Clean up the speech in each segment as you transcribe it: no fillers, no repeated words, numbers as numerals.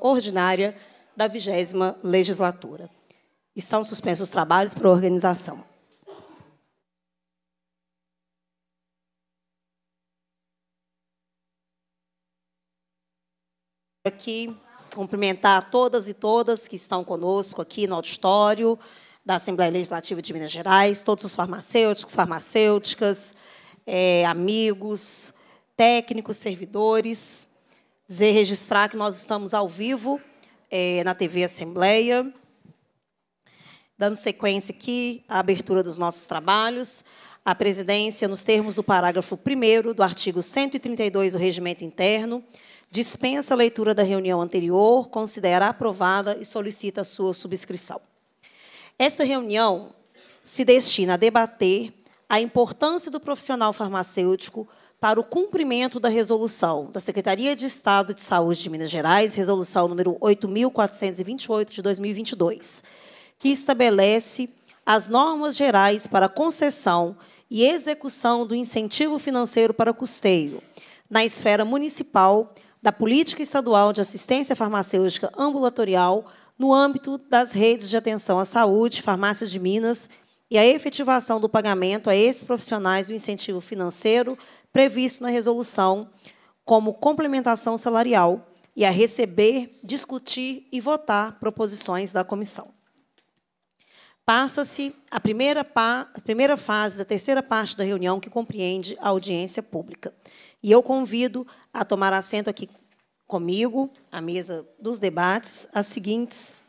Ordinária da 20ª legislatura. Estão suspensos os trabalhos por organização. Aqui, cumprimentar todas e todas que estão conosco aqui no auditório da Assembleia Legislativa de Minas Gerais, todos os farmacêuticos, farmacêuticas, amigos, técnicos, servidores. Dizer, registrar que nós estamos ao vivo na TV Assembleia, dando sequência aqui à abertura dos nossos trabalhos. A presidência, nos termos do parágrafo 1º do artigo 132 do Regimento Interno, dispensa a leitura da reunião anterior, considera aprovada e solicita a sua subscrição. Esta reunião se destina a debater a importância do profissional farmacêutico para o cumprimento da resolução da Secretaria de Estado de Saúde de Minas Gerais, resolução número 8.428, de 2022, que estabelece as normas gerais para concessão e execução do incentivo financeiro para custeio na esfera municipal da Política Estadual de Assistência Farmacêutica Ambulatorial no âmbito das redes de atenção à saúde, farmácias de Minas, e a efetivação do pagamento a esses profissionais do incentivo financeiro previsto na resolução como complementação salarial e a receber, discutir e votar proposições da comissão. Passa-se a primeira fase da terceira parte da reunião, que compreende a audiência pública. E eu convido a tomar assento aqui comigo, à mesa dos debates, as seguintes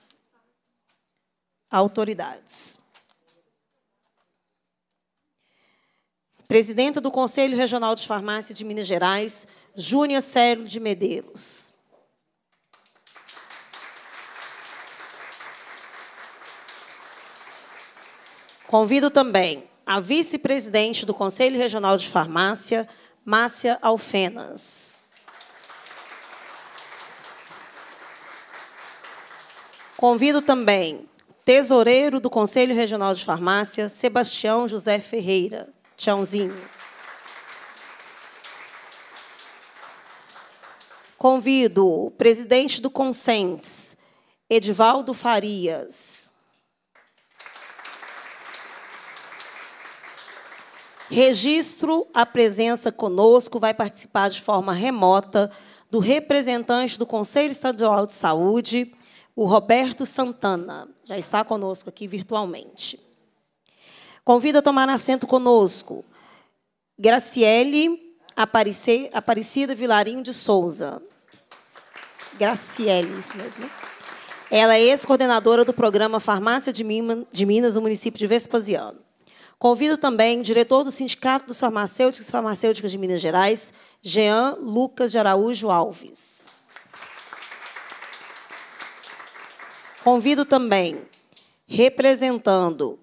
autoridades. Presidenta do Conselho Regional de Farmácia de Minas Gerais, Júnia Célia de Medeiros. Convido também a vice-presidente do Conselho Regional de Farmácia, Márcia Alfenas. Convido também tesoureiro do Conselho Regional de Farmácia, Sebastião José Ferreira. Tchãozinho. Convido o presidente do COSENS, Edvaldo Farias. Registro a presença conosco, vai participar de forma remota, do representante do Conselho Estadual de Saúde, o Roberto Santana. Já está conosco aqui virtualmente. Convido a tomar assento conosco Graciele Aparecida Vilarinho de Souza. Graciele, isso mesmo. Ela é ex-coordenadora do Programa Farmácia de Minas, no município de Vespasiano. Convido também o diretor do Sindicato dos Farmacêuticos e Farmacêuticas de Minas Gerais, Jean Lucas de Araújo Alves. Convido também, representando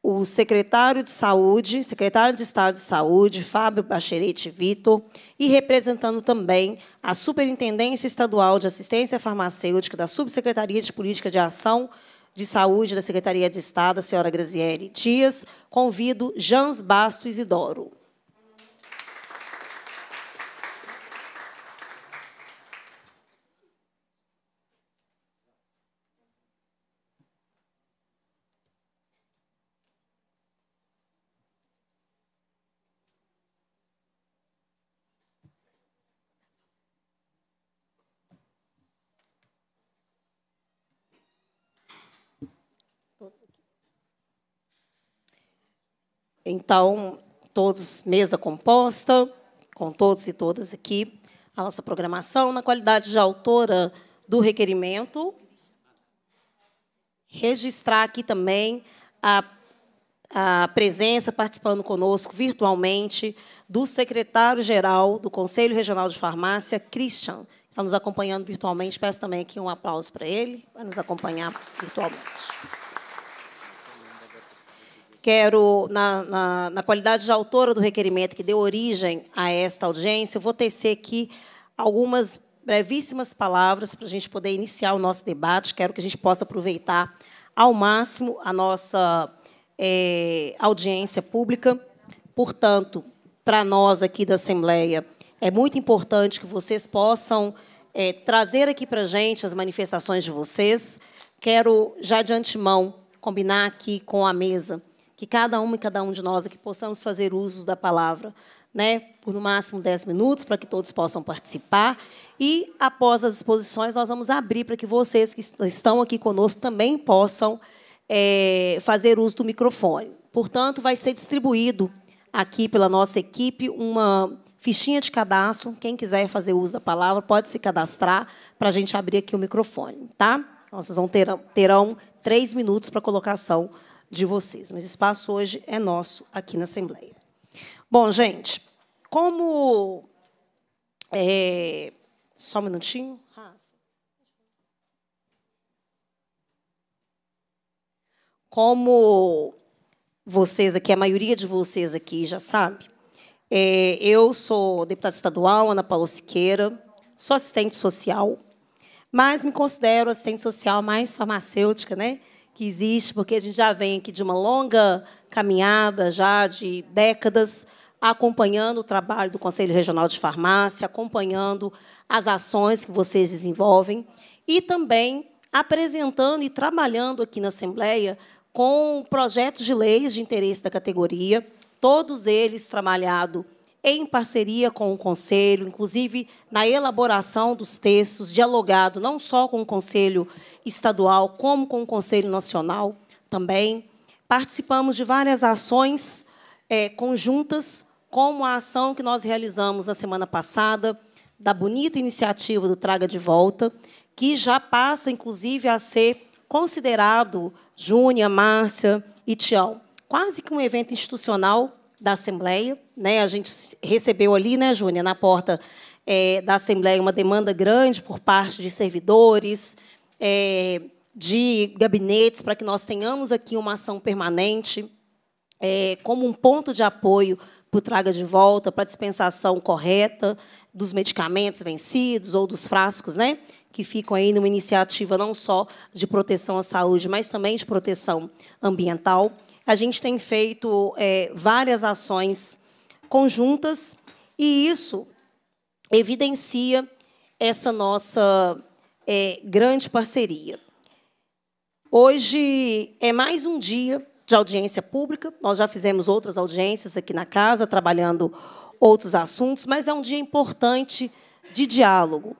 o secretário de Saúde, secretário de Estado de Saúde, Fábio Baccheretti Vitor, e representando também a Superintendência Estadual de Assistência Farmacêutica da Subsecretaria de Política de Ação de Saúde da Secretaria de Estado, a senhora Graziele Dias, convido Jans Bastos Isidoro. Então, todos, mesa composta, com todos e todas aqui, a nossa programação, na qualidade de autora do requerimento. Registrar aqui também a presença, participando conosco virtualmente, do secretário-geral do Conselho Regional de Farmácia, Christian, que está nos acompanhando virtualmente. Peço também aqui um aplauso para ele, para nos acompanhar virtualmente. Quero, na qualidade de autora do requerimento que deu origem a esta audiência, eu vou tecer aqui algumas brevíssimas palavras para a gente poder iniciar o nosso debate. Quero que a gente possa aproveitar ao máximo a nossa audiência pública. Portanto, para nós aqui da Assembleia, é muito importante que vocês possam trazer aqui para a gente as manifestações de vocês. Quero, já de antemão, combinar aqui com a mesa que cada uma e cada um de nós aqui possamos fazer uso da palavra, né, por no máximo 10 minutos, para que todos possam participar. E, após as exposições, nós vamos abrir para que vocês que estão aqui conosco também possam fazer uso do microfone. Portanto, vai ser distribuído aqui pela nossa equipe uma fichinha de cadastro. Quem quiser fazer uso da palavra pode se cadastrar para a gente abrir aqui o microfone, tá? Então, vocês vão terão 3 minutos para a colocação de vocês. Mas o espaço hoje é nosso aqui na Assembleia. Bom, gente, como... Só um minutinho. Como vocês aqui, a maioria de vocês aqui já sabe, eu sou deputada estadual, Ana Paula Siqueira, sou assistente social, mas me considero assistente social mais farmacêutica, né, que existe, porque a gente já vem aqui de uma longa caminhada, já de décadas, acompanhando o trabalho do Conselho Regional de Farmácia, acompanhando as ações que vocês desenvolvem e também apresentando e trabalhando aqui na Assembleia com projetos de leis de interesse da categoria, todos eles trabalhados em parceria com o Conselho, inclusive na elaboração dos textos, dialogado não só com o Conselho Estadual, como com o Conselho Nacional também. Participamos de várias ações conjuntas, como a ação que nós realizamos na semana passada, da bonita iniciativa do Traga de Volta, que já passa, inclusive, a ser considerado, Júnia, Márcia e Tião, quase que um evento institucional da Assembleia, né? A gente recebeu ali, né, Júnia, na porta da Assembleia, uma demanda grande por parte de servidores, de gabinetes, para que nós tenhamos aqui uma ação permanente, como um ponto de apoio para o Traga de Volta, para a dispensação correta dos medicamentos vencidos ou dos frascos, né, que ficam aí numa iniciativa não só de proteção à saúde, mas também de proteção ambiental. A gente tem feito várias ações conjuntas e isso evidencia essa nossa grande parceria. Hoje é mais um dia de audiência pública. Nós já fizemos outras audiências aqui na casa, trabalhando outros assuntos, mas é um dia importante de diálogo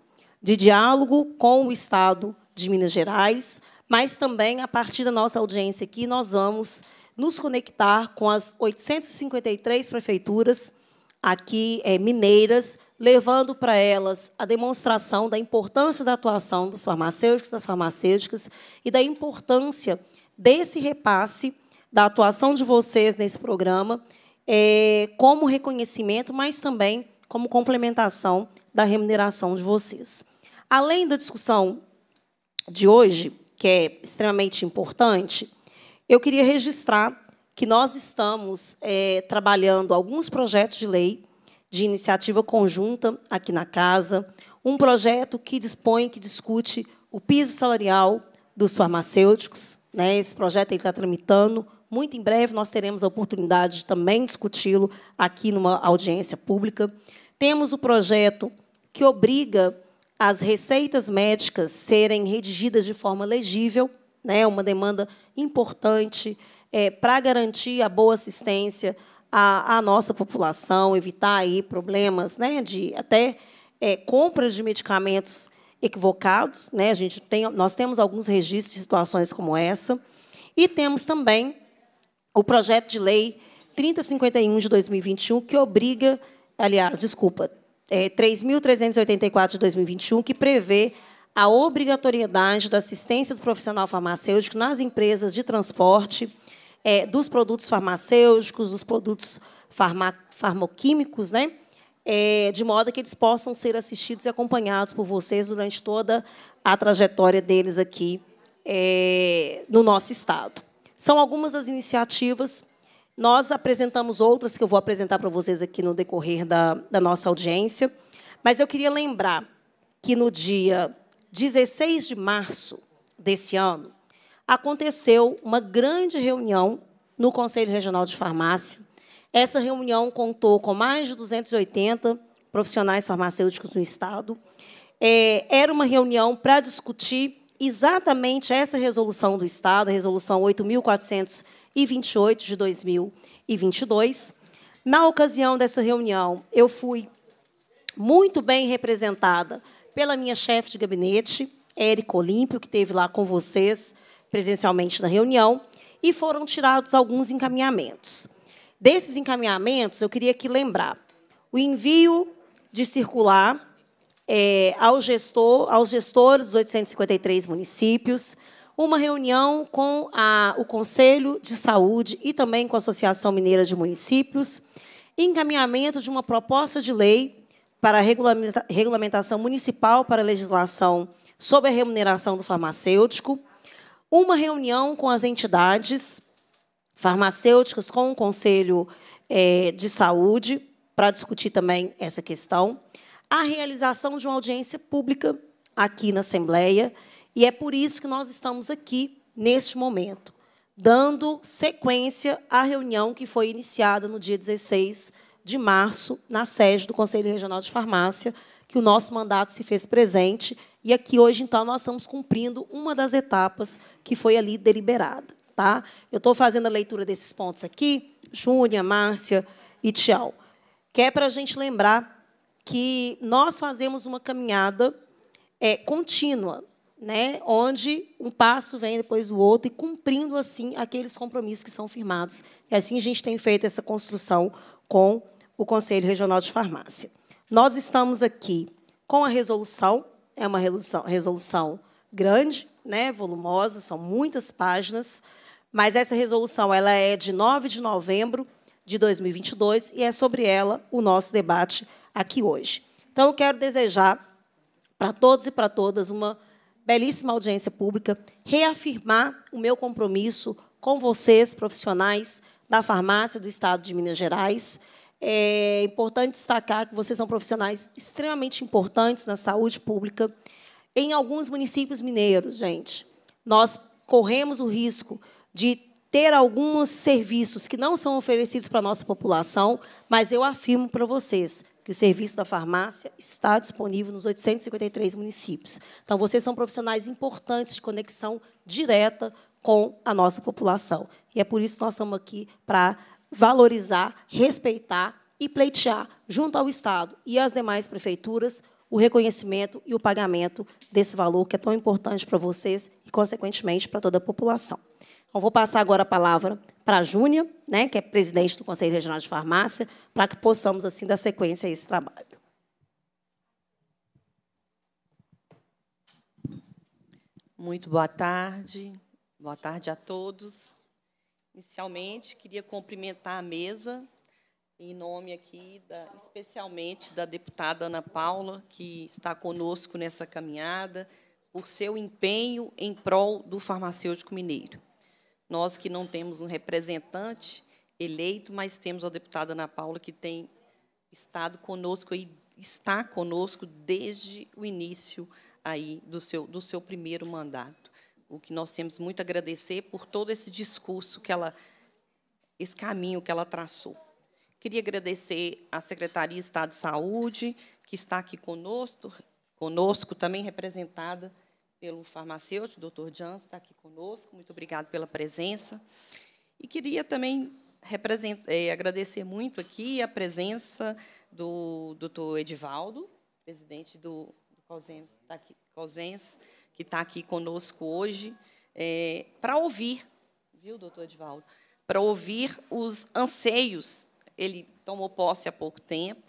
com o Estado de Minas Gerais, mas também, a partir da nossa audiência aqui, nós vamos nos conectar com as 853 prefeituras aqui mineiras, levando para elas a demonstração da importância da atuação dos farmacêuticos, das farmacêuticas e da importância desse repasse da atuação de vocês nesse programa, como reconhecimento, mas também como complementação da remuneração de vocês. Além da discussão de hoje, que é extremamente importante, eu queria registrar que nós estamos trabalhando alguns projetos de lei de iniciativa conjunta aqui na casa, um projeto que dispõe, que discute o piso salarial dos farmacêuticos, né? Esse projeto está tramitando. Muito em breve nós teremos a oportunidade de também discuti-lo aqui numa audiência pública. Temos o projeto que obriga as receitas médicas serem redigidas de forma legível, né? Uma demanda importante para garantir a boa assistência à nossa população, evitar aí problemas, né, de até compras de medicamentos equivocados, né? Nós temos alguns registros de situações como essa. E temos também o projeto de lei 3051 de 2021, que obriga, aliás, desculpa, 3.384 de 2021, que prevê a obrigatoriedade da assistência do profissional farmacêutico nas empresas de transporte dos produtos farmacêuticos, dos produtos farmoquímicos, né? De modo que eles possam ser assistidos e acompanhados por vocês durante toda a trajetória deles aqui no nosso Estado. São algumas das iniciativas. Nós apresentamos outras que eu vou apresentar para vocês aqui no decorrer da nossa audiência, mas eu queria lembrar que, no dia 16 de março desse ano, aconteceu uma grande reunião no Conselho Regional de Farmácia. Essa reunião contou com mais de 280 profissionais farmacêuticos no Estado. era uma reunião para discutir exatamente essa resolução do Estado, a Resolução 8.428, de 2022. Na ocasião dessa reunião, eu fui muito bem representada pela minha chefe de gabinete, Érica Olímpio, que esteve lá com vocês presencialmente na reunião, e foram tirados alguns encaminhamentos. Desses encaminhamentos, eu queria aqui lembrar o envio de circular aos gestores dos 853 municípios, uma reunião com o Conselho de Saúde e também com a Associação Mineira de Municípios, encaminhamento de uma proposta de lei para a regulamentação municipal para a legislação sobre a remuneração do farmacêutico, uma reunião com as entidades farmacêuticas, com o Conselho de Saúde, para discutir também essa questão, a realização de uma audiência pública aqui na Assembleia, e é por isso que nós estamos aqui, neste momento, dando sequência à reunião que foi iniciada no dia 16 de março, na sede do Conselho Regional de Farmácia, que o nosso mandato se fez presente, e aqui hoje, então, nós estamos cumprindo uma das etapas que foi ali deliberada. Tá? Eu estou fazendo a leitura desses pontos aqui, Júnia, Márcia e Tião, que é para a gente lembrar que nós fazemos uma caminhada contínua, né, onde um passo vem depois do outro, e cumprindo, assim, aqueles compromissos que são firmados. E, assim, a gente tem feito essa construção com o Conselho Regional de Farmácia. Nós estamos aqui com a resolução, é uma resolução grande, né, volumosa, são muitas páginas, mas essa resolução ela é de 9 de novembro de 2022 e é sobre ela o nosso debate aqui hoje. Então, eu quero desejar para todos e para todas uma belíssima audiência pública, reafirmar o meu compromisso com vocês, profissionais da farmácia do Estado de Minas Gerais. É importante destacar que vocês são profissionais extremamente importantes na saúde pública. Em alguns municípios mineiros, gente, nós corremos o risco de ter alguns serviços que não são oferecidos para a nossa população, mas eu afirmo para vocês que o serviço da farmácia está disponível nos 853 municípios. Então, vocês são profissionais importantes de conexão direta com a nossa população. E é por isso que nós estamos aqui para valorizar, respeitar e pleitear, junto ao Estado e às demais prefeituras, o reconhecimento e o pagamento desse valor que é tão importante para vocês e, consequentemente, para toda a população. Então, vou passar agora a palavra para a Júnia, né, que é presidente do Conselho Regional de Farmácia, para que possamos, assim, dar sequência a esse trabalho. Muito boa tarde. Boa tarde a todos. Inicialmente, queria cumprimentar a mesa, em nome aqui, especialmente, da deputada Ana Paula, que está conosco nessa caminhada, por seu empenho em prol do farmacêutico mineiro. Nós que não temos um representante eleito, mas temos a deputada Ana Paula, que tem estado conosco e está conosco desde o início aí do seu primeiro mandato. O que nós temos muito a agradecer por todo esse discurso que ela, esse caminho que ela traçou. Queria agradecer à Secretaria de Estado de Saúde, que está aqui conosco também representada pelo farmacêutico, o Dr. Jans, está aqui conosco. Muito obrigado pela presença. E queria também agradecer muito aqui a presença do Dr. Edvaldo, presidente do COSEMES, tá aqui, COSENS, que está aqui conosco hoje, para ouvir, viu, Dr. Edvaldo, para ouvir os anseios. Ele tomou posse há pouco tempo.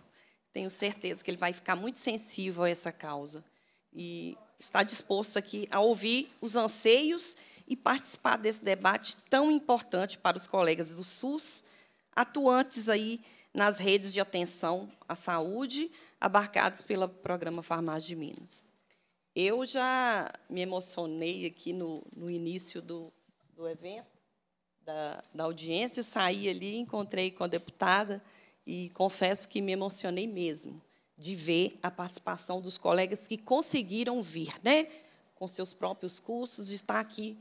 Tenho certeza que ele vai ficar muito sensível a essa causa. E está disposto aqui a ouvir os anseios e participar desse debate tão importante para os colegas do SUS, atuantes aí nas redes de atenção à saúde, abarcados pelo Programa Farmácia de Minas. Eu já me emocionei aqui no início do evento, da audiência, saí ali, encontrei com a deputada e confesso que me emocionei mesmo de ver a participação dos colegas que conseguiram vir, né, com seus próprios cursos, de estar aqui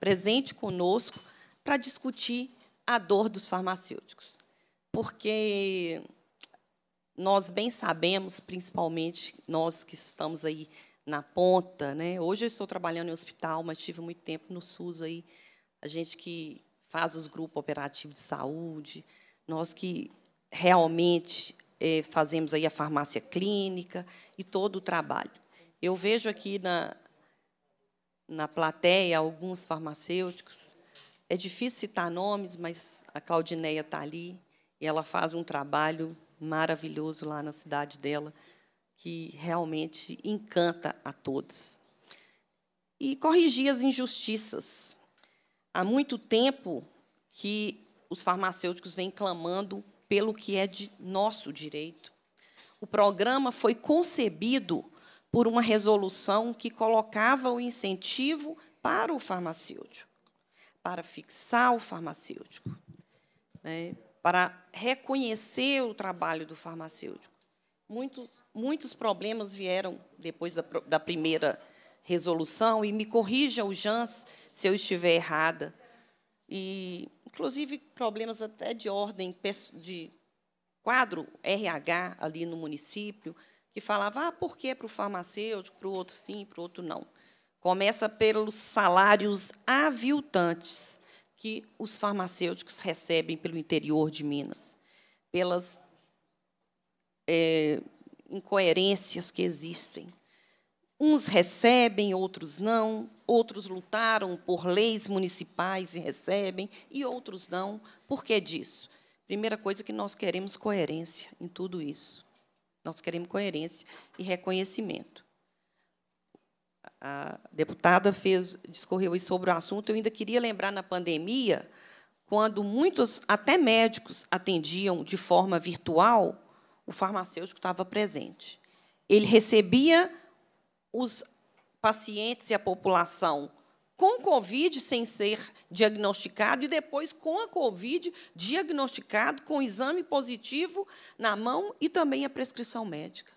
presente conosco para discutir a dor dos farmacêuticos. Porque nós bem sabemos, principalmente nós que estamos aí na ponta, né? Hoje eu estou trabalhando em hospital, mas tive muito tempo no SUS aí, a gente que faz os grupos operativos de saúde, nós que realmente fazemos aí a farmácia clínica e todo o trabalho. Eu vejo aqui na plateia alguns farmacêuticos. É difícil citar nomes, mas a Claudineia está ali e ela faz um trabalho maravilhoso lá na cidade dela, que realmente encanta a todos. E corrigir as injustiças. Há muito tempo que os farmacêuticos vêm clamando pelo que é de nosso direito. O programa foi concebido por uma resolução que colocava o incentivo para o farmacêutico, para fixar o farmacêutico, né, para reconhecer o trabalho do farmacêutico. Muitos problemas vieram depois da primeira resolução, e me corrija o Jans se eu estiver errada, e inclusive problemas até de ordem de quadro RH ali no município, que falava, por que para o farmacêutico, para o outro sim, para o outro não. Começa pelos salários aviltantes que os farmacêuticos recebem pelo interior de Minas, pelas incoerências que existem. Uns recebem, outros não, outros lutaram por leis municipais e recebem, e outros não. Por que disso? Primeira coisa que nós queremos coerência em tudo isso. Nós queremos coerência e reconhecimento. A deputada discorreu aí sobre o assunto. Eu ainda queria lembrar, na pandemia, quando muitos, até médicos, atendiam de forma virtual, o farmacêutico estava presente. Ele recebia os pacientes e a população com Covid sem ser diagnosticado e depois com a Covid diagnosticado, com exame positivo na mão e também a prescrição médica.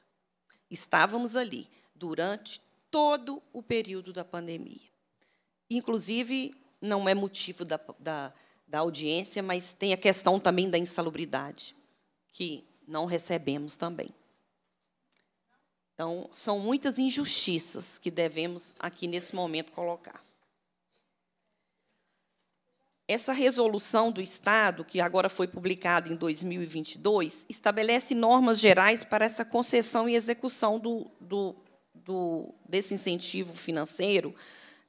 Estávamos ali durante todo o período da pandemia. Inclusive, não é motivo da audiência, mas tem a questão também da insalubridade, que não recebemos também. Então, são muitas injustiças que devemos aqui, nesse momento, colocar. Essa resolução do Estado, que agora foi publicada em 2022, estabelece normas gerais para essa concessão e execução desse incentivo financeiro.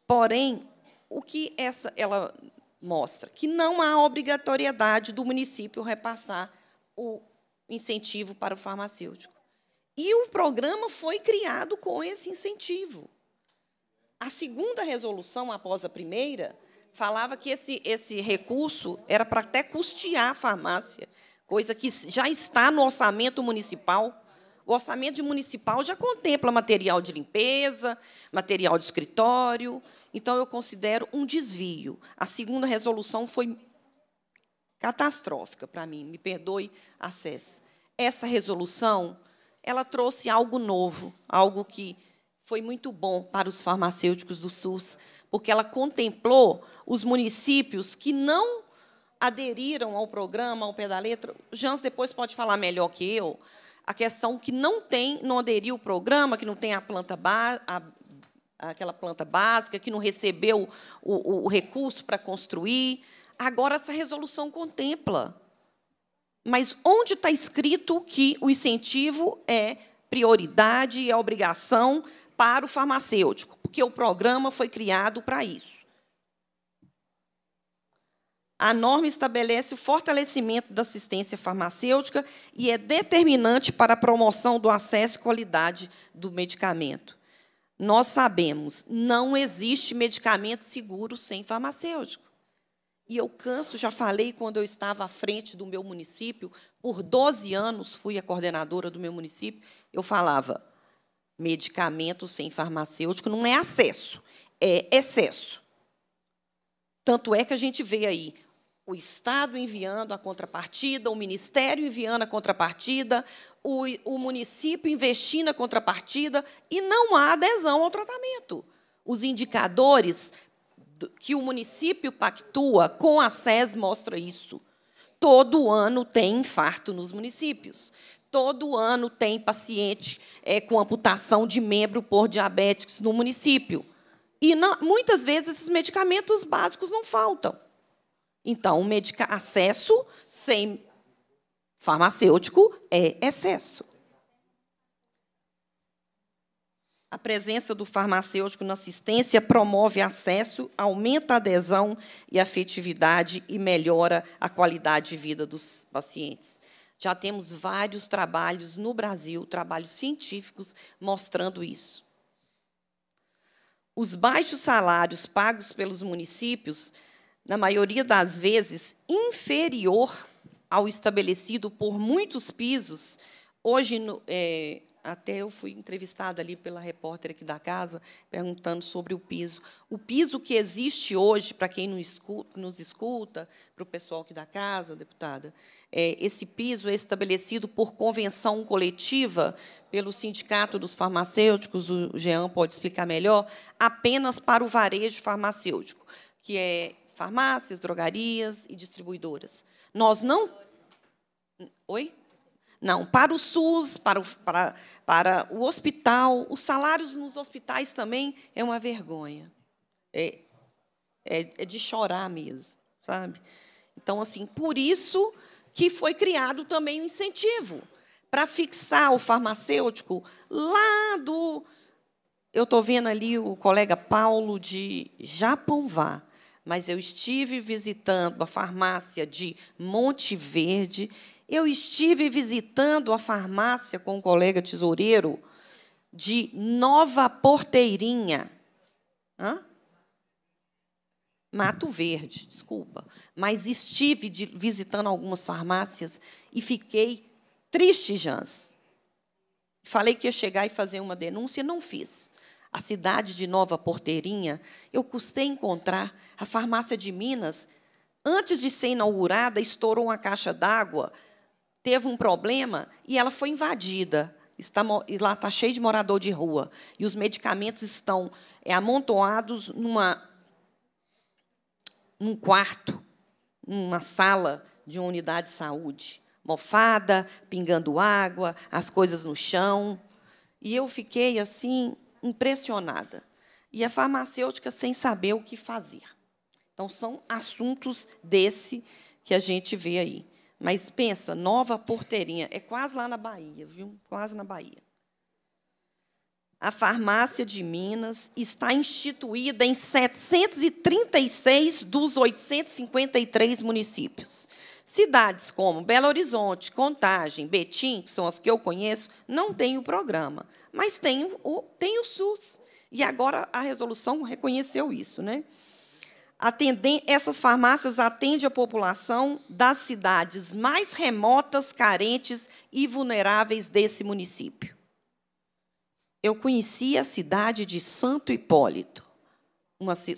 Porém, o que ela mostra? Que não há obrigatoriedade do município repassar o incentivo para o farmacêutico. E o programa foi criado com esse incentivo. A segunda resolução, após a primeira, falava que esse recurso era para até custear a farmácia, coisa que já está no orçamento municipal. O orçamento municipal já contempla material de limpeza, material de escritório. Então, eu considero um desvio. A segunda resolução foi catastrófica para mim. Me perdoe a SES. Essa resolução, ela trouxe algo novo, algo que foi muito bom para os farmacêuticos do SUS, porque ela contemplou os municípios que não aderiram ao programa, ao pé da letra. O Jans depois pode falar melhor que eu. A questão que não aderiu ao programa, que não tem a planta aquela planta básica, que não recebeu o recurso para construir. Agora, essa resolução contempla. Mas onde está escrito que o incentivo é prioridade, é obrigação para o farmacêutico, porque o programa foi criado para isso. A norma estabelece o fortalecimento da assistência farmacêutica e é determinante para a promoção do acesso e qualidade do medicamento. Nós sabemos, não existe medicamento seguro sem farmacêutico. E eu canso, já falei quando eu estava à frente do meu município, por 12 anos fui a coordenadora do meu município, eu falava, medicamento sem farmacêutico não é acesso, é excesso. Tanto é que a gente vê aí o Estado enviando a contrapartida, o Ministério enviando a contrapartida, o município investindo a contrapartida, e não há adesão ao tratamento. Os indicadores que o município pactua com a SES mostra isso. Todo ano tem infarto nos municípios. Todo ano tem paciente com amputação de membro por diabéticos no município. E não, muitas vezes esses medicamentos básicos não faltam. Então, acesso sem farmacêutico é excesso. A presença do farmacêutico na assistência promove acesso, aumenta a adesão e afetividade e melhora a qualidade de vida dos pacientes. Já temos vários trabalhos no Brasil, trabalhos científicos, mostrando isso. Os baixos salários pagos pelos municípios, na maioria das vezes, inferior ao estabelecido por muitos pisos. Hoje, até eu fui entrevistada ali pela repórter aqui da casa, perguntando sobre o piso. O piso que existe hoje, para quem nos escuta, para o pessoal aqui da casa, deputada, esse piso é estabelecido por convenção coletiva pelo Sindicato dos Farmacêuticos, o Jean pode explicar melhor, apenas para o varejo farmacêutico, que é farmácias, drogarias e distribuidoras. Nós não... Oi? Não, para o SUS, para o hospital, os salários nos hospitais também é uma vergonha. É de chorar mesmo, sabe? Então, assim, por isso que foi criado também um incentivo para fixar o farmacêutico lá do... Eu estou vendo ali o colega Paulo de Japonvá, mas eu estive visitando a farmácia de Monte Verde. Eu estive visitando a farmácia com um colega tesoureiro de Nova Porteirinha. Mato Verde, desculpa. Mas estive visitando algumas farmácias e fiquei triste, Jans. Falei que ia chegar e fazer uma denúncia, não fiz. A cidade de Nova Porteirinha, eu custei encontrar a farmácia de Minas. Antes de ser inaugurada, estourou uma caixa d'água, teve um problema e ela foi invadida. Lá está cheio de morador de rua. E os medicamentos estão amontoados num quarto, numa sala de uma unidade de saúde. Mofada, pingando água, as coisas no chão. E eu fiquei assim impressionada. E a farmacêutica sem saber o que fazer. Então, são assuntos desse que a gente vê aí. Mas pensa, Nova Porteirinha, é quase lá na Bahia, viu? Quase na Bahia. A farmácia de Minas está instituída em 736 dos 853 municípios. Cidades como Belo Horizonte, Contagem, Betim, que são as que eu conheço, não têm o programa, mas tem o SUS. E agora a resolução reconheceu isso, né? Essas farmácias atendem a população das cidades mais remotas, carentes e vulneráveis desse município. Eu conheci a cidade de Santo Hipólito.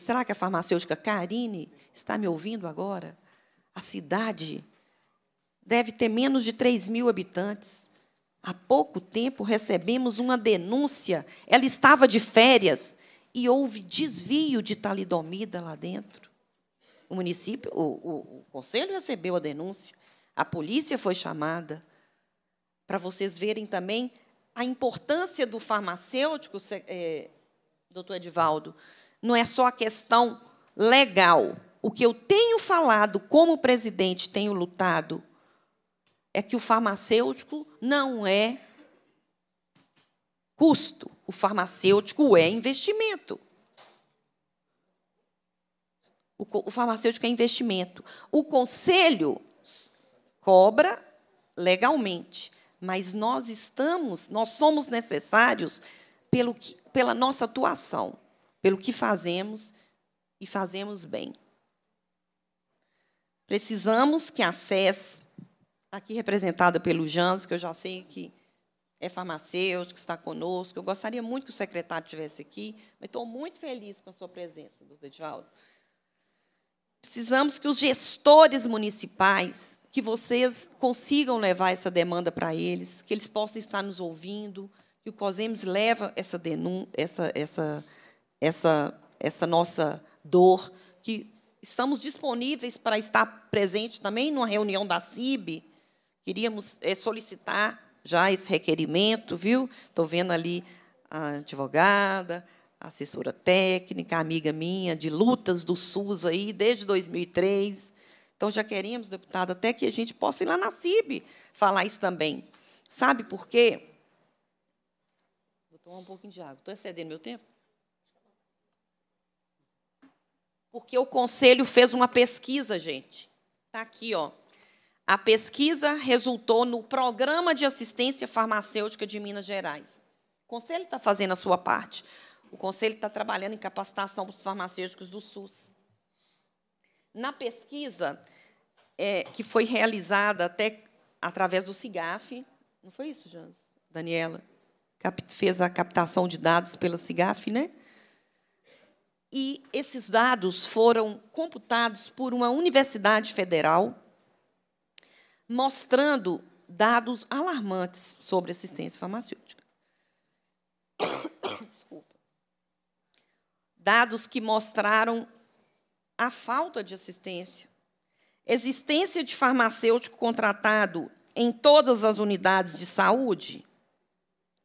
Será que a farmacêutica Karine está me ouvindo agora? A cidade deve ter menos de 3.000 habitantes. Há pouco tempo recebemos uma denúncia. Ela estava de férias e houve desvio de talidomida lá dentro. O município, o conselho recebeu a denúncia, a polícia foi chamada, para vocês verem também a importância do farmacêutico, doutor Edvaldo, não é só a questão legal. O que eu tenho falado, como presidente tenho lutado, é que o farmacêutico não é custo. O farmacêutico é investimento. O farmacêutico é investimento. O conselho cobra legalmente, mas nós somos necessários pela nossa atuação, pelo que fazemos e fazemos bem. Precisamos que a SES, aqui representada pelo Jans, que eu já sei que é farmacêutico, está conosco. Eu gostaria muito que o secretário estivesse aqui, mas estou muito feliz com a sua presença, doutor Edvaldo. Precisamos que os gestores municipais, que vocês consigam levar essa demanda para eles, que eles possam estar nos ouvindo, que o COSEMES leva essa nossa dor, que estamos disponíveis para estar presente também numa reunião da CIB. Queríamos solicitar já esse requerimento, viu? Estou vendo ali a advogada, a assessora técnica, amiga minha de lutas do SUS aí desde 2003. Então, já queremos, deputado, até que a gente possa ir lá na CIB falar isso também. Sabe por quê? Vou tomar um pouquinho de água. Estou excedendo meu tempo? Porque o Conselho fez uma pesquisa, gente. Está aqui, ó. A pesquisa resultou no Programa de Assistência Farmacêutica de Minas Gerais. O Conselho está fazendo a sua parte. O Conselho está trabalhando em capacitação para os farmacêuticos do SUS. Na pesquisa que foi realizada até através do CIGAF, não foi isso, Jans? Daniela fez a captação de dados pela CIGAF, né? E esses dados foram computados por uma universidade federal, mostrando dados alarmantes sobre assistência farmacêutica. Desculpa. Dados que mostraram a falta de assistência, existência de farmacêutico contratado em todas as unidades de saúde,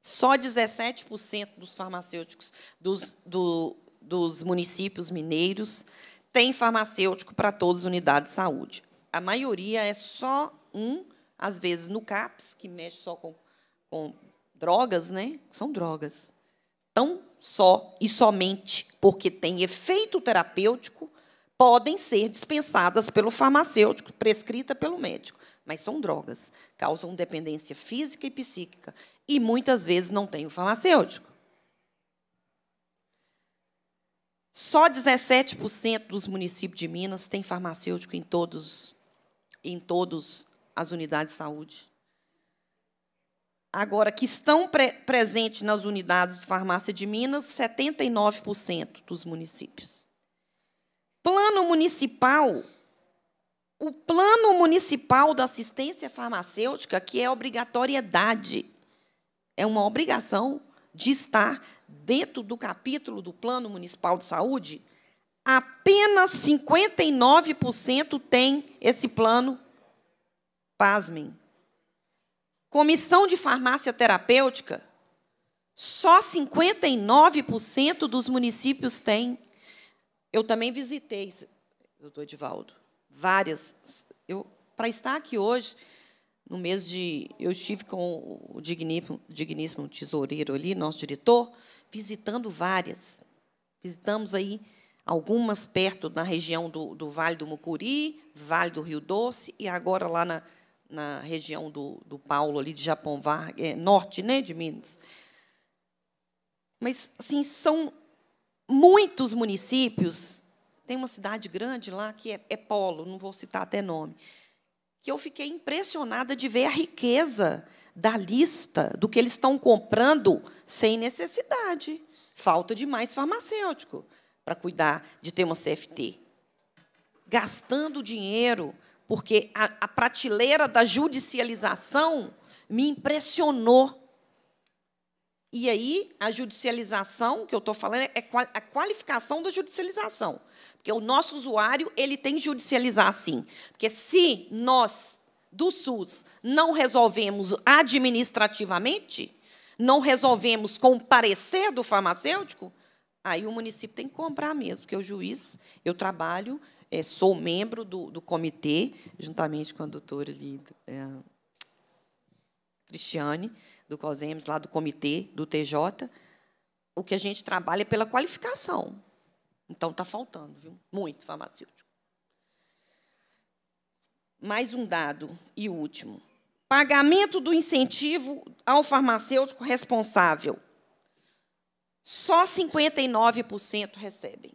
só 17% dos farmacêuticos dos municípios mineiros tem farmacêutico para todas as unidades de saúde. A maioria é só um, às vezes, no CAPS, que mexe só com drogas, né? São drogas. Então, só e somente porque tem efeito terapêutico, podem ser dispensadas pelo farmacêutico, prescrita pelo médico, mas são drogas, causam dependência física e psíquica, e muitas vezes não tem o farmacêutico. Só 17% dos municípios de Minas têm farmacêutico em todas as unidades de saúde. Agora, que estão presentes nas unidades de farmácia de Minas, 79% dos municípios. Plano municipal, o Plano Municipal da Assistência Farmacêutica, que é obrigatoriedade, é uma obrigação de estar dentro do capítulo do Plano Municipal de Saúde, apenas 59% tem esse plano, pasmem. Comissão de Farmácia Terapêutica, só 59% dos municípios tem. Eu também visitei, doutor Edvaldo, várias. Para estar aqui hoje, no mês de. Eu estive com o digníssimo tesoureiro ali, nosso diretor, visitando várias. Visitamos aí algumas perto na região do Vale do Mucuri, Vale do Rio Doce, e agora lá na região do Paulo, ali de Japão Vargas, norte, né, de Minas. Mas, assim, são. Muitos municípios, tem uma cidade grande lá que é polo, não vou citar até nome, que eu fiquei impressionada de ver a riqueza da lista do que eles estão comprando sem necessidade. Falta de mais farmacêutico para cuidar de ter uma CFT. Gastando dinheiro, porque a prateleira da judicialização me impressionou. E aí, a judicialização, que eu estou falando, é a qualificação da judicialização. Porque o nosso usuário ele tem que judicializar, sim. Porque se nós, do SUS, não resolvemos administrativamente, não resolvemos com o parecer do farmacêutico, aí o município tem que comprar mesmo, porque o juiz, eu trabalho, sou membro do comitê, juntamente com a doutora Christiane, do COSEMES, lá do comitê, do TJ, o que a gente trabalha é pela qualificação. Então, está faltando, viu? Muito farmacêutico. Mais um dado, e último. Pagamento do incentivo ao farmacêutico responsável. Só 59% recebem.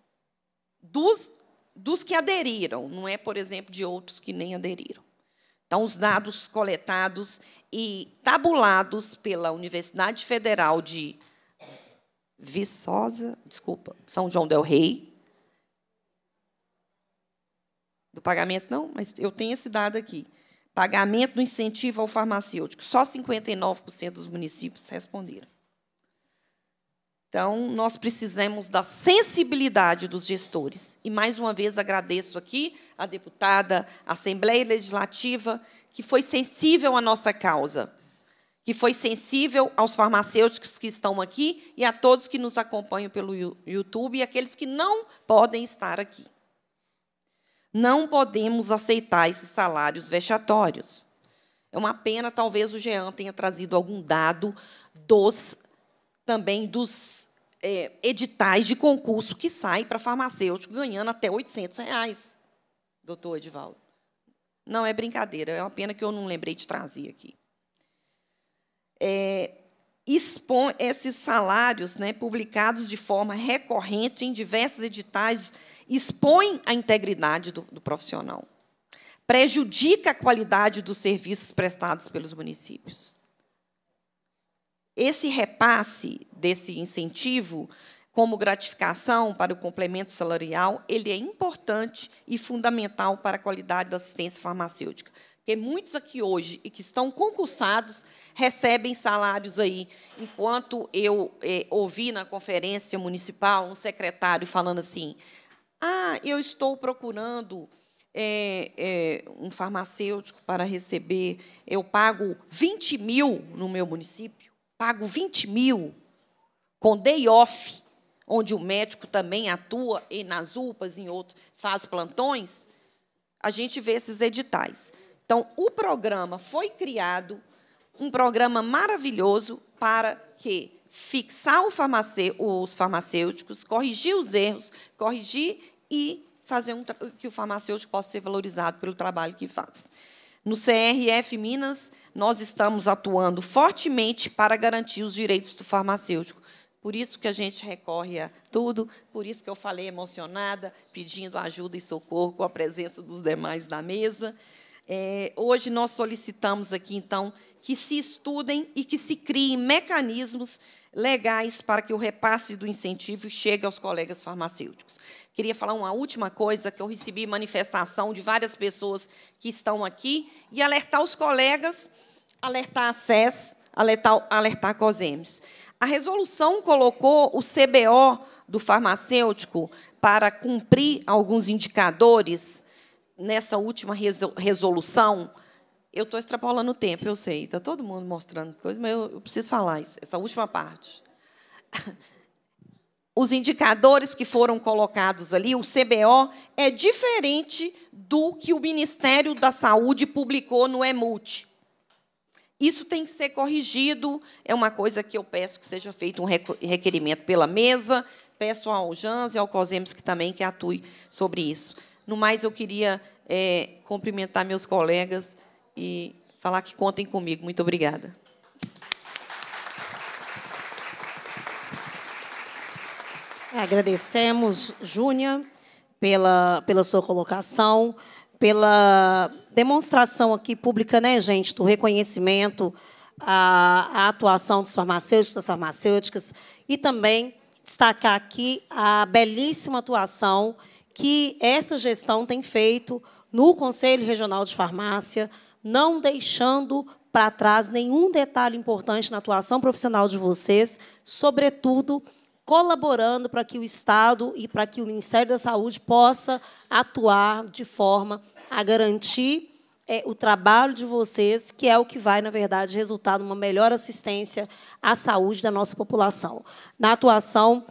Dos que aderiram, não é, por exemplo, de outros que nem aderiram. Então, os dados coletados e tabulados pela Universidade Federal de Viçosa, desculpa, São João del Rei, do pagamento não, mas eu tenho esse dado aqui. Pagamento do incentivo ao farmacêutico. Só 59% dos municípios responderam. Então, nós precisamos da sensibilidade dos gestores. E, mais uma vez, agradeço aqui a deputada, a Assembleia Legislativa, que foi sensível à nossa causa, que foi sensível aos farmacêuticos que estão aqui e a todos que nos acompanham pelo YouTube e aqueles que não podem estar aqui. Não podemos aceitar esses salários vexatórios. É uma pena, talvez o Jean tenha trazido algum dado dos editais de concurso que saem para farmacêutico ganhando até R$800, doutor Edvaldo. Não é brincadeira, é uma pena que eu não lembrei de trazer aqui. Expõe esses salários, né, publicados de forma recorrente em diversos editais, expõe a integridade do profissional, prejudica a qualidade dos serviços prestados pelos municípios. Esse repasse desse incentivo como gratificação para o complemento salarial, ele é importante e fundamental para a qualidade da assistência farmacêutica. Porque muitos aqui hoje e que estão concursados recebem salários aí. Enquanto eu ouvi na conferência municipal um secretário falando assim: ah, eu estou procurando um farmacêutico para receber, eu pago 20 mil no meu município, pago 20 mil com day off, onde o médico também atua e nas UPAs, em outros, faz plantões. A gente vê esses editais. Então, o programa foi criado, um programa maravilhoso para que fixar os farmacêuticos, corrigir os erros, corrigir e fazer que o farmacêutico possa ser valorizado pelo trabalho que faz. No CRF Minas, nós estamos atuando fortemente para garantir os direitos do farmacêutico. Por isso que a gente recorre a tudo, por isso que eu falei emocionada, pedindo ajuda e socorro com a presença dos demais da mesa. Hoje nós solicitamos aqui, então, que se estudem e que se criem mecanismos legais para que o repasse do incentivo chegue aos colegas farmacêuticos. Queria falar uma última coisa, que eu recebi manifestação de várias pessoas que estão aqui, e alertar os colegas, alertar a SES, alertar a COSEMES. A resolução colocou o CBO do farmacêutico para cumprir alguns indicadores. Nessa última resolução, eu estou extrapolando o tempo, eu sei, está todo mundo mostrando coisa, mas eu preciso falar isso, essa última parte. Os indicadores que foram colocados ali, o CBO, é diferente do que o Ministério da Saúde publicou no e-Multi. Isso tem que ser corrigido, é uma coisa que eu peço que seja feito um requerimento pela mesa, peço ao Jans e ao COSEMES que também que atue sobre isso. No mais, eu queria cumprimentar meus colegas e falar que contem comigo. Muito obrigada. Agradecemos, Júnia, pela sua colocação, pela demonstração aqui pública, né, gente, do reconhecimento à atuação dos farmacêuticos, das farmacêuticas, e também destacar aqui a belíssima atuação que essa gestão tem feito no Conselho Regional de Farmácia, não deixando para trás nenhum detalhe importante na atuação profissional de vocês, sobretudo colaborando para que o Estado e para que o Ministério da Saúde possa atuar de forma a garantir o trabalho de vocês, que é o que vai, na verdade, resultar numa melhor assistência à saúde da nossa população. Na atuação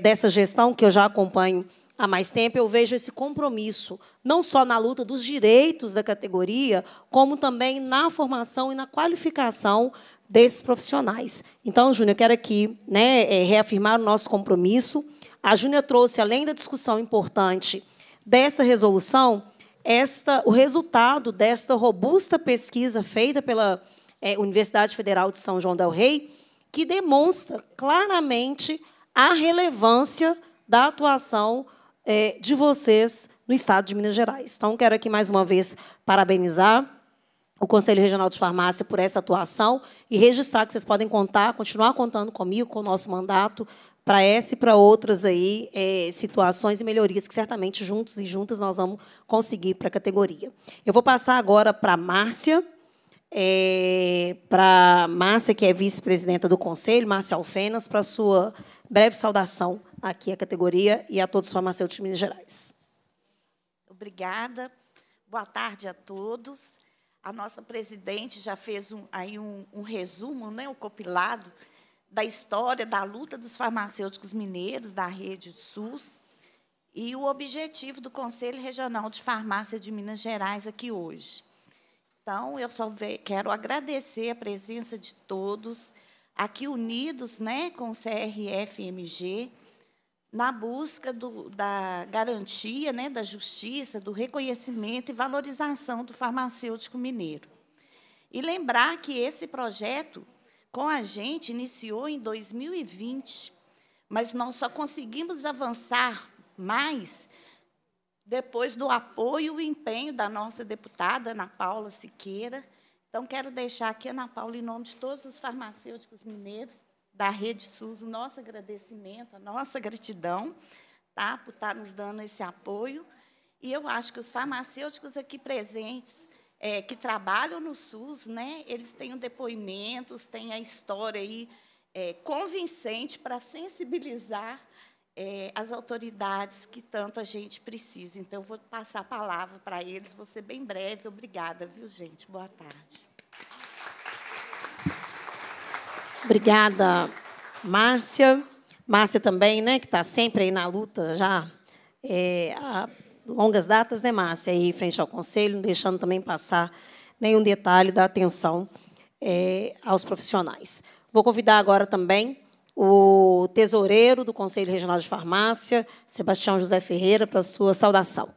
dessa gestão, que eu já acompanho há mais tempo, eu vejo esse compromisso, não só na luta dos direitos da categoria, como também na formação e na qualificação desses profissionais. Então, Júnia, eu quero aqui, né, reafirmar o nosso compromisso. A Júnia trouxe, além da discussão importante dessa resolução, o resultado desta robusta pesquisa feita pela Universidade Federal de São João del Rei, que demonstra claramente a relevância da atuação de vocês no Estado de Minas Gerais. Então, quero aqui, mais uma vez, parabenizar o Conselho Regional de Farmácia por essa atuação e registrar que vocês podem contar, continuar contando comigo, com o nosso mandato, para essa e para outras aí, situações e melhorias que, certamente, juntos e juntas, nós vamos conseguir para a categoria. Eu vou passar agora para a Márcia, que é vice-presidenta do Conselho, Márcia Alfenas, para a sua breve saudação aqui à categoria e a todos os farmacêuticos de Minas Gerais. Obrigada. Boa tarde a todos. A nossa presidente já fez um resumo, né, um compilado da história da luta dos farmacêuticos mineiros, da rede SUS, e o objetivo do Conselho Regional de Farmácia de Minas Gerais aqui hoje. Então, eu só quero agradecer a presença de todos, aqui unidos, né, com o CRFMG, na busca da garantia, né, da justiça, do reconhecimento e valorização do farmacêutico mineiro. E lembrar que esse projeto, com a gente, iniciou em 2020, mas nós só conseguimos avançar mais depois do apoio e o empenho da nossa deputada, Ana Paula Siqueira. Então, quero deixar aqui, Ana Paula, em nome de todos os farmacêuticos mineiros da Rede SUS, o nosso agradecimento, a nossa gratidão, tá, por estar nos dando esse apoio. E eu acho que os farmacêuticos aqui presentes, que trabalham no SUS, né, eles têm depoimentos, têm a história aí, convincente para sensibilizar as autoridades que tanto a gente precisa. Então, eu vou passar a palavra para eles, vou ser bem breve. Obrigada, viu, gente? Boa tarde. Obrigada, Márcia. Márcia também, né, que está sempre aí na luta já há longas datas, né, Márcia, aí frente ao Conselho, não deixando também passar nenhum detalhe da atenção aos profissionais. Vou convidar agora também o tesoureiro do Conselho Regional de Farmácia, Sebastião José Ferreira, para a sua saudação.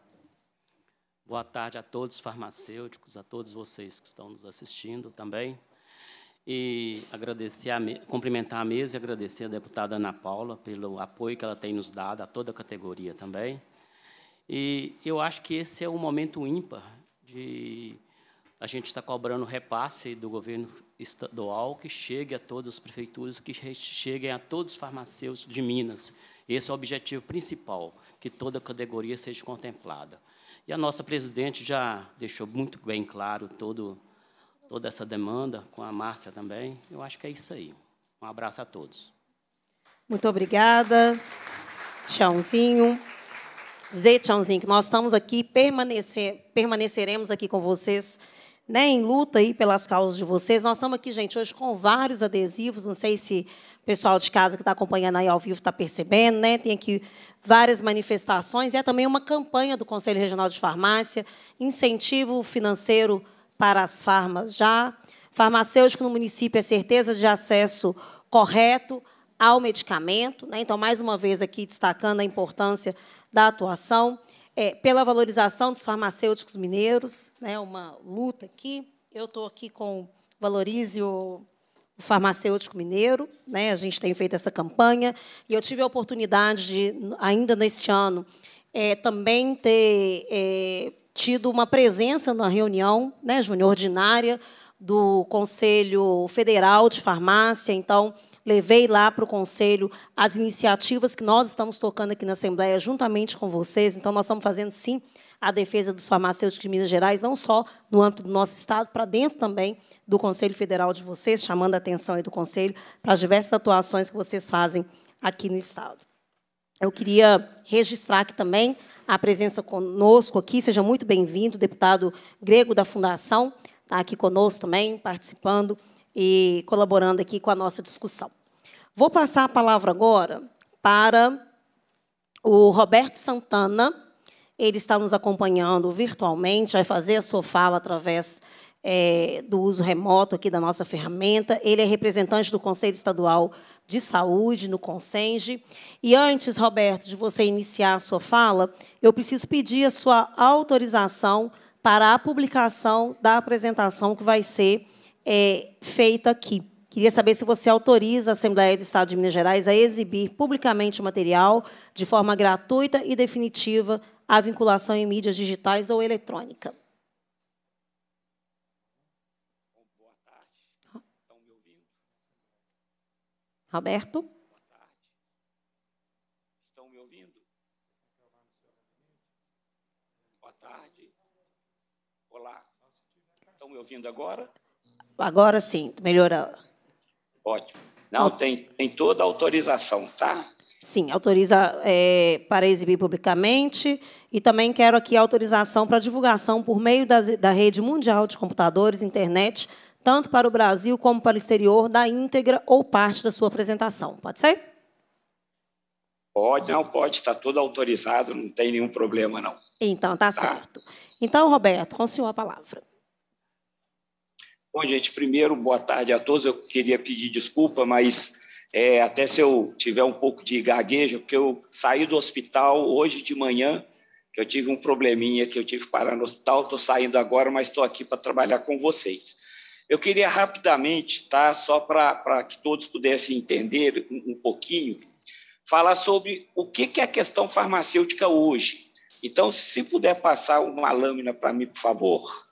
Boa tarde a todos os farmacêuticos, a todos vocês que estão nos assistindo também. E agradecer, cumprimentar a mesa e agradecer a deputada Ana Paula pelo apoio que ela tem nos dado, a toda a categoria também. E eu acho que esse é um momento ímpar de a gente estar cobrando repasse do governo estadual que chegue a todas as prefeituras, que cheguem a todos os farmacêuticos de Minas. Esse é o objetivo principal, que toda a categoria seja contemplada. E a nossa presidente já deixou muito bem claro toda essa demanda, com a Márcia também. Eu acho que é isso aí. Um abraço a todos. Muito obrigada. Tchauzinho. Dizer, Tchãozinho, que nós estamos aqui, permaneceremos aqui com vocês, né, em luta aí pelas causas de vocês. Nós estamos aqui, gente, hoje com vários adesivos, não sei se o pessoal de casa que está acompanhando aí ao vivo está percebendo, né? Tem aqui várias manifestações, e é também uma campanha do Conselho Regional de Farmácia, incentivo financeiro para as farmas já, farmacêutico no município é certeza de acesso correto ao medicamento, né? Então, mais uma vez aqui, destacando a importância da atuação, pela valorização dos farmacêuticos mineiros, né, uma luta aqui. Eu estou aqui com Valorize o Farmacêutico Mineiro, né, a gente tem feito essa campanha, e eu tive a oportunidade de, ainda neste ano, também ter tido uma presença na reunião, né, Júnior, ordinária, do Conselho Federal de Farmácia. Então, levei lá para o Conselho as iniciativas que nós estamos tocando aqui na Assembleia, juntamente com vocês. Então, nós estamos fazendo, sim, a defesa dos farmacêuticos de Minas Gerais, não só no âmbito do nosso Estado, para dentro também do Conselho Federal de vocês, chamando a atenção aí do Conselho para as diversas atuações que vocês fazem aqui no Estado. Eu queria registrar aqui também a presença conosco aqui. Seja muito bem-vindo, deputado Grego da Fundação, está aqui conosco também, participando e colaborando aqui com a nossa discussão. Vou passar a palavra agora para o Roberto Santana. Ele está nos acompanhando virtualmente, vai fazer a sua fala através do uso remoto aqui da nossa ferramenta. Ele é representante do Conselho Estadual de Saúde, no CONSENGE. E antes, Roberto, de você iniciar a sua fala, eu preciso pedir a sua autorização para a publicação da apresentação que vai ser feita aqui. Queria saber se você autoriza a Assembleia do Estado de Minas Gerais a exibir publicamente o material de forma gratuita e definitiva à vinculação em mídias digitais ou eletrônica. Boa tarde. Estão me ouvindo? Roberto? Boa tarde. Estão me ouvindo? Boa tarde. Olá. Estão me ouvindo agora? Agora sim, melhorou. Ótimo. Não, tem toda a autorização, tá? Sim, autoriza para exibir publicamente, e também quero aqui autorização para divulgação por meio da rede mundial de computadores, internet, tanto para o Brasil como para o exterior, da íntegra ou parte da sua apresentação. Pode ser? Pode, não pode, está tudo autorizado, não tem nenhum problema, não. Então, tá certo. Então, Roberto, com o senhor a palavra. Bom, gente, primeiro, boa tarde a todos. Eu queria pedir desculpa, mas... até se eu tiver um pouco de gaguejo, porque eu saí do hospital hoje de manhã, que eu tive um probleminha, que eu tive que parar no hospital, estou saindo agora, mas estou aqui para trabalhar com vocês. Eu queria rapidamente, tá, só para que todos pudessem entender um pouquinho, falar sobre o que é a questão farmacêutica hoje. Então, se puder passar uma lâmina para mim, por favor.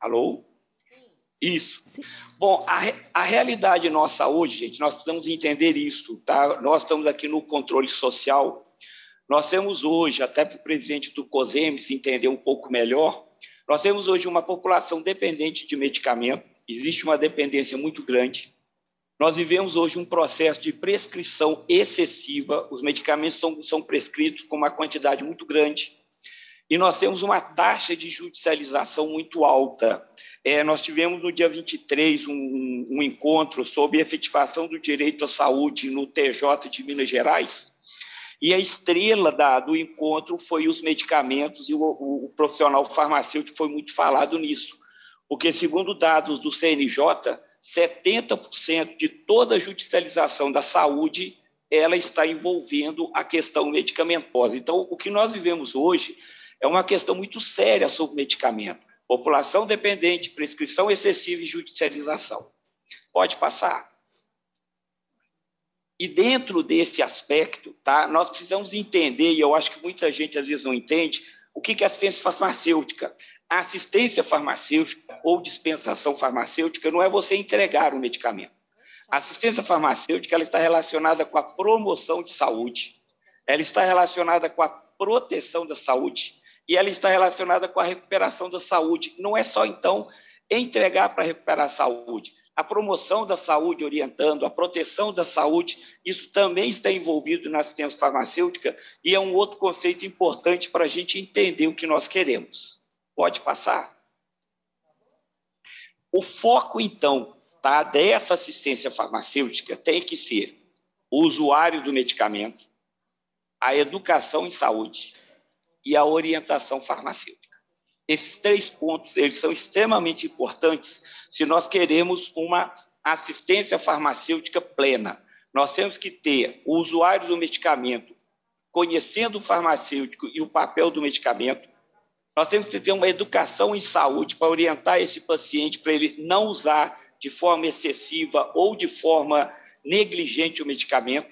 Alô? Isso. Sim. Bom, a realidade nossa hoje, gente, nós precisamos entender isso, tá? Nós estamos aqui no controle social, nós temos hoje, até para o presidente do COSEMES entender um pouco melhor, nós temos hoje uma população dependente de medicamento, existe uma dependência muito grande, nós vivemos hoje um processo de prescrição excessiva, os medicamentos são prescritos com uma quantidade muito grande, e nós temos uma taxa de judicialização muito alta. Nós tivemos, no dia 23, um encontro sobre efetivação do direito à saúde no TJ de Minas Gerais, e a estrela do encontro foi os medicamentos, e o profissional farmacêutico foi muito falado nisso, porque, segundo dados do CNJ, 70% de toda a judicialização da saúde ela está envolvendo a questão medicamentosa. Então, o que nós vivemos hoje... é uma questão muito séria sobre medicamento. População dependente, prescrição excessiva e judicialização. Pode passar. E dentro desse aspecto, tá, nós precisamos entender, e eu acho que muita gente às vezes não entende, o que é assistência farmacêutica. A assistência farmacêutica ou dispensação farmacêutica não é você entregar um medicamento. A assistência farmacêutica ela está relacionada com a promoção de saúde, ela está relacionada com a proteção da saúde, e ela está relacionada com a recuperação da saúde. Não é só, então, entregar para recuperar a saúde. A promoção da saúde orientando, a proteção da saúde, isso também está envolvido na assistência farmacêutica e é um outro conceito importante para a gente entender o que nós queremos. Pode passar? O foco, então, tá, dessa assistência farmacêutica tem que ser o usuário do medicamento, a educação em saúde e a orientação farmacêutica. Esses três pontos, eles são extremamente importantes se nós queremos uma assistência farmacêutica plena. Nós temos que ter o usuário do medicamento conhecendo o farmacêutico e o papel do medicamento. Nós temos que ter uma educação em saúde para orientar esse paciente, para ele não usar de forma excessiva ou de forma negligente o medicamento.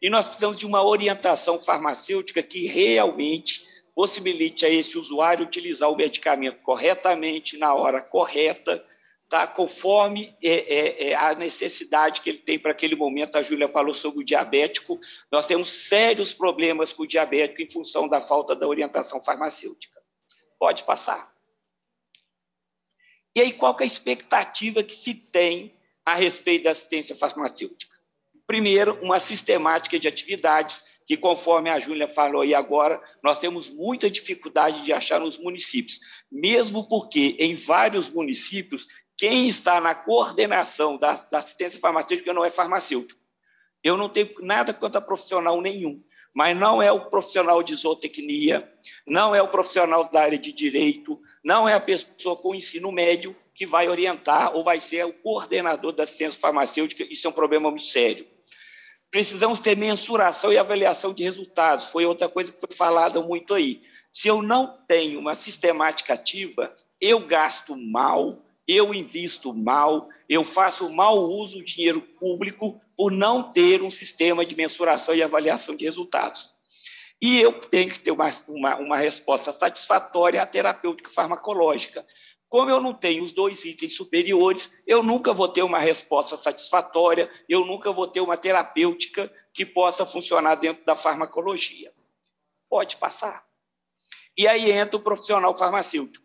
E nós precisamos de uma orientação farmacêutica que realmente possibilite a esse usuário utilizar o medicamento corretamente, na hora correta, tá? Conforme a necessidade que ele tem para aquele momento. A Júlia falou sobre o diabético. Nós temos sérios problemas com o diabético em função da falta da orientação farmacêutica. Pode passar. E aí, qual que é a expectativa que se tem a respeito da assistência farmacêutica? Primeiro, uma sistemática de atividades, que, conforme a Júlia falou aí agora, nós temos muita dificuldade de achar nos municípios, mesmo porque, em vários municípios, quem está na coordenação da assistência farmacêutica não é farmacêutico. Eu não tenho nada contra profissional nenhum, mas não é o profissional de zootecnia, não é o profissional da área de direito, não é a pessoa com ensino médio que vai orientar ou vai ser o coordenador da assistência farmacêutica. Isso é um problema muito sério. Precisamos ter mensuração e avaliação de resultados. Foi outra coisa que foi falada muito aí. Se eu não tenho uma sistemática ativa, eu gasto mal, eu invisto mal, eu faço mau uso do dinheiro público por não ter um sistema de mensuração e avaliação de resultados. E eu tenho que ter uma resposta satisfatória à terapêutica farmacológica. Como eu não tenho os dois itens superiores, eu nunca vou ter uma resposta satisfatória, eu nunca vou ter uma terapêutica que possa funcionar dentro da farmacologia. Pode passar. E aí entra o profissional farmacêutico.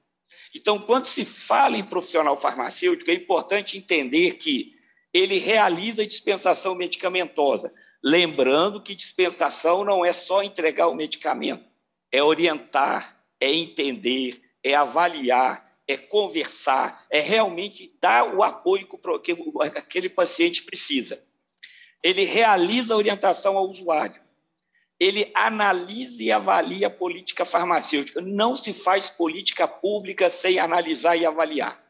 Então, quando se fala em profissional farmacêutico, é importante entender que ele realiza dispensação medicamentosa. Lembrando que dispensação não é só entregar o medicamento, é orientar, é entender, é avaliar, é conversar, é realmente dar o apoio que aquele paciente precisa. Ele realiza a orientação ao usuário, ele analisa e avalia a política farmacêutica. Não se faz política pública sem analisar e avaliar.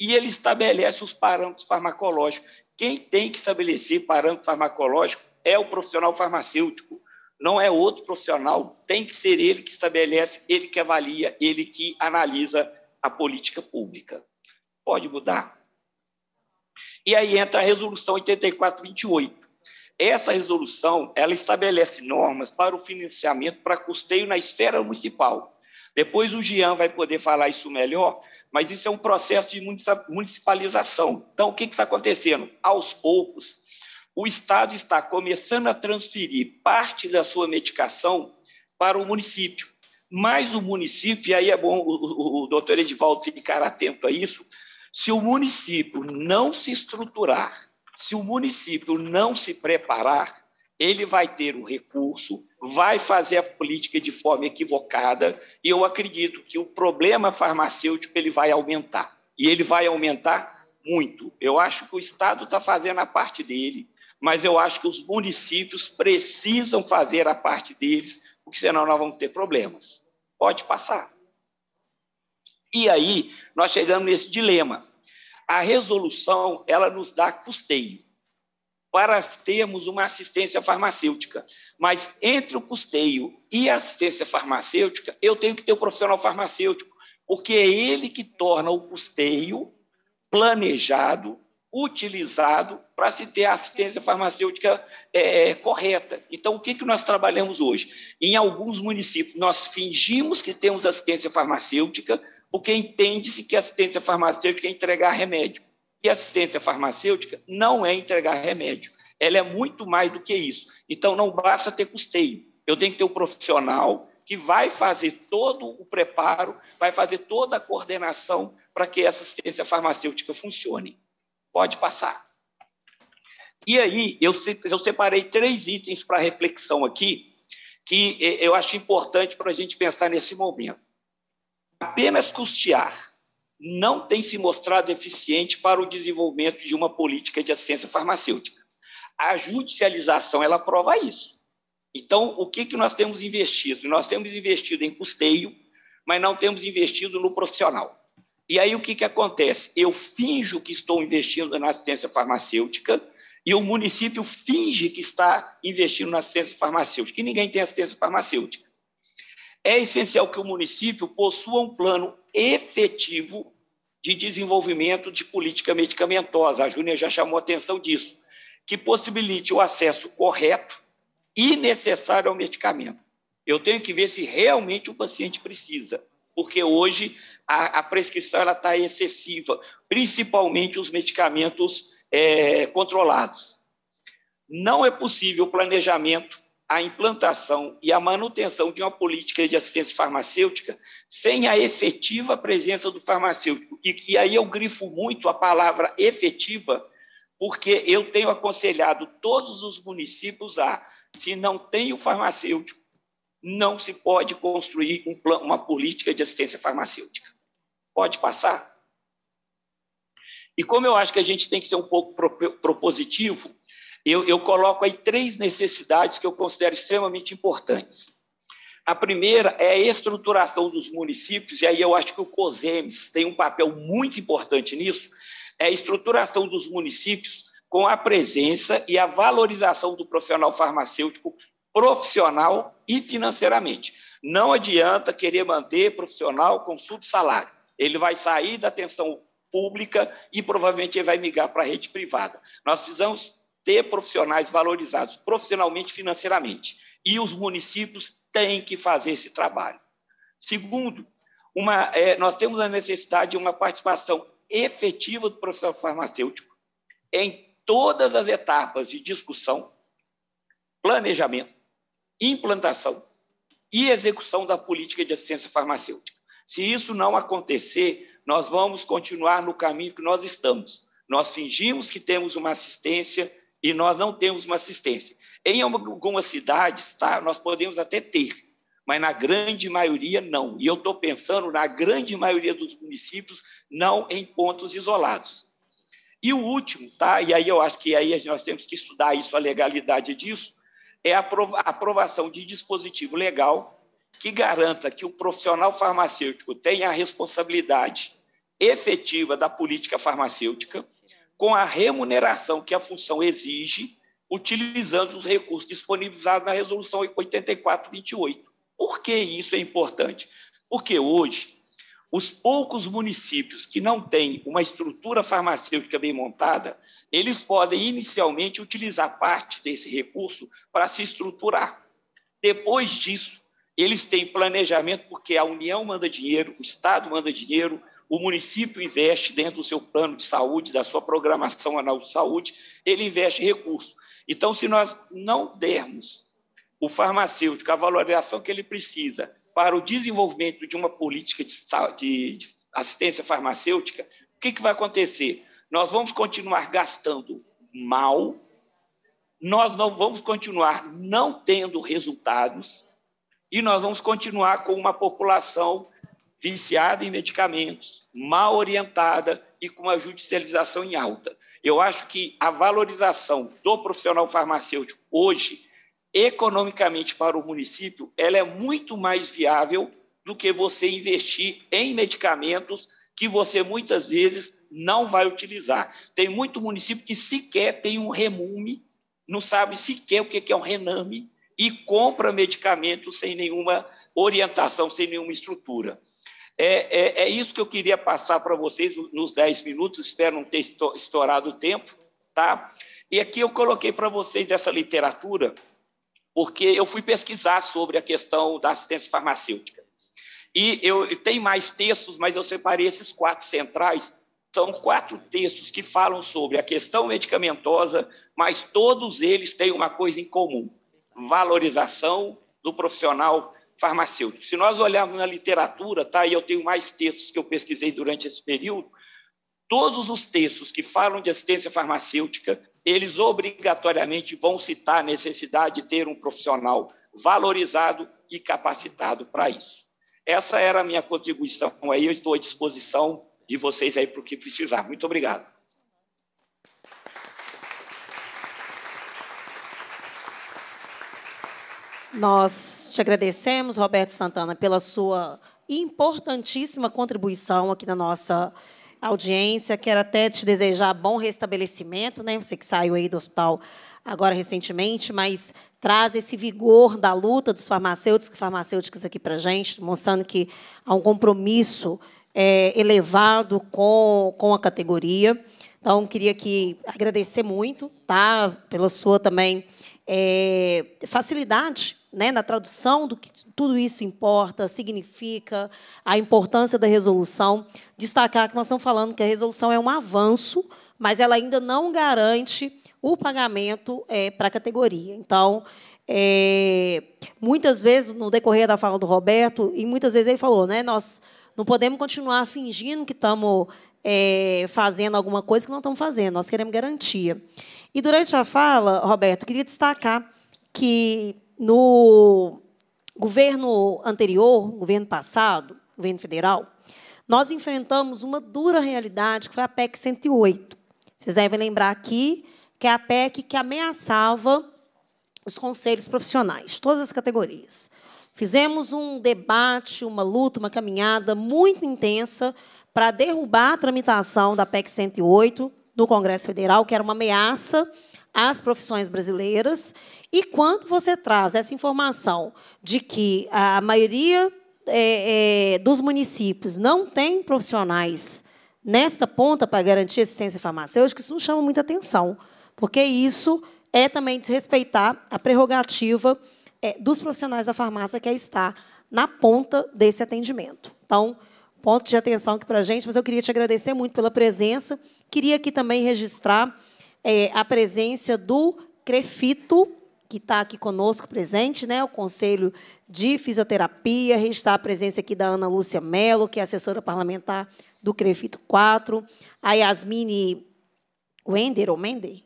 E ele estabelece os parâmetros farmacológicos. Quem tem que estabelecer parâmetro farmacológico é o profissional farmacêutico, não é outro profissional, tem que ser ele que estabelece, ele que avalia, ele que analisa a política pública. Pode mudar. E aí entra a Resolução 8.428. Essa resolução, ela estabelece normas para o financiamento, para custeio na esfera municipal. Depois o Jean vai poder falar isso melhor, mas isso é um processo de municipalização. Então, o que está acontecendo? Aos poucos, o Estado está começando a transferir parte da sua medicação para o município. Mas o município, e aí é bom o doutor Edvaldo ficar atento a isso, se o município não se estruturar, se o município não se preparar, ele vai ter o recurso, vai fazer a política de forma equivocada, e eu acredito que o problema farmacêutico ele vai aumentar, e ele vai aumentar muito. Eu acho que o Estado está fazendo a parte dele, mas eu acho que os municípios precisam fazer a parte deles, porque senão nós vamos ter problemas. Pode passar. E aí, nós chegamos nesse dilema. A resolução, ela nos dá custeio para termos uma assistência farmacêutica. Mas entre o custeio e a assistência farmacêutica, eu tenho que ter o profissional farmacêutico, porque é ele que torna o custeio planejado, utilizado para se ter a assistência farmacêutica correta. Então, o que, nós trabalhamos hoje? Em alguns municípios, nós fingimos que temos assistência farmacêutica, porque entende-se que assistência farmacêutica é entregar remédio. E assistência farmacêutica não é entregar remédio, ela é muito mais do que isso. Então, não basta ter custeio, eu tenho que ter um profissional que vai fazer todo o preparo, vai fazer toda a coordenação para que essa assistência farmacêutica funcione. Pode passar. E aí, eu separei 3 itens para reflexão aqui, que eu acho importante para a gente pensar nesse momento. Apenas custear não tem se mostrado eficiente para o desenvolvimento de uma política de assistência farmacêutica. A judicialização, ela prova isso. Então, o que nós temos investido? Nós temos investido em custeio, mas não temos investido no profissional. E aí, o que acontece? Eu finjo que estou investindo na assistência farmacêutica e o município finge que está investindo na assistência farmacêutica, que ninguém tem assistência farmacêutica. É essencial que o município possua um plano efetivo de desenvolvimento de política medicamentosa. A Júnia já chamou a atenção disso, que possibilite o acesso correto e necessário ao medicamento. Eu tenho que ver se realmente o paciente precisa, porque hoje a prescrição ela está excessiva, principalmente os medicamentos controlados. Não é possível o planejamento, a implantação e a manutenção de uma política de assistência farmacêutica sem a efetiva presença do farmacêutico. E aí eu grifo muito a palavra efetiva, porque eu tenho aconselhado todos os municípios a, se não tem o farmacêutico, não se pode construir uma política de assistência farmacêutica. Pode passar? E como eu acho que a gente tem que ser um pouco propositivo, eu coloco aí 3 necessidades que eu considero extremamente importantes. A primeira é a estruturação dos municípios, e aí eu acho que o COSEMES tem um papel muito importante nisso, é a estruturação dos municípios com a presença e a valorização do profissional farmacêutico profissional e financeiramente. Não adianta querer manter profissional com subsalário. Ele vai sair da atenção pública e provavelmente ele vai migrar para a rede privada. Nós precisamos ter profissionais valorizados profissionalmente e financeiramente. E os municípios têm que fazer esse trabalho. Segundo, nós temos a necessidade de uma participação efetiva do profissional farmacêutico em todas as etapas de discussão, planejamento, implantação e execução da política de assistência farmacêutica. Se isso não acontecer, nós vamos continuar no caminho que nós estamos. Nós fingimos que temos uma assistência e nós não temos uma assistência. Em algumas cidades, tá, nós podemos até ter, mas na grande maioria não. E eu estou pensando na grande maioria dos municípios, não em pontos isolados. E o último, tá? E aí eu acho que aí nós temos que estudar isso, a legalidade disso, é a aprovação de dispositivo legal que garanta que o profissional farmacêutico tenha a responsabilidade efetiva da política farmacêutica com a remuneração que a função exige, utilizando os recursos disponibilizados na Resolução 8.428. Por que isso é importante? Porque hoje, os poucos municípios que não têm uma estrutura farmacêutica bem montada, eles podem inicialmente utilizar parte desse recurso para se estruturar. Depois disso, eles têm planejamento, porque a União manda dinheiro, o Estado manda dinheiro, o município investe dentro do seu plano de saúde, da sua programação anual de saúde, ele investe recursos. Então, se nós não dermos o farmacêutico a valorização que ele precisa para o desenvolvimento de uma política de assistência farmacêutica, o que vai acontecer? Nós vamos continuar gastando mal, nós não vamos continuar não tendo resultados e nós vamos continuar com uma população viciada em medicamentos, mal orientada e com a judicialização em alta. Eu acho que a valorização do profissional farmacêutico hoje, economicamente para o município, ela é muito mais viável do que você investir em medicamentos que você muitas vezes não vai utilizar. Tem muito município que sequer tem um remume, não sabe sequer o que é um rename e compra medicamentos sem nenhuma orientação, sem nenhuma estrutura. É isso que eu queria passar para vocês nos 10 minutos, espero não ter estourado o tempo, tá? E aqui eu coloquei para vocês essa literatura, porque eu fui pesquisar sobre a questão da assistência farmacêutica. E tem mais textos, mas eu separei esses 4 centrais, são 4 textos que falam sobre a questão medicamentosa, mas todos eles têm uma coisa em comum, valorização do profissional farmacêutico. Se nós olharmos na literatura, tá, e eu tenho mais textos que eu pesquisei durante esse período, todos os textos que falam de assistência farmacêutica, eles obrigatoriamente vão citar a necessidade de ter um profissional valorizado e capacitado para isso. Essa era a minha contribuição aí, eu estou à disposição de vocês aí para o que precisar. Muito obrigado. Nós te agradecemos, Roberto Santana, pela sua importantíssima contribuição aqui na nossa audiência. Quero até te desejar bom restabelecimento, né? Você que saiu aí do hospital agora recentemente, mas traz esse vigor da luta dos farmacêuticos e farmacêuticas aqui para a gente, mostrando que há um compromisso elevado com a categoria. Então, queria aqui agradecer muito, tá, pela sua também facilidade, né, na tradução do que tudo isso importa, significa, a importância da resolução. Destacar que nós estamos falando que a resolução é um avanço, mas ela ainda não garante o pagamento para a categoria. Então, muitas vezes, no decorrer da fala do Roberto, e muitas vezes ele falou, né, nós não podemos continuar fingindo que estamos fazendo alguma coisa que não estamos fazendo, nós queremos garantia. E, durante a fala, Roberto, queria destacar que, no governo anterior, governo passado, governo federal, nós enfrentamos uma dura realidade, que foi a PEC 108. Vocês devem lembrar aqui que é a PEC que ameaçava os conselhos profissionais, todas as categorias. Fizemos um debate, uma luta, uma caminhada muito intensa para derrubar a tramitação da PEC 108 no Congresso Federal, que era uma ameaça às profissões brasileiras. E quando você traz essa informação de que a maioria dos municípios não tem profissionais nesta ponta para garantir assistência farmacêutica, isso não chama muita atenção, porque isso é também desrespeitar a prerrogativa dos profissionais da farmácia, que é estar na ponta desse atendimento. Então, ponto de atenção aqui para a gente, mas eu queria te agradecer muito pela presença. Queria aqui também registrar a presença do CREFITO, que está aqui conosco presente, né, o Conselho de Fisioterapia, registrar a presença aqui da Ana Lúcia Mello, que é assessora parlamentar do CREFITO 4, a Yasmine Wender ou Mende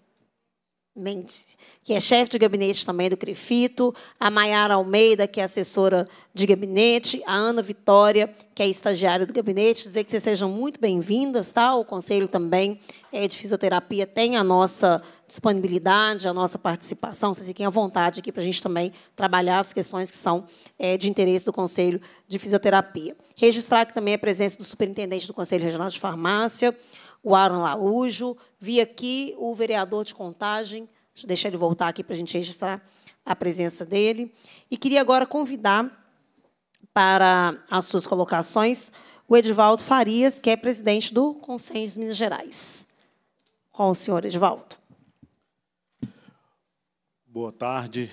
Mendes, que é chefe de gabinete também do CREFITO, a Maiara Almeida, que é assessora de gabinete, a Ana Vitória, que é estagiária do gabinete. Dizer que vocês sejam muito bem-vindas, tá? O Conselho também de Fisioterapia tem a nossa disponibilidade, a nossa participação. Vocês fiquem à vontade aqui para a gente também trabalhar as questões que são de interesse do Conselho de Fisioterapia. Registrar aqui também a presença do superintendente do Conselho Regional de Farmácia, o Aaron Araújo, vi aqui o vereador de Contagem, deixa eu deixar ele voltar aqui para a gente registrar a presença dele, e queria agora convidar para as suas colocações o Edvaldo Farias, que é presidente do Conselho de Minas Gerais. Com o senhor Edvaldo. Boa tarde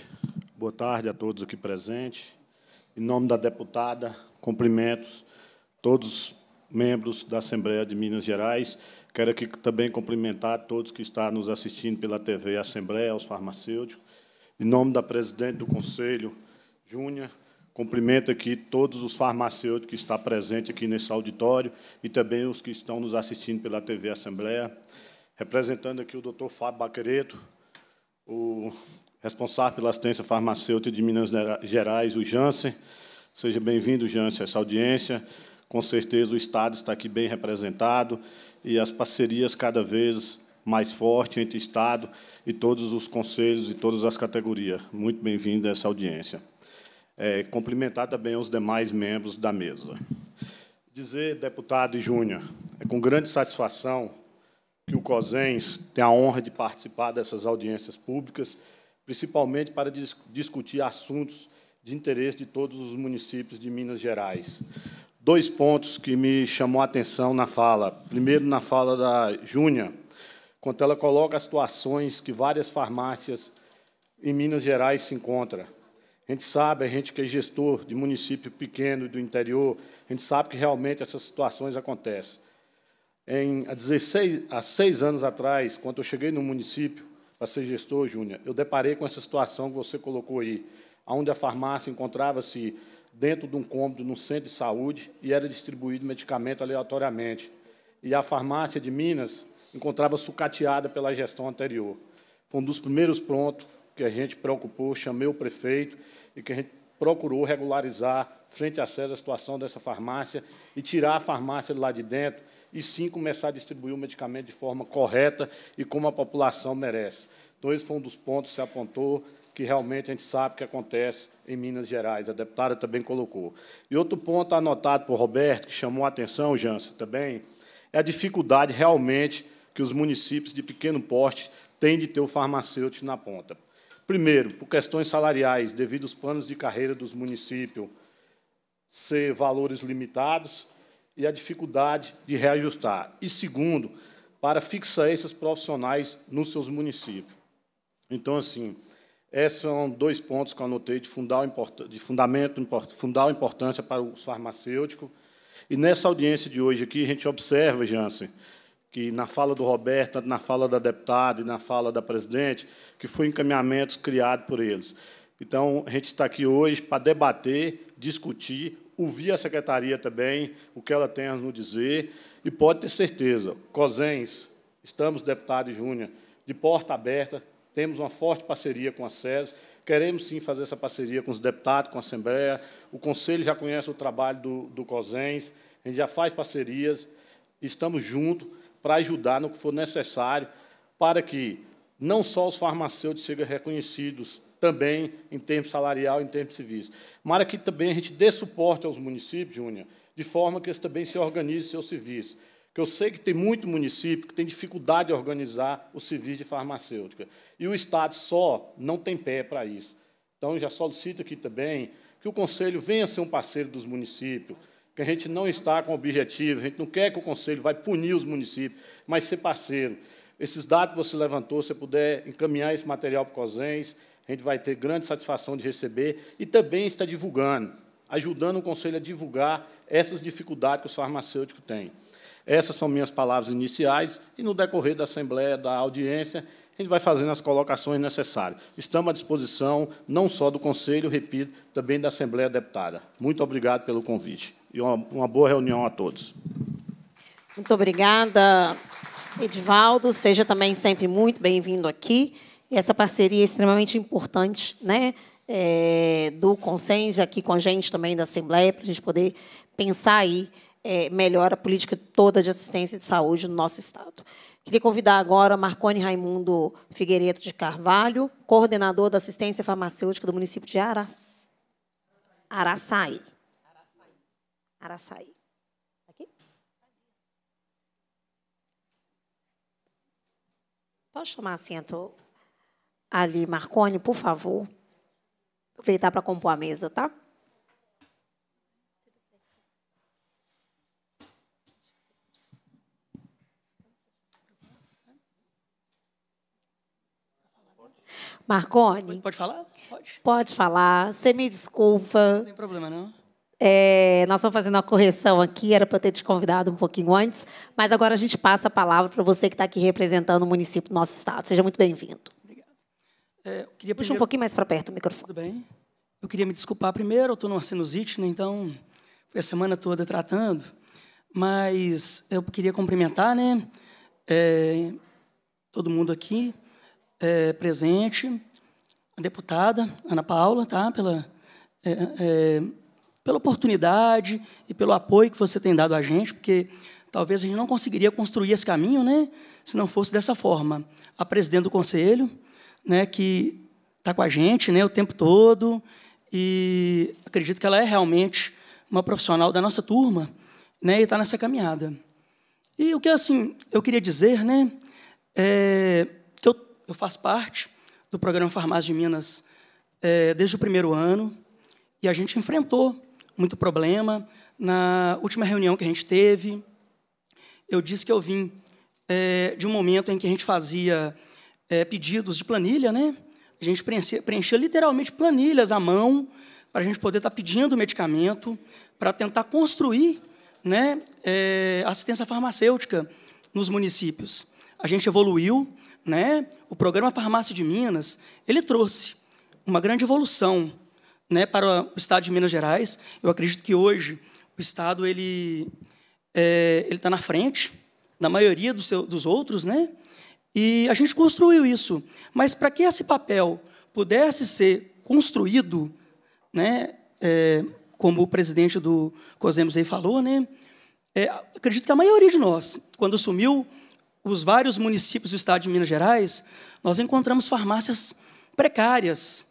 a todos aqui presentes. Em nome da deputada, cumprimentos todos membros da Assembleia de Minas Gerais. Quero aqui também cumprimentar todos que estão nos assistindo pela TV Assembleia, os farmacêuticos. Em nome da presidente do Conselho, Júnia, cumprimento aqui todos os farmacêuticos que estão presentes aqui nesse auditório e também os que estão nos assistindo pela TV Assembleia. Representando aqui o doutor Fábio Baccheretti, o responsável pela assistência farmacêutica de Minas Gerais, o Jansen. Seja bem-vindo, Jansen, a essa audiência. Com certeza, o Estado está aqui bem representado e as parcerias cada vez mais fortes entre o Estado e todos os conselhos e todas as categorias. Muito bem-vindo a essa audiência. Cumprimentar também os demais membros da mesa. Dizer, deputado e Júnior, é com grande satisfação que o COSENS tem a honra de participar dessas audiências públicas, principalmente para discutir assuntos de interesse de todos os municípios de Minas Gerais. Dois pontos que me chamou a atenção na fala. Primeiro, na fala da Júnia, quando ela coloca as situações que várias farmácias em Minas Gerais se encontram. A gente sabe, a gente que é gestor de município pequeno do interior, a gente sabe que realmente essas situações acontecem. Há 6 anos atrás, quando eu cheguei no município para ser gestor, Júnia, eu deparei com essa situação que você colocou aí, onde a farmácia encontrava-se dentro de um cômodo, num centro de saúde, e era distribuído medicamento aleatoriamente. E a farmácia de Minas encontrava sucateada pela gestão anterior. Foi um dos primeiros pontos que a gente preocupou, chamei o prefeito, e que a gente procurou regularizar frente a César a situação dessa farmácia e tirar a farmácia de lá de dentro, e sim começar a distribuir o medicamento de forma correta e como a população merece. Então, esse foi um dos pontos que se apontou, que realmente a gente sabe que acontece em Minas Gerais. A deputada também colocou. E outro ponto anotado por Roberto, que chamou a atenção, Jans, também, é a dificuldade realmente que os municípios de pequeno porte têm de ter o farmacêutico na ponta. Primeiro, por questões salariais, devido aos planos de carreira dos municípios ser valores limitados e a dificuldade de reajustar. E, segundo, para fixar esses profissionais nos seus municípios. Então, assim, esses são dois pontos que eu anotei de fundamental importância para os farmacêuticos. E nessa audiência de hoje aqui, a gente observa, Jansen, que na fala do Roberto, na fala da deputada e na fala da presidente, que foi encaminhamento criado por eles. Então, a gente está aqui hoje para debater, discutir, ouvir a secretaria também, o que ela tem a nos dizer, e pode ter certeza, COSENS, estamos, deputado Júnior, de porta aberta. Temos uma forte parceria com a SES, queremos, sim, fazer essa parceria com os deputados, com a Assembleia. O Conselho já conhece o trabalho do COSENS, a gente já faz parcerias, estamos juntos para ajudar no que for necessário para que não só os farmacêuticos sejam reconhecidos também em termos salarial, em termos civis, mas que também a gente dê suporte aos municípios, Júnior, de forma que eles também se organizem seu serviço. Que eu sei que tem muito município que tem dificuldade de organizar o serviço de farmacêutica. E o Estado só não tem pé para isso. Então, já solicito aqui também que o Conselho venha ser um parceiro dos municípios, que a gente não está com objetivo, a gente não quer que o Conselho vai punir os municípios, mas ser parceiro. Esses dados que você levantou, se você puder encaminhar esse material para o COSENS, a gente vai ter grande satisfação de receber e também está divulgando, ajudando o Conselho a divulgar essas dificuldades que os farmacêuticos têm. Essas são minhas palavras iniciais, e, no decorrer da Assembleia, da audiência, a gente vai fazendo as colocações necessárias. Estamos à disposição, não só do Conselho, repito, também da Assembleia Deputada. Muito obrigado pelo convite. E uma boa reunião a todos. Muito obrigada, Edvaldo, seja também sempre muito bem-vindo aqui. Essa parceria é extremamente importante, né? Do Conselho, aqui com a gente também da Assembleia, para a gente poder pensar aí melhor a política toda de assistência de saúde no nosso Estado. Queria convidar agora Marconi Raimundo Figueiredo de Carvalho, coordenador da assistência farmacêutica do município de Araçaí. Aqui? Pode tomar assento ali, Marconi, por favor. Aproveitar para compor a mesa, tá? Marconi. Pode falar? Pode. Pode falar. Você me desculpa. Não tem problema, não. Nós estamos fazendo uma correção aqui, era para eu ter te convidado um pouquinho antes, mas agora a gente passa a palavra para você que está aqui representando o município do nosso estado. Seja muito bem-vindo. Obrigado. Puxa primeiro um pouquinho mais para perto o microfone. Tudo bem. Eu queria me desculpar primeiro, eu estou numa sinusite, né? Então foi a semana toda tratando, mas eu queria cumprimentar, né? Todo mundo aqui. Presente, a deputada Ana Paula, tá, pela oportunidade e pelo apoio que você tem dado a gente, porque talvez a gente não conseguiria construir esse caminho, né, se não fosse dessa forma. A presidente do Conselho, né, que está com a gente, né, o tempo todo, e acredito que ela é realmente uma profissional da nossa turma, né, e está nessa caminhada. E o que assim, eu queria dizer, né, eu faço parte do Programa Farmácia de Minas desde o primeiro ano, e a gente enfrentou muito problema. Na última reunião que a gente teve, eu disse que eu vim de um momento em que a gente fazia pedidos de planilha, né? A gente preenchia literalmente planilhas à mão para a gente poder estar pedindo medicamento, para tentar construir, né, assistência farmacêutica nos municípios. A gente evoluiu, né? O Programa Farmácia de Minas, ele trouxe uma grande evolução, né, para o Estado de Minas Gerais. Eu acredito que hoje o Estado ele está na frente da maioria dos outros, né? E a gente construiu isso. Mas para que esse papel pudesse ser construído, né, como o presidente do COSEMES aí falou, né, acredito que a maioria de nós, quando assumiu os vários municípios do Estado de Minas Gerais, nós encontramos farmácias precárias.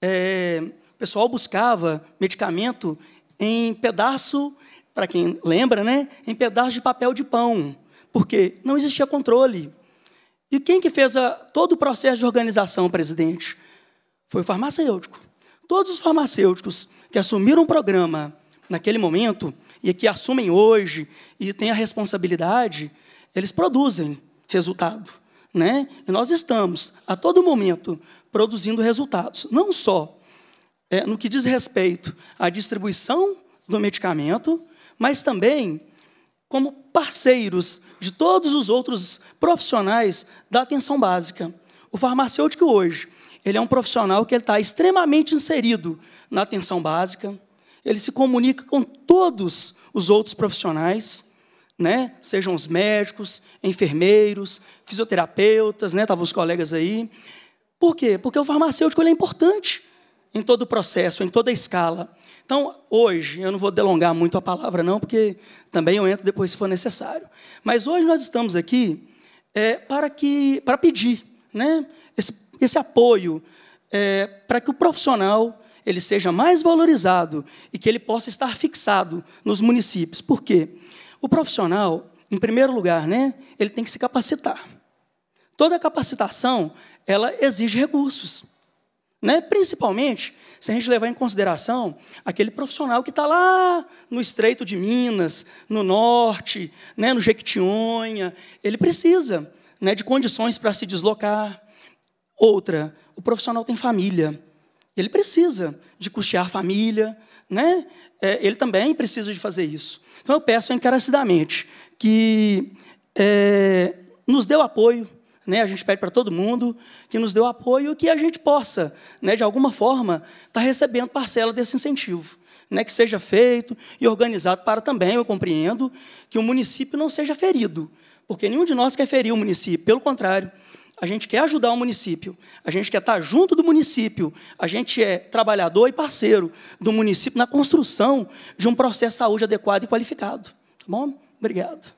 O pessoal buscava medicamento em pedaço, para quem lembra, né, em pedaço de papel de pão, porque não existia controle. E quem que fez todo o processo de organização, presidente? Foi o farmacêutico. Todos os farmacêuticos que assumiram o programa naquele momento e que assumem hoje e têm a responsabilidade, eles produzem resultado, né? E nós estamos, a todo momento, produzindo resultados, não só no que diz respeito à distribuição do medicamento, mas também como parceiros de todos os outros profissionais da atenção básica. O farmacêutico hoje, ele é um profissional que está extremamente inserido na atenção básica, ele se comunica com todos os outros profissionais, né? Sejam os médicos, enfermeiros, fisioterapeutas, né? Estavam os colegas aí. Por quê? Porque o farmacêutico ele é importante em todo o processo, em toda a escala. Então, hoje, eu não vou delongar muito a palavra, não, porque também eu entro depois se for necessário. Mas hoje nós estamos aqui para pedir, né, esse apoio, para que o profissional ele seja mais valorizado e que ele possa estar fixado nos municípios. Por quê? O profissional, em primeiro lugar, né, ele tem que se capacitar. Toda capacitação ela exige recursos, né? Principalmente se a gente levar em consideração aquele profissional que está lá no Estreito de Minas, no Norte, né, no Jequitinhonha. Ele precisa, né, de condições para se deslocar. Outra, o profissional tem família. Ele precisa de custear família, né? Ele também precisa de fazer isso. Então, eu peço encarecidamente que nos dê o apoio, né? A gente pede para todo mundo que nos dê o apoio, que a gente possa, né, de alguma forma, estar recebendo parcela desse incentivo, né? Que seja feito e organizado para também, eu compreendo, que o município não seja ferido porque nenhum de nós quer ferir o município, pelo contrário, a gente quer ajudar o município, a gente quer estar junto do município, a gente é trabalhador e parceiro do município na construção de um processo de saúde adequado e qualificado. Tá bom? Obrigado.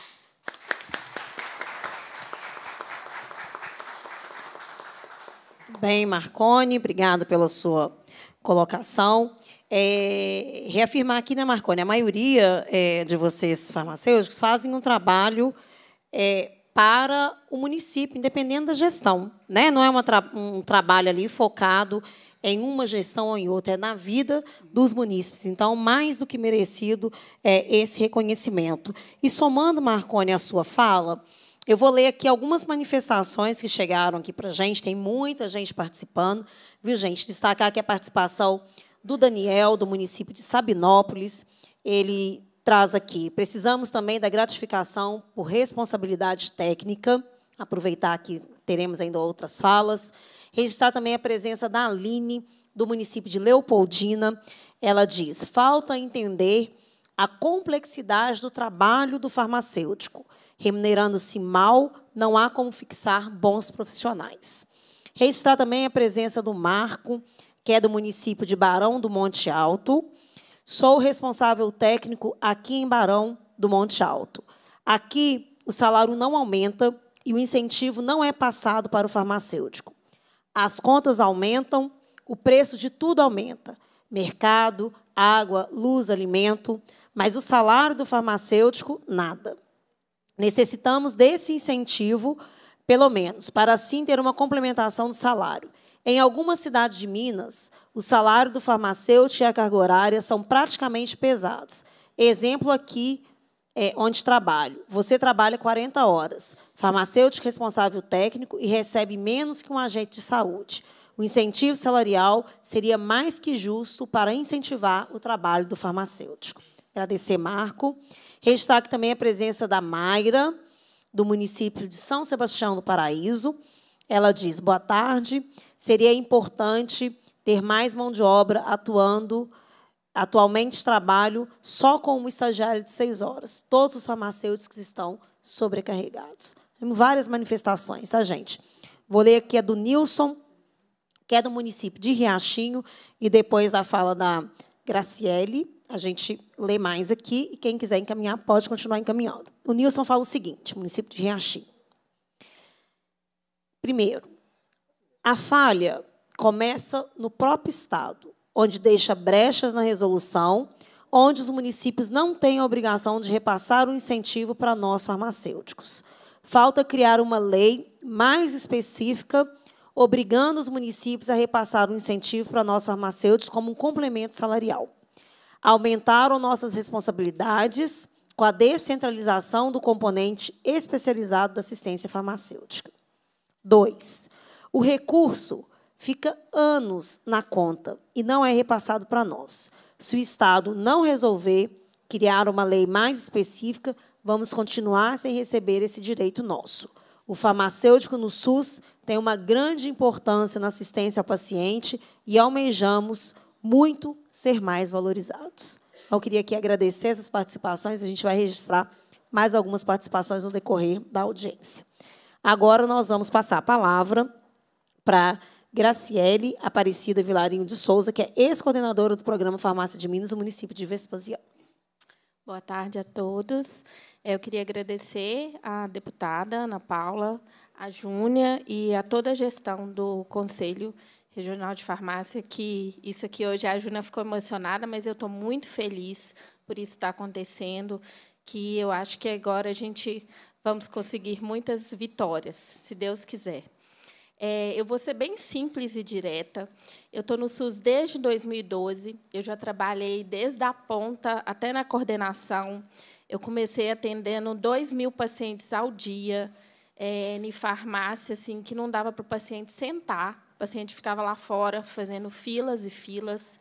Bem, Marconi, obrigada pela sua colocação. Reafirmar aqui, né, Marconi, a maioria de vocês, farmacêuticos, fazem um trabalho para o município, independente da gestão, né? Não é um trabalho ali focado em uma gestão ou em outra, é na vida dos munícipes. Então, mais do que merecido esse reconhecimento. E, somando, Marconi, a sua fala, eu vou ler aqui algumas manifestações que chegaram aqui para a gente, tem muita gente participando, viu, gente? Destacar aqui a participação do Daniel, do município de Sabinópolis. Ele traz aqui: precisamos também da gratificação por responsabilidade técnica. Aproveitar que teremos ainda outras falas. Registrar também a presença da Aline, do município de Leopoldina. Ela diz: falta entender a complexidade do trabalho do farmacêutico. Remunerando-se mal, não há como fixar bons profissionais. Registrar também a presença do Marco, que é do município de Barão do Monte Alto. Sou o responsável técnico aqui em Barão do Monte Alto. Aqui, o salário não aumenta e o incentivo não é passado para o farmacêutico. As contas aumentam, o preço de tudo aumenta. Mercado, água, luz, alimento, mas o salário do farmacêutico, nada. Necessitamos desse incentivo, pelo menos, para assim ter uma complementação do salário. Em algumas cidades de Minas, o salário do farmacêutico e a carga horária são praticamente pesados. Exemplo aqui é onde trabalho. Você trabalha 40 horas, farmacêutico responsável técnico, e recebe menos que um agente de saúde. O incentivo salarial seria mais que justo para incentivar o trabalho do farmacêutico. Agradecer, Marco. Registrar aqui também a presença da Mayra, do município de São Sebastião do Paraíso. Ela diz: boa tarde, seria importante ter mais mão de obra atuando. Atualmente trabalho só com um estagiário de 6 horas. Todos os farmacêuticos estão sobrecarregados. Temos várias manifestações, tá, gente? Vou ler aqui a do Nilson, que é do município de Riachinho, e depois da fala da Graciele, a gente lê mais aqui, e quem quiser encaminhar pode continuar encaminhando. O Nilson fala o seguinte, município de Riachim. Primeiro, a falha começa no próprio Estado, onde deixa brechas na resolução, onde os municípios não têm a obrigação de repassar o incentivo para nós farmacêuticos. Falta criar uma lei mais específica obrigando os municípios a repassar o incentivo para nós farmacêuticos como um complemento salarial. Aumentaram nossas responsabilidades com a descentralização do componente especializado da assistência farmacêutica. 2. O recurso fica anos na conta e não é repassado para nós. Se o Estado não resolver criar uma lei mais específica, vamos continuar sem receber esse direito nosso. O farmacêutico no SUS tem uma grande importância na assistência ao paciente e almejamos muito ser mais valorizados. Eu queria aqui agradecer essas participações, a gente vai registrar mais algumas participações no decorrer da audiência. Agora nós vamos passar a palavra para Graciele Aparecida Vilarinho de Souza, que é ex-coordenadora do Programa Farmácia de Minas, do município de Vespasiano. Boa tarde a todos. Eu queria agradecer à deputada Ana Paula, à Júnia e a toda a gestão do Conselho Regional de Farmácia, que isso aqui hoje a Júnia ficou emocionada, mas eu estou muito feliz por isso estar acontecendo, que eu acho que agora a gente vamos conseguir muitas vitórias, se Deus quiser. Eu vou ser bem simples e direta. Eu estou no SUS desde 2012, eu já trabalhei desde a ponta até na coordenação. Eu comecei atendendo 2.000 pacientes ao dia, em farmácia, assim, que não dava para o paciente sentar. O paciente ficava lá fora, fazendo filas e filas,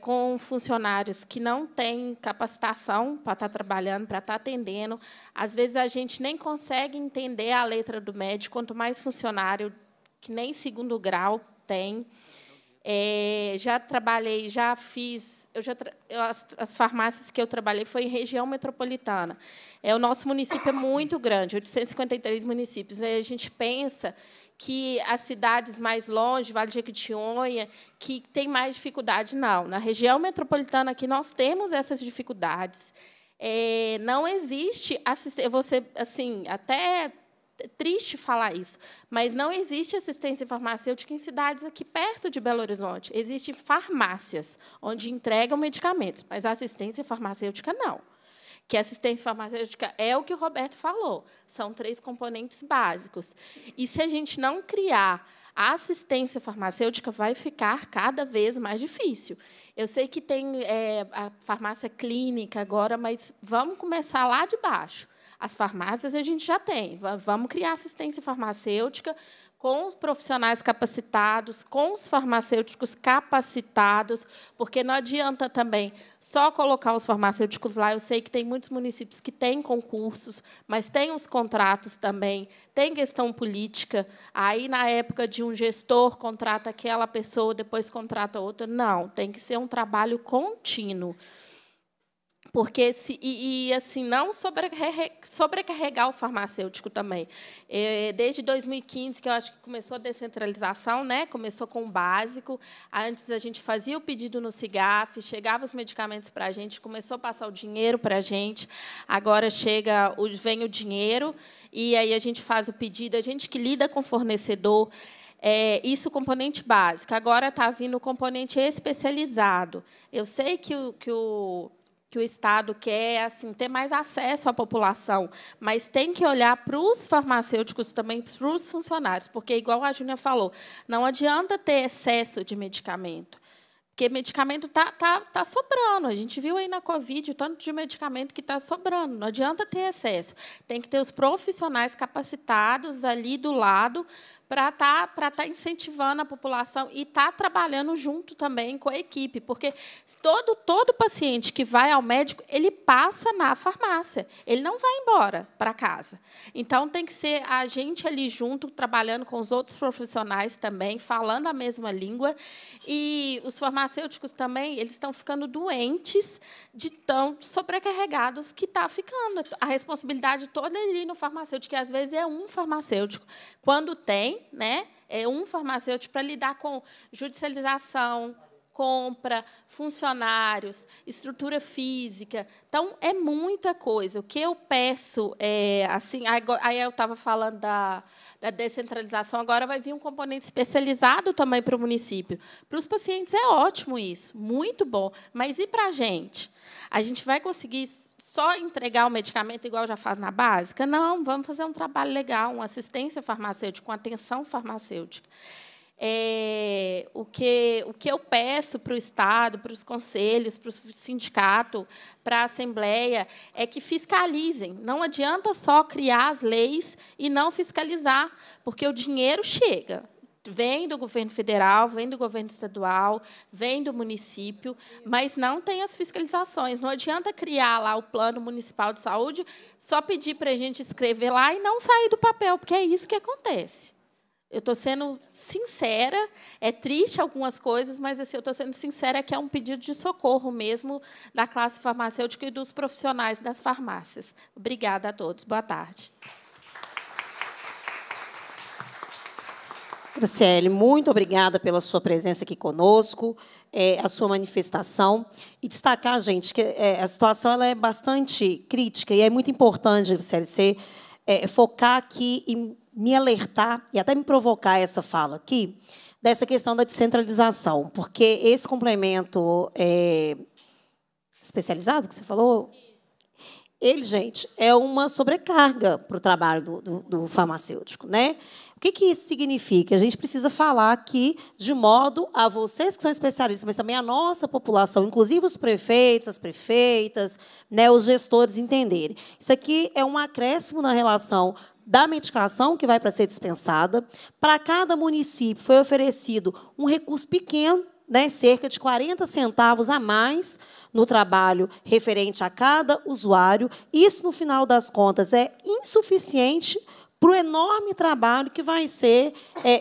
com funcionários que não têm capacitação para estar trabalhando, para estar atendendo. Às vezes, a gente nem consegue entender a letra do médico, quanto mais funcionário que nem segundo grau tem. Já trabalhei, já fiz... As farmácias que eu trabalhei foi em região metropolitana. O nosso município é muito grande, 853 municípios. A gente pensa que as cidades mais longe, Vale de Jequitinhonha, que tem mais dificuldade, não. Na região metropolitana aqui nós temos essas dificuldades. Não existe assistência... até... É triste falar isso, mas não existe assistência farmacêutica em cidades aqui perto de Belo Horizonte. Existem farmácias onde entregam medicamentos, mas a assistência farmacêutica não. Que a assistência farmacêutica é o que o Roberto falou, são 3 componentes básicos. E, se a gente não criar a assistência farmacêutica, vai ficar cada vez mais difícil. Eu sei que tem a farmácia clínica agora, mas vamos começar lá de baixo. As farmácias a gente já tem. Vamos criar assistência farmacêutica com os profissionais capacitados, com os farmacêuticos capacitados, porque não adianta também só colocar os farmacêuticos lá. Eu sei que tem muitos municípios que têm concursos, mas tem os contratos também, tem questão política. Aí, na época de um gestor, contrata aquela pessoa, depois contrata outra. Não, tem que ser um trabalho contínuo. Porque assim, não sobrecarregar o farmacêutico também. Desde 2015, que eu acho que começou a descentralização, né? Começou com o básico. Antes, a gente fazia o pedido no CIGAF, chegava os medicamentos para a gente, começou a passar o dinheiro para a gente. Agora chega, vem o dinheiro, e aí a gente faz o pedido, a gente que lida com o fornecedor. Isso, componente básico. Agora está vindo o componente especializado. Eu sei que o Estado quer ter mais acesso à população, mas tem que olhar para os farmacêuticos também, para os funcionários, porque, igual a Júnia falou, não adianta ter excesso de medicamento, porque medicamento está sobrando. A gente viu aí na Covid o tanto de medicamento que está sobrando. Não adianta ter excesso. Tem que ter os profissionais capacitados ali do lado para estar incentivando a população e estar trabalhando junto também com a equipe, porque todo paciente que vai ao médico, ele passa na farmácia, ele não vai embora para casa. Então, tem que ser a gente ali junto, trabalhando com os outros profissionais também, falando a mesma língua. E os farmacêuticos também, eles estão ficando doentes de tão sobrecarregados que está ficando. A responsabilidade toda ali no farmacêutico, que às vezes é um farmacêutico. Quando tem, né? É um farmacêutico para lidar com judicialização, compra, funcionários, estrutura física. Então, é muita coisa. O que eu peço é assim. Aí eu estava falando da descentralização, agora vai vir um componente especializado também para o município. Para os pacientes é ótimo isso, muito bom. Mas e para a gente? A gente vai conseguir só entregar o medicamento igual já faz na básica? Não, vamos fazer um trabalho legal, uma assistência farmacêutica, uma atenção farmacêutica. O que eu peço para o Estado, para os conselhos, para o sindicato, para a Assembleia, é que fiscalizem. Não adianta só criar as leis e não fiscalizar, porque o dinheiro chega. Vem do governo federal, vem do governo estadual, vem do município, mas não tem as fiscalizações. Não adianta criar lá o Plano Municipal de Saúde, só pedir para a gente escrever lá e não sair do papel, porque é isso que acontece. Eu estou sendo sincera, é triste algumas coisas, mas assim, eu estou sendo sincera que é um pedido de socorro mesmo da classe farmacêutica e dos profissionais das farmácias. Obrigada a todos. Boa tarde. Graciele, muito obrigada pela sua presença aqui conosco, a sua manifestação. E destacar, gente, que a situação ela é bastante crítica e é muito importante, Graciele, você focar aqui e me alertar e até me provocar essa fala aqui dessa questão da descentralização, porque esse complemento especializado que você falou, ele, gente, é uma sobrecarga para o trabalho do farmacêutico, né? O que isso significa? A gente precisa falar aqui de modo a vocês que são especialistas, mas também a nossa população, inclusive os prefeitos, as prefeitas, né, os gestores entenderem. Isso aqui é um acréscimo na relação da medicação que vai para ser dispensada. Para cada município foi oferecido um recurso pequeno, né, cerca de 40 centavos a mais no trabalho referente a cada usuário. Isso, no final das contas, é insuficiente para o enorme trabalho que vai ser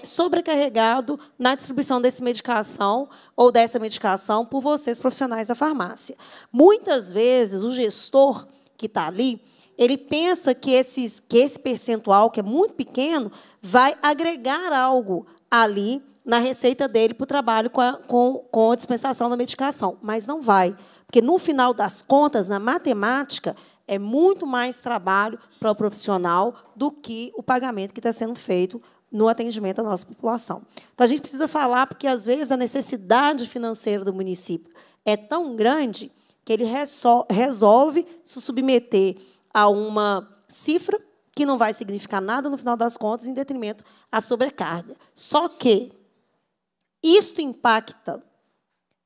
sobrecarregado na distribuição dessa medicação ou dessa medicação por vocês, profissionais da farmácia. Muitas vezes, o gestor que está ali, ele pensa que esse percentual, que é muito pequeno, vai agregar algo ali na receita dele para o trabalho com a dispensação da medicação. Mas não vai, porque, no final das contas, na matemática, é muito mais trabalho para o profissional do que o pagamento que está sendo feito no atendimento à nossa população. Então, a gente precisa falar, porque, às vezes, a necessidade financeira do município é tão grande que ele resolve se submeter a uma cifra que não vai significar nada, no final das contas, em detrimento à sobrecarga. Só que isto impacta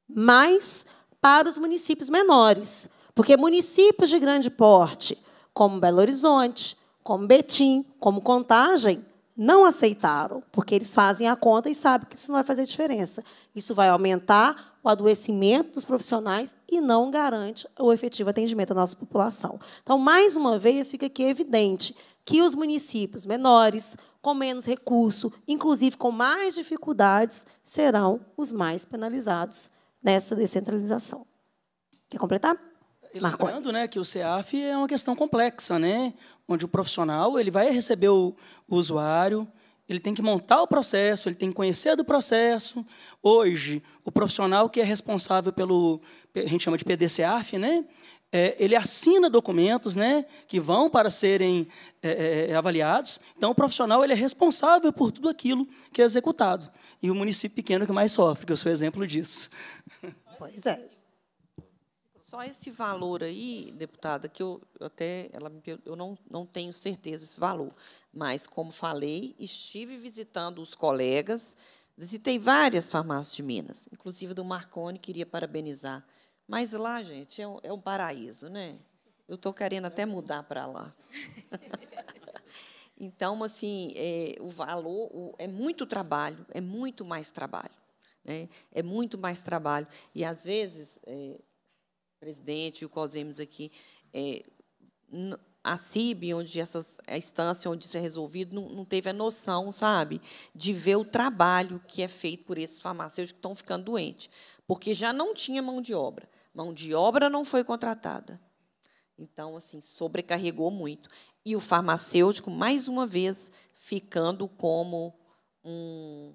mais para os municípios menores, porque municípios de grande porte, como Belo Horizonte, como Betim, como Contagem, não aceitaram, porque eles fazem a conta e sabem que isso não vai fazer diferença. Isso vai aumentar o adoecimento dos profissionais e não garante o efetivo atendimento à nossa população. Então, mais uma vez, fica aqui evidente que os municípios menores, com menos recurso, inclusive com mais dificuldades, serão os mais penalizados nessa descentralização. Quer completar? Lembrando, né, que o CEAF é uma questão complexa, né, onde o profissional ele vai receber o usuário, ele tem que montar o processo, ele tem que conhecer do processo. Hoje, o profissional que é responsável pelo, a gente chama de PDCAF, né, ele assina documentos, né, que vão para serem avaliados. Então, o profissional ele é responsável por tudo aquilo que é executado. E o município pequeno que mais sofre, que eu sou exemplo disso. Pois é. Só esse valor aí, deputada, que eu não tenho certeza desse valor, mas, como falei, estive visitando os colegas, visitei várias farmácias de Minas, inclusive do Marconi, queria parabenizar. Mas lá, gente, é um paraíso, né? Eu estou querendo até mudar para lá. Então, assim, o valor é muito trabalho, é muito mais trabalho, né? É muito mais trabalho. E, às vezes, presidente, o COSEMES aqui, a CIB, onde a instância onde isso é resolvido, não teve a noção, sabe, de ver o trabalho que é feito por esses farmacêuticos que estão ficando doentes, porque já não tinha mão de obra. Mão de obra não foi contratada. Então, assim, sobrecarregou muito. E o farmacêutico, mais uma vez, ficando como um...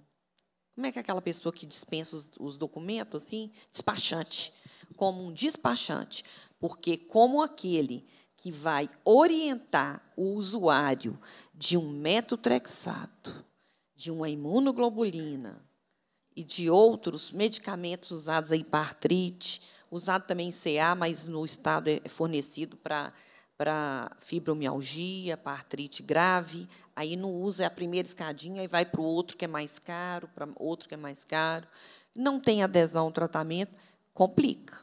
Como é que é aquela pessoa que dispensa os documentos? Assim? Despachante. Como um despachante, porque, como aquele que vai orientar o usuário de um metotrexato, de uma imunoglobulina e de outros medicamentos usados aí para artrite, usado também em CA, mas no estado é fornecido para fibromialgia, para artrite grave, aí não usa a primeira escadinha e vai para o outro que é mais caro, para outro que é mais caro, não tem adesão ao tratamento, complica.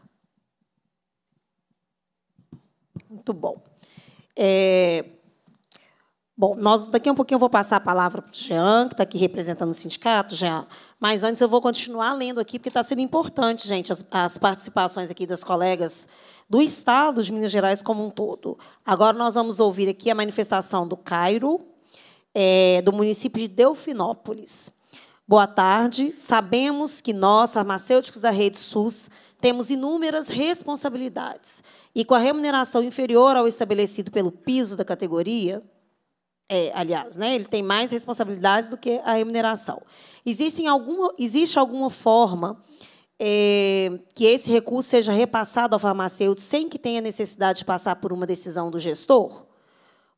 Muito bom. Bom, daqui a um pouquinho eu vou passar a palavra para o Jean, que está aqui representando o sindicato, Jean. Mas antes eu vou continuar lendo aqui, porque está sendo importante, gente, as participações aqui das colegas do Estado de Minas Gerais como um todo. Agora nós vamos ouvir aqui a manifestação do Cairo, do município de Delfinópolis. Boa tarde. Sabemos que nós, farmacêuticos da rede SUS, temos inúmeras responsabilidades. E com a remuneração inferior ao estabelecido pelo piso da categoria, aliás, né, ele tem mais responsabilidades do que a remuneração. Existe alguma forma que esse recurso seja repassado ao farmacêutico sem que tenha necessidade de passar por uma decisão do gestor?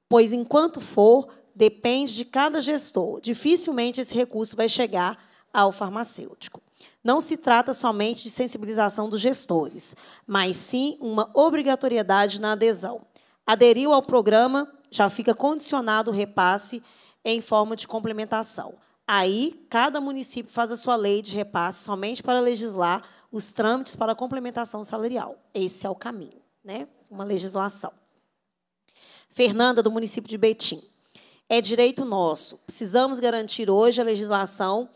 Pois, enquanto for, depende de cada gestor. Dificilmente esse recurso vai chegar ao farmacêutico. Não se trata somente de sensibilização dos gestores, mas sim uma obrigatoriedade na adesão. Aderiu ao programa, já fica condicionado o repasse em forma de complementação. Aí, cada município faz a sua lei de repasse somente para legislar os trâmites para a complementação salarial. Esse é o caminho, né? Uma legislação. Fernanda, do município de Betim. É direito nosso. Precisamos garantir hoje a legislação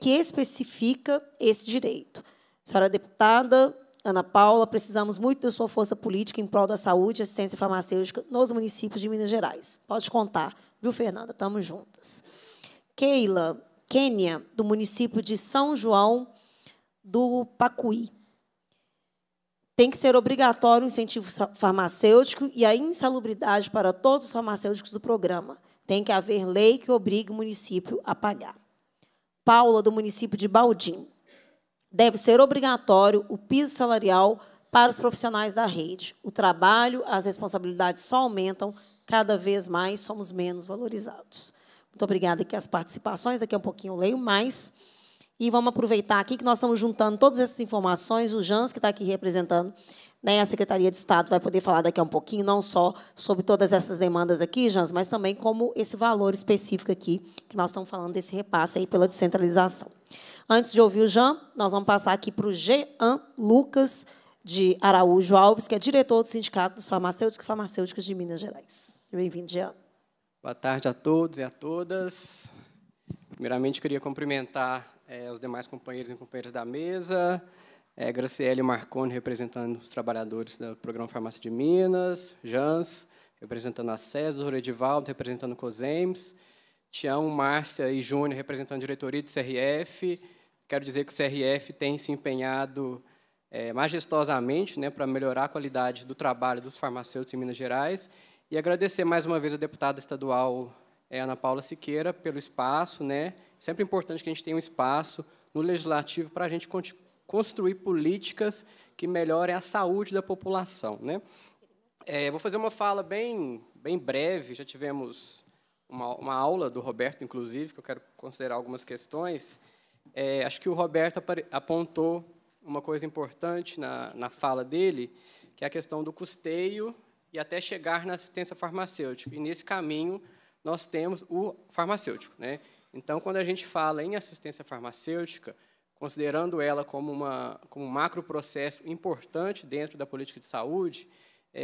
que especifica esse direito. Senhora deputada Ana Paula, precisamos muito da sua força política em prol da saúde e assistência farmacêutica nos municípios de Minas Gerais. Pode contar Viu, Fernanda? Estamos juntas. Keila Kênia, do município de São João do Pacuí. Tem que ser obrigatório o incentivo farmacêutico e a insalubridade para todos os farmacêuticos do programa. Tem que haver lei que obrigue o município a pagar. Paula, do município de Baldim. Deve ser obrigatório o piso salarial para os profissionais da rede. O trabalho, as responsabilidades só aumentam, cada vez mais somos menos valorizados. Muito obrigada aqui as participações, daqui a um pouquinho eu leio mais. E vamos aproveitar aqui que nós estamos juntando todas essas informações. O Jans, que está aqui representando, né, a Secretaria de Estado, vai poder falar daqui a um pouquinho, não só sobre todas essas demandas aqui, Jans, mas também como esse valor específico aqui, que nós estamos falando desse repasse aí pela descentralização. Antes de ouvir o Jean, nós vamos passar aqui para o Jean Lucas de Araújo Alves, que é diretor do Sindicato dos Farmacêuticos e Farmacêuticas de Minas Gerais. Bem-vindo, Jean. Boa tarde a todos e a todas. Primeiramente, queria cumprimentar os demais companheiros e companheiras da mesa, Graciele e Marconi, representando os trabalhadores do Programa Farmácia de Minas, Jans, representando a SES, o Edvaldo, representando o COSEMES, Tião, Márcia e Júnia, representando a diretoria do CRF. Quero dizer que o CRF tem se empenhado majestosamente, né, para melhorar a qualidade do trabalho dos farmacêuticos em Minas Gerais, e agradecer mais uma vez a deputada estadual Ana Paula Siqueira pelo espaço, né. Sempre importante que a gente tenha um espaço no legislativo para a gente construir políticas que melhorem a saúde da população, né? Vou fazer uma fala bem breve. Já tivemos uma aula do Roberto, inclusive, que eu quero considerar algumas questões. Acho que o Roberto apontou uma coisa importante na fala dele, que é a questão do custeio e até chegar na assistência farmacêutica. E, nesse caminho, nós temos o farmacêutico, né? Então, quando a gente fala em assistência farmacêutica, considerando ela como um macroprocesso importante dentro da política de saúde,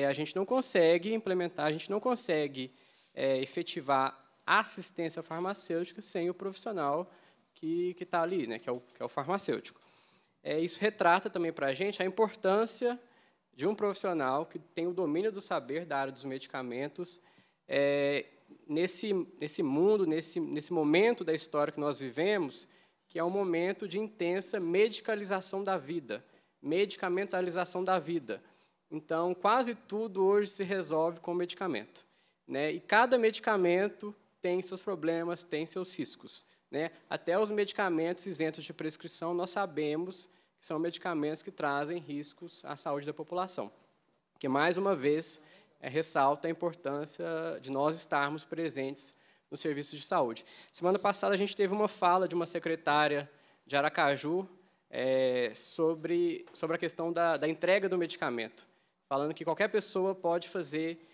a gente não consegue implementar, a gente não consegue efetivar assistência farmacêutica sem o profissional que está ali, né, que é o farmacêutico. Isso retrata também para a gente a importância de um profissional que tem o domínio do saber da área dos medicamentos, nesse mundo, nesse momento da história que nós vivemos, que é um momento de intensa medicalização da vida, medicamentalização da vida. Então, quase tudo hoje se resolve com medicamento, né? E cada medicamento tem seus problemas, tem seus riscos, né? Até os medicamentos isentos de prescrição, nós sabemos que são medicamentos que trazem riscos à saúde da população, que, mais uma vez, ressalta a importância de nós estarmos presentes nos serviços de saúde. Semana passada, a gente teve uma fala de uma secretária de Aracaju sobre a questão da entrega do medicamento, falando que qualquer pessoa pode fazer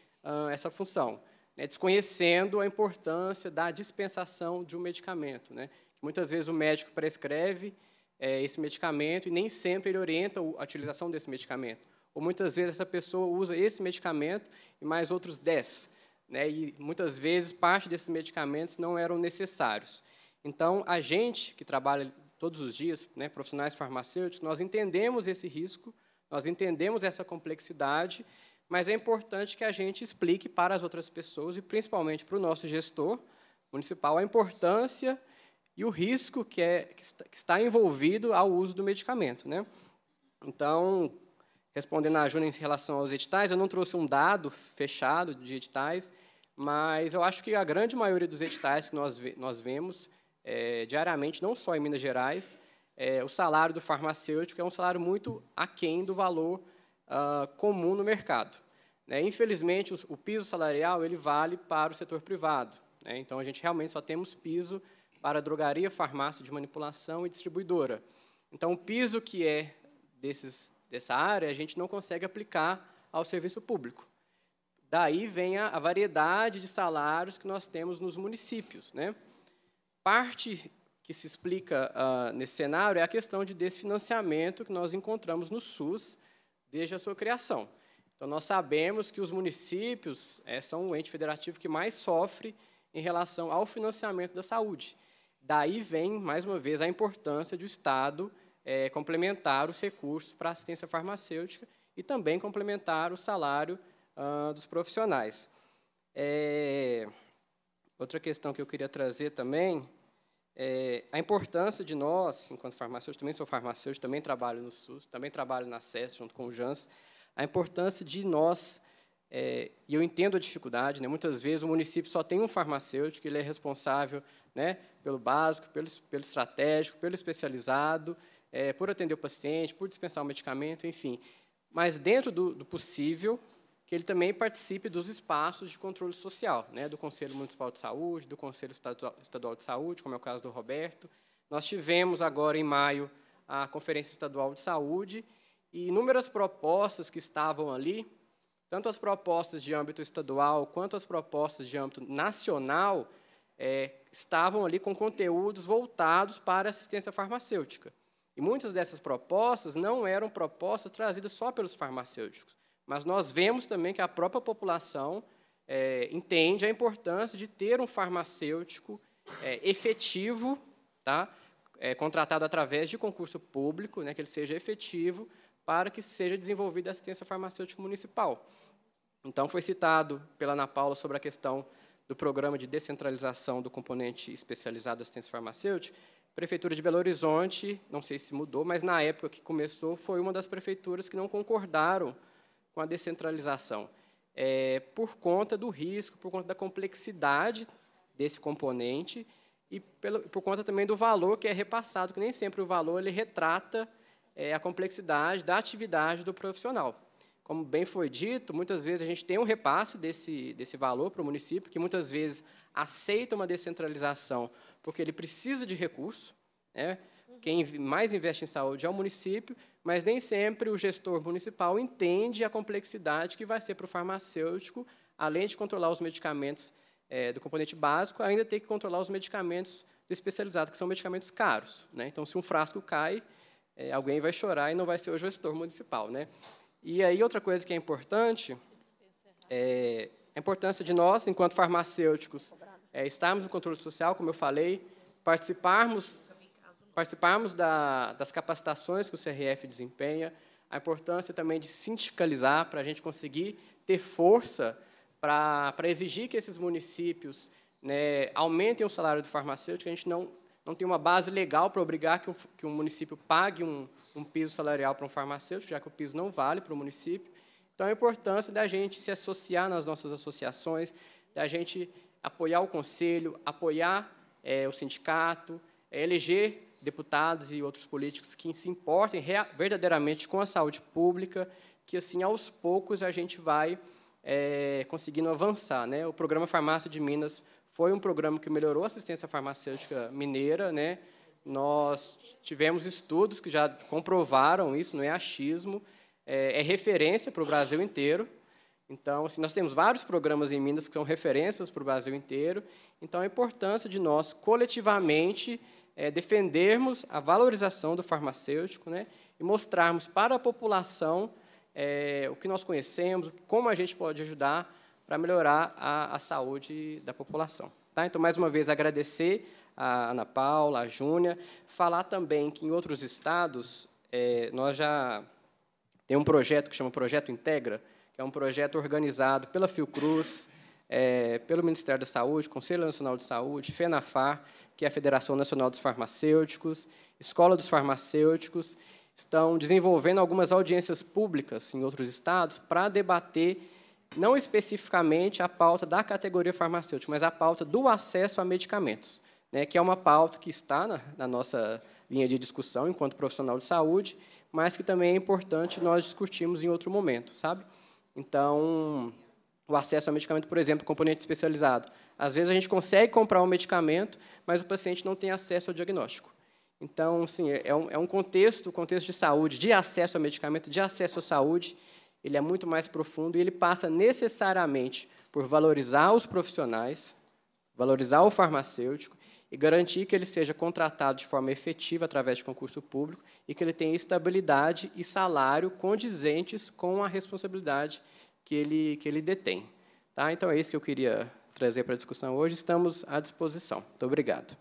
essa função, né, desconhecendo a importância da dispensação de um medicamento, né? Muitas vezes o médico prescreve esse medicamento e nem sempre ele orienta a utilização desse medicamento. Ou, muitas vezes, essa pessoa usa esse medicamento e mais outros 10, né? E, muitas vezes, parte desses medicamentos não eram necessários. Então, a gente que trabalha todos os dias, né, profissionais farmacêuticos, nós entendemos esse risco, nós entendemos essa complexidade, mas é importante que a gente explique para as outras pessoas e, principalmente, para o nosso gestor municipal, a importância e o risco que está envolvido ao uso do medicamento, né? Então, respondendo a Júnia em relação aos editais, eu não trouxe um dado fechado de editais, mas eu acho que a grande maioria dos editais que nós vemos diariamente, não só em Minas Gerais, o salário do farmacêutico é um salário muito aquém do valor comum no mercado, né? Infelizmente, o piso salarial ele vale para o setor privado, né? Então, a gente realmente só temos piso para drogaria, farmácia de manipulação e distribuidora. Então, o piso que é dessa área, a gente não consegue aplicar ao serviço público. Daí vem a variedade de salários que nós temos nos municípios, né? Parte que se explica nesse cenário é a questão de desfinanciamento que nós encontramos no SUS desde a sua criação. Então, nós sabemos que os municípios são o ente federativo que mais sofre em relação ao financiamento da saúde. Daí vem, mais uma vez, a importância do Estado complementar os recursos para assistência farmacêutica e também complementar o salário dos profissionais. Outra questão que eu queria trazer também é a importância de nós, enquanto farmacêuticos, também sou farmacêutico, também trabalho no SUS, também trabalho na SES, junto com o Jans, a importância de nós, e eu entendo a dificuldade, né, muitas vezes o município só tem um farmacêutico, ele é responsável, né, pelo básico, pelo estratégico, pelo especializado, por atender o paciente, por dispensar o medicamento, enfim. Mas, dentro do possível, que ele também participe dos espaços de controle social, né, do Conselho Municipal de Saúde, do Conselho Estadual de Saúde, como é o caso do Roberto. Nós tivemos agora, em maio, a Conferência Estadual de Saúde e inúmeras propostas que estavam ali, tanto as propostas de âmbito estadual quanto as propostas de âmbito nacional, estavam ali com conteúdos voltados para assistência farmacêutica. E muitas dessas propostas não eram propostas trazidas só pelos farmacêuticos, mas nós vemos também que a própria população entende a importância de ter um farmacêutico efetivo, tá? Contratado através de concurso público, né, que ele seja efetivo, para que seja desenvolvida a assistência farmacêutica municipal. Então, foi citado pela Ana Paula sobre a questão do programa de descentralização do componente especializado da assistência farmacêutica. Prefeitura de Belo Horizonte, não sei se mudou, mas na época que começou, foi uma das prefeituras que não concordaram com a descentralização, por conta do risco, por conta da complexidade desse componente e por conta também do valor que é repassado, que nem sempre o valor ele retrata a complexidade da atividade do profissional. Como bem foi dito, muitas vezes a gente tem um repasse desse valor para o município, que muitas vezes aceita uma descentralização porque ele precisa de recurso, né? Quem mais investe em saúde é o município, mas nem sempre o gestor municipal entende a complexidade que vai ser para o farmacêutico, além de controlar os medicamentos do componente básico, ainda tem que controlar os medicamentos do especializado, que são medicamentos caros, né? Então, se um frasco cai, alguém vai chorar e não vai ser o gestor municipal, né? E aí, outra coisa que é importante é a importância de nós, enquanto farmacêuticos, estarmos no controle social, como eu falei, participarmos das capacitações que o CRF desempenha, a importância também de sindicalizar para a gente conseguir ter força para exigir que esses municípios, né, aumentem o salário do farmacêutico. A gente não tem uma base legal para obrigar que um município pague um piso salarial para um farmacêutico, já que o piso não vale para o município. Então, a importância da gente se associar nas nossas associações, da gente apoiar o conselho, apoiar o sindicato, eleger deputados e outros políticos que se importem verdadeiramente com a saúde pública, que, assim, aos poucos, a gente vai conseguindo avançar, né? O Programa Farmácia de Minas foi um programa que melhorou a assistência farmacêutica mineira, né? Nós tivemos estudos que já comprovaram isso, não é achismo, é referência para o Brasil inteiro. Então, assim, nós temos vários programas em Minas que são referências para o Brasil inteiro. Então, a importância de nós, coletivamente, defendermos a valorização do farmacêutico, né, e mostrarmos para a população o que nós conhecemos, como a gente pode ajudar para melhorar a saúde da população. Tá? Então, mais uma vez, agradecer a Ana Paula, a Júnia, falar também que, em outros estados, nós já temos um projeto que chama Projeto Integra, que é um projeto organizado pela Fiocruz, pelo Ministério da Saúde, Conselho Nacional de Saúde, FENAFAR, que é a Federação Nacional dos Farmacêuticos, Escola dos Farmacêuticos, estão desenvolvendo algumas audiências públicas em outros estados para debater não especificamente a pauta da categoria farmacêutica, mas a pauta do acesso a medicamentos, né, que é uma pauta que está na nossa linha de discussão enquanto profissional de saúde, mas que também é importante nós discutirmos em outro momento, sabe? Então, o acesso a medicamento, por exemplo, componente especializado. Às vezes, a gente consegue comprar um medicamento, mas o paciente não tem acesso ao diagnóstico. Então, sim, é um contexto de saúde, de acesso a medicamento, de acesso à saúde, ele é muito mais profundo e ele passa necessariamente por valorizar os profissionais, valorizar o farmacêutico, e garantir que ele seja contratado de forma efetiva através de concurso público e que ele tenha estabilidade e salário condizentes com a responsabilidade que ele detém. Tá? Então, é isso que eu queria trazer para a discussão hoje. Estamos à disposição. Muito obrigado.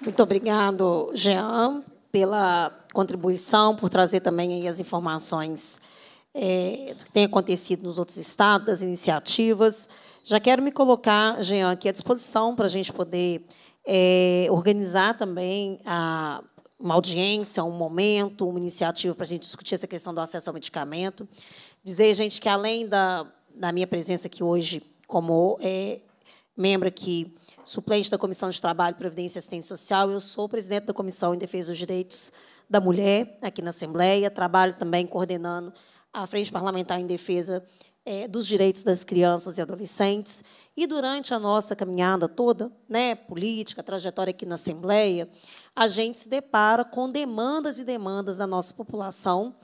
Muito obrigado, Jean, pela contribuição, por trazer também aí as informações do que tem acontecido nos outros estados, das iniciativas. Já quero me colocar, Jean, aqui à disposição para a gente poder organizar também uma audiência, um momento, uma iniciativa para a gente discutir essa questão do acesso ao medicamento. Dizer, gente, que além da minha presença aqui hoje como membro aqui, suplente da Comissão de Trabalho, Previdência e Assistência Social, eu sou presidente da Comissão em Defesa dos Direitos da Mulher aqui na Assembleia, trabalho também coordenando a Frente Parlamentar em Defesa dos Direitos das Crianças e Adolescentes. E, durante a nossa caminhada toda, né, política, trajetória aqui na Assembleia, a gente se depara com demandas e demandas da nossa população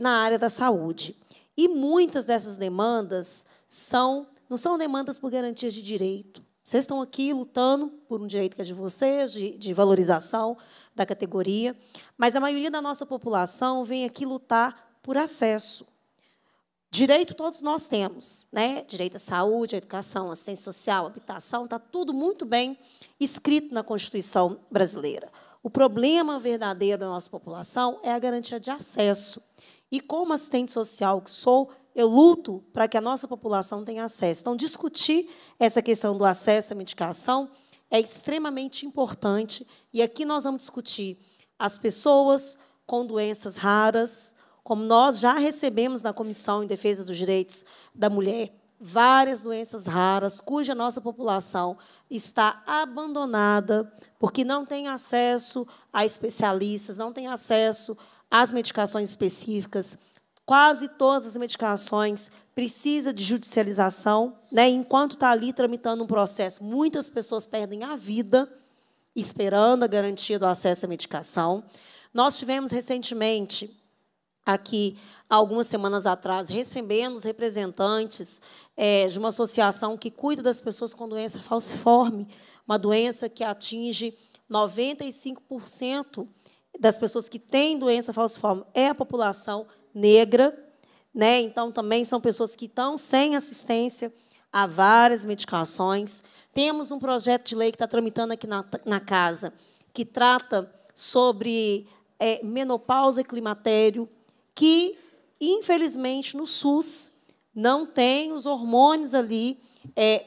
na área da saúde. E muitas dessas demandas não são demandas por garantias de direito. Vocês estão aqui lutando por um direito que é de vocês, de valorização da categoria, mas a maioria da nossa população vem aqui lutar por acesso. Direito todos nós temos, né? Direito à saúde, à educação, assistência social, habitação, está tudo muito bem escrito na Constituição brasileira. O problema verdadeiro da nossa população é a garantia de acesso. E, como assistente social que sou, eu luto para que a nossa população tenha acesso. Então, discutir essa questão do acesso à medicação é extremamente importante. E aqui nós vamos discutir as pessoas com doenças raras, como nós já recebemos na Comissão em Defesa dos Direitos da Mulher, várias doenças raras, cuja nossa população está abandonada porque não tem acesso a especialistas, não tem acesso às medicações específicas. Quase todas as medicações precisam de judicialização, né? Enquanto está ali tramitando um processo, muitas pessoas perdem a vida esperando a garantia do acesso à medicação. Nós tivemos recentemente, aqui, algumas semanas atrás, recebendo os representantes de uma associação que cuida das pessoas com doença falciforme, uma doença que atinge 95% das pessoas que têm doença falciforme, é a população negra, né? Então, também são pessoas que estão sem assistência a várias medicações. Temos um projeto de lei que está tramitando aqui na casa, que trata sobre menopausa e climatério, que, infelizmente, no SUS não tem os hormônios ali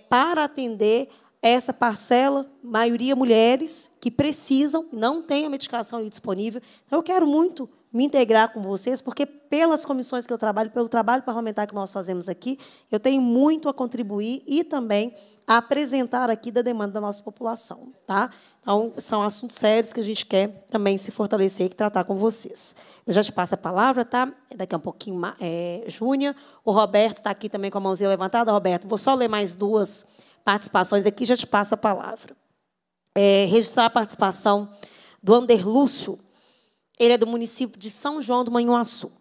para atender essa parcela, maioria mulheres, que precisam, não tem a medicação ali disponível. Então, eu quero muito me integrar com vocês, porque, pelas comissões que eu trabalho, pelo trabalho parlamentar que nós fazemos aqui, eu tenho muito a contribuir e também a apresentar aqui da demanda da nossa população. Tá? Então, são assuntos sérios que a gente quer também se fortalecer e tratar com vocês. Eu já te passo a palavra, tá? Daqui a um pouquinho, Júnia. O Roberto está aqui também com a mãozinha levantada. Roberto, vou só ler mais duas participações aqui, já te passo a palavra. Registrar a participação do Ander Lúcio. Ele é do município de São João do Manhuaçu.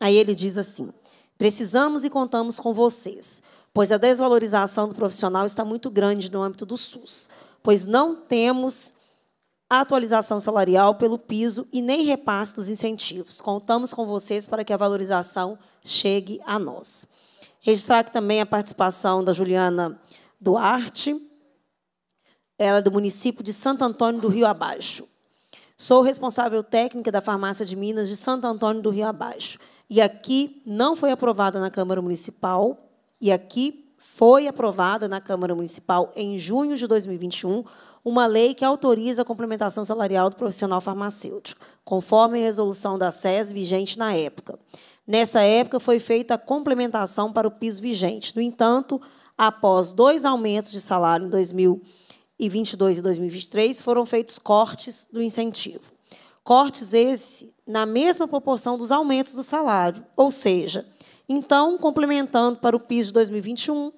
Aí ele diz assim: precisamos e contamos com vocês, pois a desvalorização do profissional está muito grande no âmbito do SUS, pois não temos atualização salarial pelo piso e nem repasse dos incentivos. Contamos com vocês para que a valorização chegue a nós. Registrar aqui também a participação da Juliana Duarte. Ela é do município de Santo Antônio do Rio Abaixo. Sou responsável técnica da Farmácia de Minas de Santo Antônio do Rio Abaixo. E aqui não foi aprovada na Câmara Municipal, e aqui foi aprovada na Câmara Municipal, em junho de 2021, uma lei que autoriza a complementação salarial do profissional farmacêutico, conforme a resolução da SES vigente na época. Nessa época, foi feita a complementação para o piso vigente. No entanto, após 2 aumentos de salário em 2022 e 2023, foram feitos cortes do incentivo. Cortes esses na mesma proporção dos aumentos do salário, ou seja, então, complementando para o piso de 2021,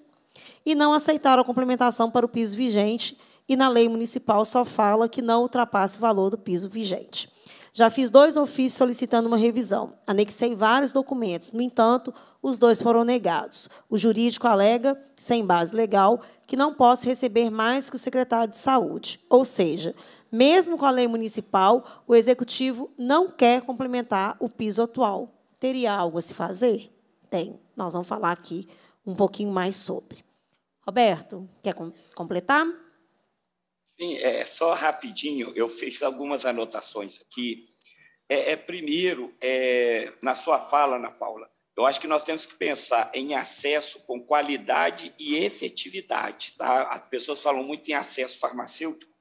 e não aceitaram a complementação para o piso vigente, e na lei municipal só fala que não ultrapasse o valor do piso vigente. Já fiz 2 ofícios solicitando uma revisão. Anexei vários documentos. No entanto, os 2 foram negados. O jurídico alega, sem base legal, que não posso receber mais que o secretário de Saúde. Ou seja, mesmo com a lei municipal, o executivo não quer complementar o piso atual. Teria algo a se fazer? Tem. Nós vamos falar aqui um pouquinho mais sobre. Roberto, quer completar? Sim, só rapidinho, eu fiz algumas anotações aqui. Primeiro, na sua fala, Ana Paula, Eu acho que nós temos que pensar em acesso com qualidade e efetividade, tá? As pessoas falam muito em acesso farmacêutico,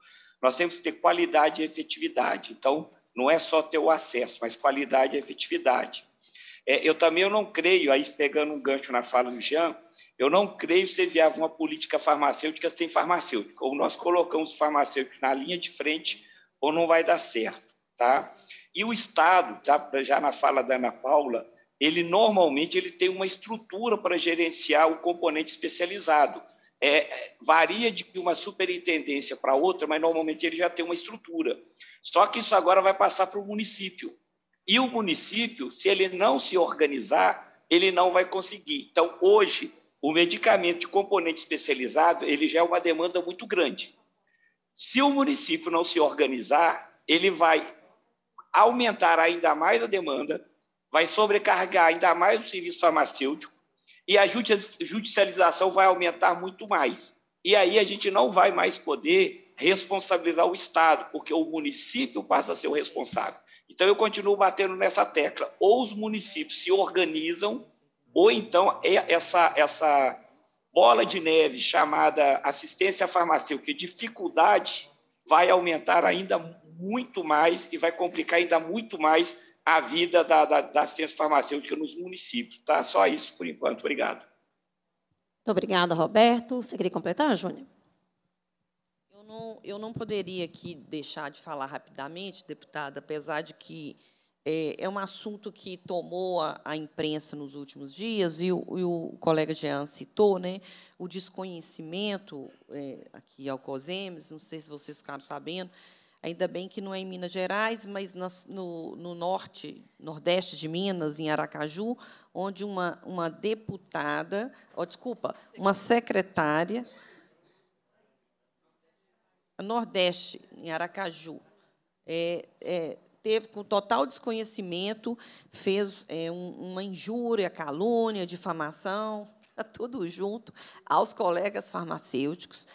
nós temos que ter qualidade e efetividade. Então, não é só ter o acesso, mas qualidade e efetividade. Eu também não creio, aí pegando um gancho na fala do Jean, eu não creio se viável uma política farmacêutica sem farmacêutico. Ou nós colocamos os farmacêuticos na linha de frente ou não vai dar certo, tá? E o Estado, tá? Já na fala da Ana Paula, ele normalmente ele tem uma estrutura para gerenciar o componente especializado. Varia de uma superintendência para outra, mas normalmente ele já tem uma estrutura. Só que isso agora vai passar para o município. E o município, se ele não se organizar, ele não vai conseguir. Então, hoje, o medicamento de componente especializado ele já é uma demanda muito grande. Se o município não se organizar, ele vai aumentar ainda mais a demanda, vai sobrecarregar ainda mais o serviço farmacêutico e a judicialização vai aumentar muito mais. E aí a gente não vai mais poder responsabilizar o Estado, porque o município passa a ser o responsável. Então, eu continuo batendo nessa tecla. Ou os municípios se organizam, ou então essa bola de neve chamada assistência farmacêutica, dificuldade, vai aumentar ainda muito mais e vai complicar ainda muito mais a vida da assistência farmacêutica nos municípios. Tá? Só isso, por enquanto. Obrigado. Muito obrigada, Roberto. Você queria completar, Júnior? Eu não poderia aqui deixar de falar rapidamente, deputada, apesar de que é um assunto que tomou a imprensa nos últimos dias, e o colega Jean citou, né, o desconhecimento aqui ao COSEMES, não sei se vocês ficaram sabendo, ainda bem que não é em Minas Gerais, mas no norte, nordeste de Minas, em Aracaju, onde uma deputada, uma secretária, nordeste, em Aracaju, teve, com total desconhecimento, fez uma injúria, calúnia, difamação, tudo junto, aos colegas farmacêuticos.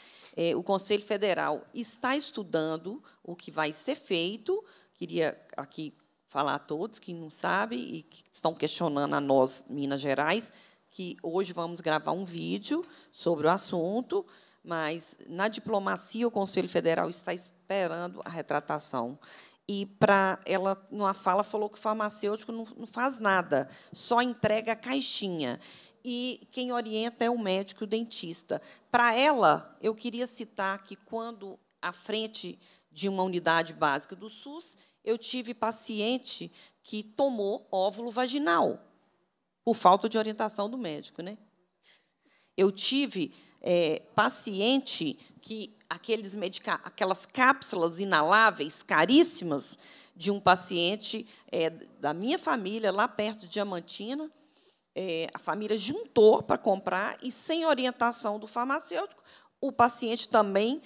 O Conselho Federal está estudando o que vai ser feito. Queria aqui falar a todos que não sabem e que estão questionando a nós, Minas Gerais, que hoje vamos gravar um vídeo sobre o assunto, mas, na diplomacia, o Conselho Federal está esperando a retratação. E, para ela, numa fala, falou que o farmacêutico não faz nada, só entrega a caixinha. E quem orienta é o médico e o dentista. Para ela, eu queria citar que, quando, à frente de uma unidade básica do SUS, eu tive paciente que tomou óvulo vaginal, por falta de orientação do médico, né? Eu tive... paciente que aquelas cápsulas inaláveis caríssimas de um paciente da minha família, lá perto de Diamantina, a família juntou para comprar e, sem orientação do farmacêutico, o paciente também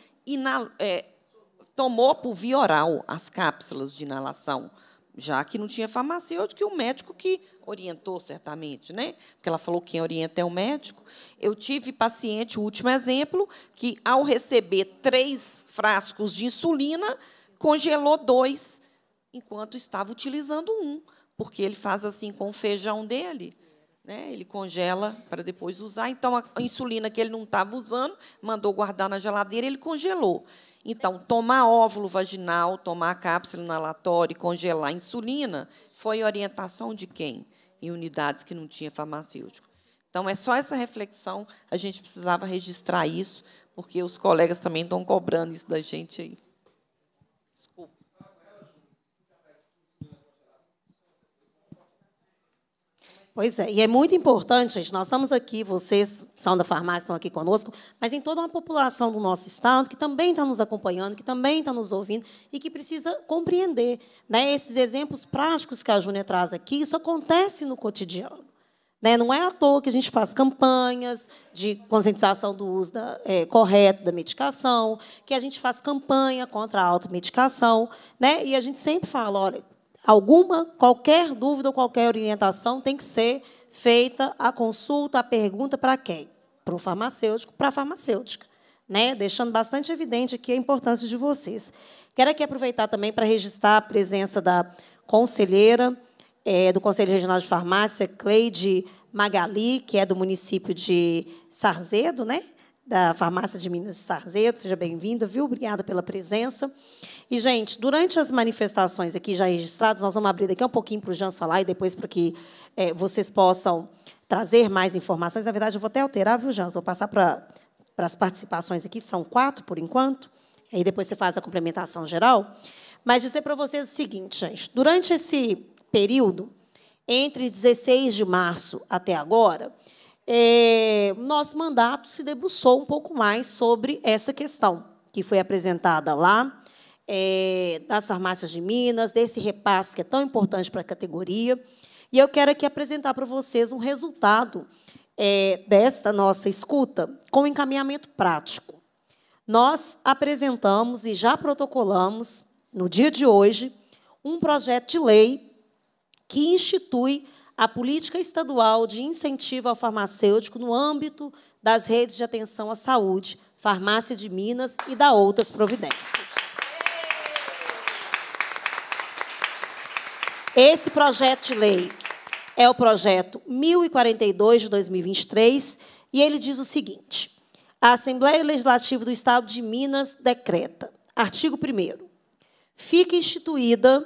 tomou por via oral as cápsulas de inalação, já que não tinha farmacêutico, e o médico que orientou, certamente, né? Porque ela falou que quem orienta é o médico. Eu tive paciente, o último exemplo, que, ao receber 3 frascos de insulina, congelou 2, enquanto estava utilizando 1, porque ele faz assim com o feijão dele, né? Ele congela para depois usar. Então, a insulina que ele não estava usando, mandou guardar na geladeira, ele congelou. Então, tomar óvulo vaginal, tomar cápsula inalatória e congelar insulina foi orientação de quem? Em unidades que não tinha farmacêutico. Então, é só essa reflexão, a gente precisava registrar isso, porque os colegas também estão cobrando isso da gente aí. Desculpa. Pois é, e é muito importante, gente, nós estamos aqui, vocês são da farmácia, estão aqui conosco, mas em toda uma população do nosso estado que também está nos acompanhando, que também está nos ouvindo e que precisa compreender, né, esses exemplos práticos que a Júnia traz aqui, isso acontece no cotidiano. Né? Não é à toa que a gente faz campanhas de conscientização do uso correto da medicação, que a gente faz campanha contra a automedicação, né? E a gente sempre fala, olha, qualquer dúvida ou qualquer orientação tem que ser feita a consulta, a pergunta para quem? Para o farmacêutico, para a farmacêutica, né? Deixando bastante evidente aqui a importância de vocês. Quero aqui aproveitar também para registrar a presença da conselheira do Conselho Regional de Farmácia, Cleide Magali, que é do município de Sarzedo, né? Da Farmácia de Minas de Sarzedo. Seja bem-vinda, viu? Obrigada pela presença. E, gente, durante as manifestações aqui já registradas, nós vamos abrir daqui um pouquinho para o Jans falar e depois para que vocês possam trazer mais informações. Na verdade, eu vou até alterar, viu, Jans? Vou passar para as participações aqui, são 4 por enquanto, aí depois você faz a complementação geral. Mas dizer para vocês o seguinte, gente, durante esse período, entre 16 de março até agora, nosso mandato se debruçou um pouco mais sobre essa questão que foi apresentada lá, das farmácias de Minas, desse repasse que é tão importante para a categoria. E eu quero aqui apresentar para vocês um resultado desta nossa escuta com encaminhamento prático. Nós apresentamos e já protocolamos, no dia de hoje, um projeto de lei que institui a política estadual de incentivo ao farmacêutico no âmbito das redes de atenção à saúde, Farmácia de Minas e da outras providências. Esse projeto de lei é o projeto 1042 de 2023 e ele diz o seguinte: a Assembleia Legislativa do Estado de Minas decreta, artigo 1º, fica instituída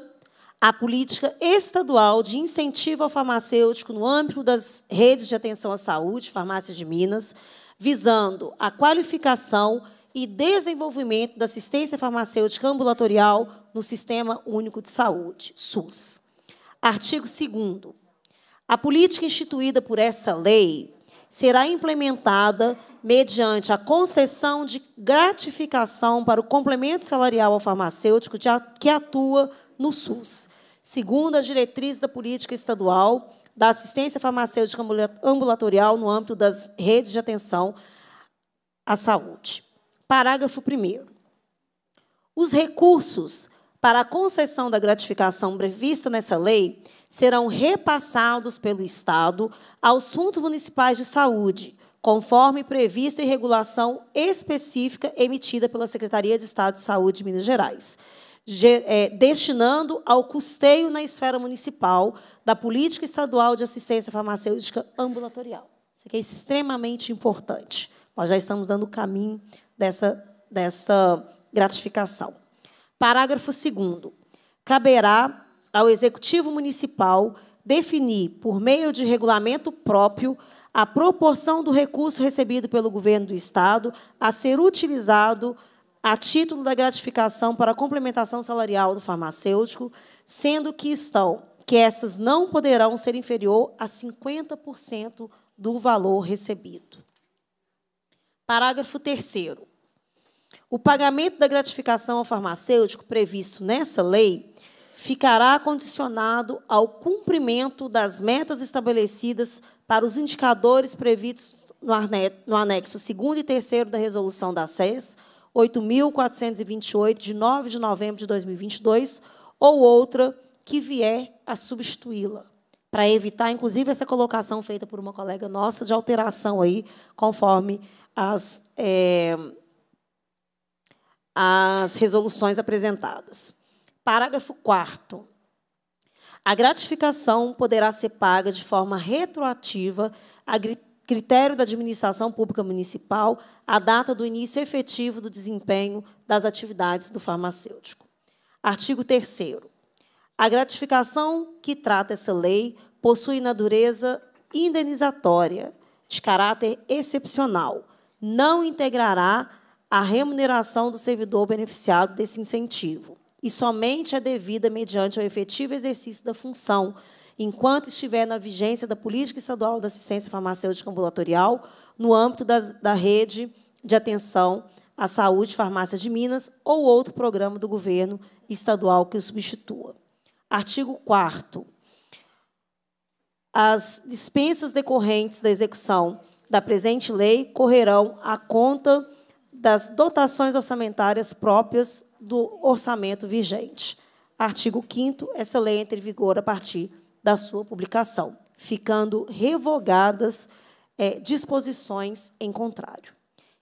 a política estadual de incentivo ao farmacêutico no âmbito das redes de atenção à saúde, Farmácia de Minas, visando a qualificação e desenvolvimento da assistência farmacêutica ambulatorial no Sistema Único de Saúde, SUS. Artigo 2º. A política instituída por essa lei será implementada mediante a concessão de gratificação para o complemento salarial ao farmacêutico que atua no SUS, segundo as diretrizes da política estadual da assistência farmacêutica ambulatorial no âmbito das redes de atenção à saúde. Parágrafo 1º. Os recursos para a concessão da gratificação prevista nessa lei serão repassados pelo Estado aos fundos municipais de saúde, conforme previsto em regulação específica emitida pela Secretaria de Estado de Saúde de Minas Gerais, destinando ao custeio na esfera municipal da política estadual de assistência farmacêutica ambulatorial. Isso aqui é extremamente importante. Nós já estamos dando o caminho dessa gratificação. Parágrafo 2º. Caberá ao Executivo Municipal definir, por meio de regulamento próprio, a proporção do recurso recebido pelo Governo do Estado a ser utilizado a título da gratificação para a complementação salarial do farmacêutico, sendo que essas não poderão ser inferior a 50% do valor recebido. Parágrafo 3º. O pagamento da gratificação ao farmacêutico previsto nessa lei ficará condicionado ao cumprimento das metas estabelecidas para os indicadores previstos no anexo 2º e 3º da Resolução da SES, 8.428, de 9 de novembro de 2022, ou outra que vier a substituí-la, para evitar, inclusive, essa colocação feita por uma colega nossa de alteração aí, conforme as resoluções apresentadas. Parágrafo 4º. A gratificação poderá ser paga de forma retroativa a critério da administração pública municipal, a data do início efetivo do desempenho das atividades do farmacêutico. Artigo 3º. A gratificação que trata essa lei possui natureza indenizatória, de caráter excepcional. Não integrará a remuneração do servidor beneficiado desse incentivo e somente é devida mediante o efetivo exercício da função, enquanto estiver na vigência da Política Estadual da Assistência Farmacêutica Ambulatorial no âmbito da Rede de Atenção à Saúde, Farmácia de Minas, ou outro programa do governo estadual que o substitua. Artigo 4º. As dispensas decorrentes da execução da presente lei correrão à conta das dotações orçamentárias próprias do orçamento vigente. Artigo 5º. Essa lei entra em vigor a partir da sua publicação, ficando revogadas disposições em contrário.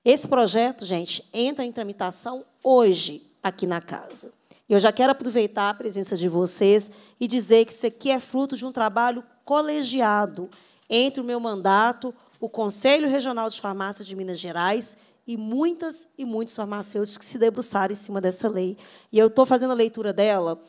Esse projeto, gente, entra em tramitação hoje aqui na Casa. Eu já quero aproveitar a presença de vocês e dizer que isso aqui é fruto de um trabalho colegiado entre o meu mandato, o Conselho Regional de Farmácia de Minas Gerais e muitas e muitos farmacêuticos que se debruçaram em cima dessa lei. E eu estou fazendo a leitura dela,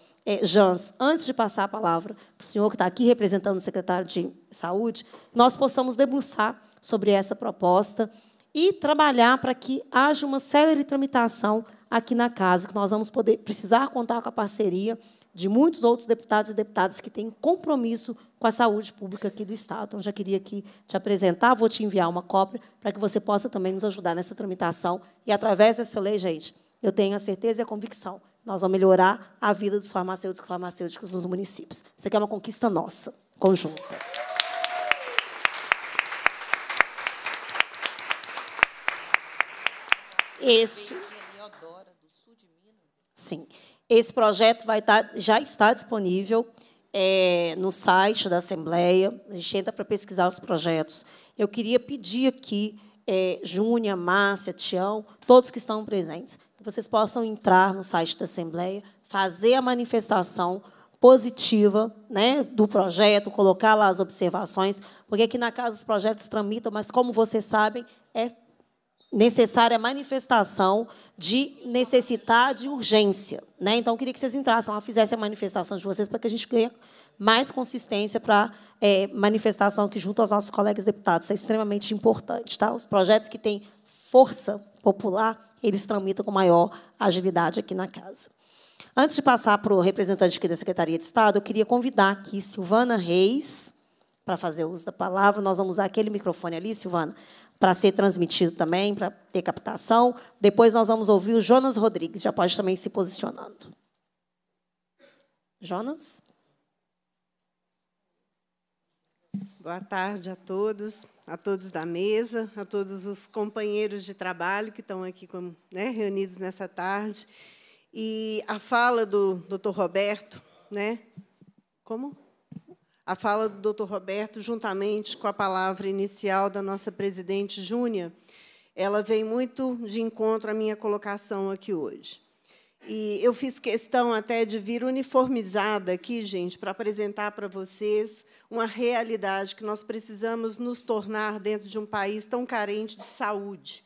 Jans, antes de passar a palavra para o senhor que está aqui representando o secretário de Saúde, nós possamos debruçar sobre essa proposta e trabalhar para que haja uma célere tramitação aqui na casa, que nós vamos poder precisar contar com a parceria de muitos outros deputados e deputadas que têm compromisso com a saúde pública aqui do Estado. Então, já queria aqui te apresentar, vou te enviar uma cópia para que você possa também nos ajudar nessa tramitação. E, através dessa lei, gente, eu tenho a certeza e a convicção, nós vamos melhorar a vida dos farmacêuticos e farmacêuticas nos municípios. Isso aqui é uma conquista nossa, conjunta. Esse projeto já está disponível no site da Assembleia. A gente entra para pesquisar os projetos. Eu queria pedir aqui, Júnia, Márcia, Tião, todos que estão presentes, que vocês possam entrar no site da Assembleia, fazer a manifestação positiva, né, do projeto, colocar lá as observações, porque aqui na casa os projetos tramitam, mas, como vocês sabem, é necessária a manifestação de necessidade e urgência, né? Então, eu queria que vocês entrassem lá, fizessem a manifestação de vocês, para que a gente ganhe mais consistência para manifestação que, junto aos nossos colegas deputados, isso é extremamente importante. Tá? Os projetos que têm força popular, eles tramitam com maior agilidade aqui na casa. Antes de passar para o representante aqui da Secretaria de Estado, eu queria convidar aqui Silvana Reis para fazer uso da palavra. Nós vamos usar aquele microfone ali, Silvana, para ser transmitido também, para ter captação. Depois nós vamos ouvir o Jonas Rodrigues, já pode também se posicionando. Jonas? Boa tarde a todos da mesa, a todos os companheiros de trabalho que estão aqui, né, reunidos nessa tarde. E a fala do Dr. Roberto, né? Como? A fala do Dr. Roberto, juntamente com a palavra inicial da nossa presidente Júnia, ela vem muito de encontro à minha colocação aqui hoje. E eu fiz questão até de vir uniformizada aqui, gente, para apresentar para vocês uma realidade que nós precisamos nos tornar dentro de um país tão carente de saúde.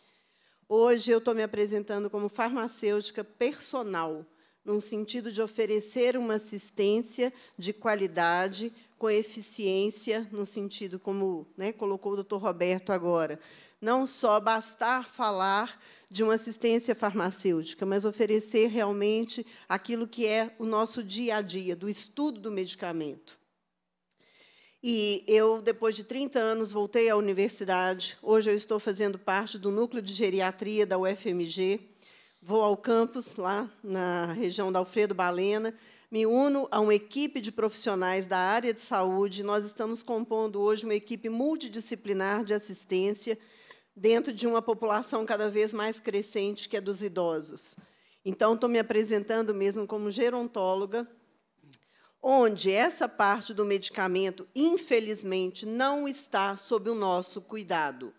Hoje eu estou me apresentando como farmacêutica personal, num sentido de oferecer uma assistência de qualidade, com eficiência, no sentido como, né, colocou o Dr. Roberto agora. Não só bastar falar de uma assistência farmacêutica, mas oferecer realmente aquilo que é o nosso dia a dia, do estudo do medicamento. E eu, depois de 30 anos, voltei à universidade. Hoje eu estou fazendo parte do núcleo de geriatria da UFMG. Vou ao campus, lá na região da Alfredo Balena, me uno a uma equipe de profissionais da área de saúde. Nós estamos compondo hoje uma equipe multidisciplinar de assistência dentro de uma população cada vez mais crescente, que é dos idosos. Então, estou me apresentando mesmo como gerontóloga, onde essa parte do medicamento, infelizmente, não está sob o nosso cuidado.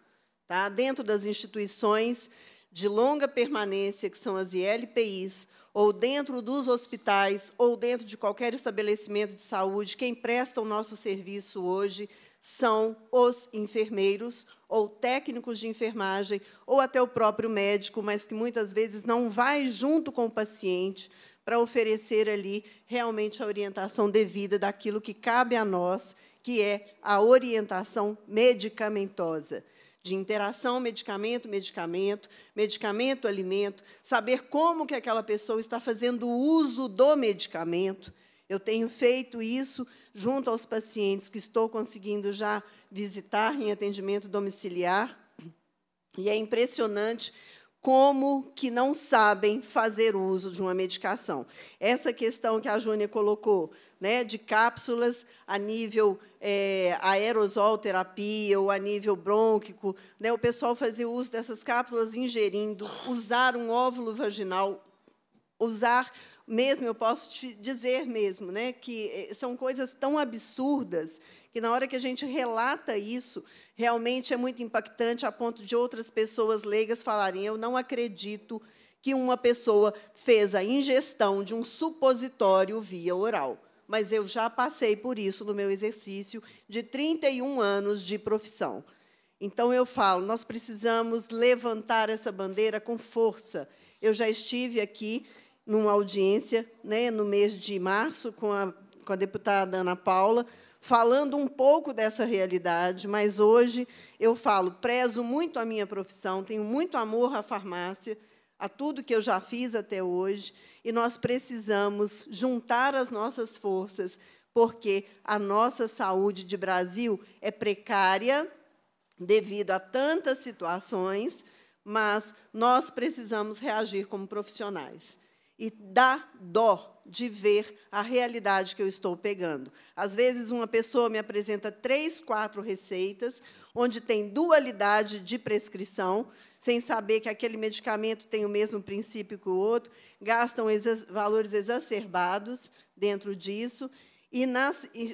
Tá? Dentro das instituições de longa permanência, que são as ILPIs, ou dentro dos hospitais, ou dentro de qualquer estabelecimento de saúde, quem presta o nosso serviço hoje são os enfermeiros, ou técnicos de enfermagem, ou até o próprio médico, mas que muitas vezes não vai junto com o paciente para oferecer ali realmente a orientação devida daquilo que cabe a nós, que é a orientação medicamentosa, de interação medicamento-medicamento, medicamento-alimento, saber como que aquela pessoa está fazendo o uso do medicamento. Eu tenho feito isso junto aos pacientes que estou conseguindo já visitar em atendimento domiciliar, e é impressionante como que não sabem fazer uso de uma medicação. Essa questão que a Júnia colocou, né, de cápsulas a nível aerosol terapia ou a nível brônquico, né, o pessoal fazer uso dessas cápsulas ingerindo, usar um óvulo vaginal, usar mesmo, eu posso te dizer mesmo, né, que são coisas tão absurdas que, na hora que a gente relata isso, realmente é muito impactante, a ponto de outras pessoas leigas falarem: eu não acredito que uma pessoa fez a ingestão de um supositório via oral. Mas eu já passei por isso no meu exercício de 31 anos de profissão. Então, eu falo, nós precisamos levantar essa bandeira com força. Eu já estive aqui numa audiência, né, no mês de março, com a deputada Ana Paula, falando um pouco dessa realidade, mas hoje eu falo, prezo muito a minha profissão, tenho muito amor à farmácia, a tudo que eu já fiz até hoje, e nós precisamos juntar as nossas forças, porque a nossa saúde de Brasil é precária, devido a tantas situações, mas nós precisamos reagir como profissionais. E dá dó de ver a realidade que eu estou pegando. Às vezes, uma pessoa me apresenta 3, 4 receitas, onde tem dualidade de prescrição, sem saber que aquele medicamento tem o mesmo princípio que o outro, gastam valores exacerbados dentro disso. E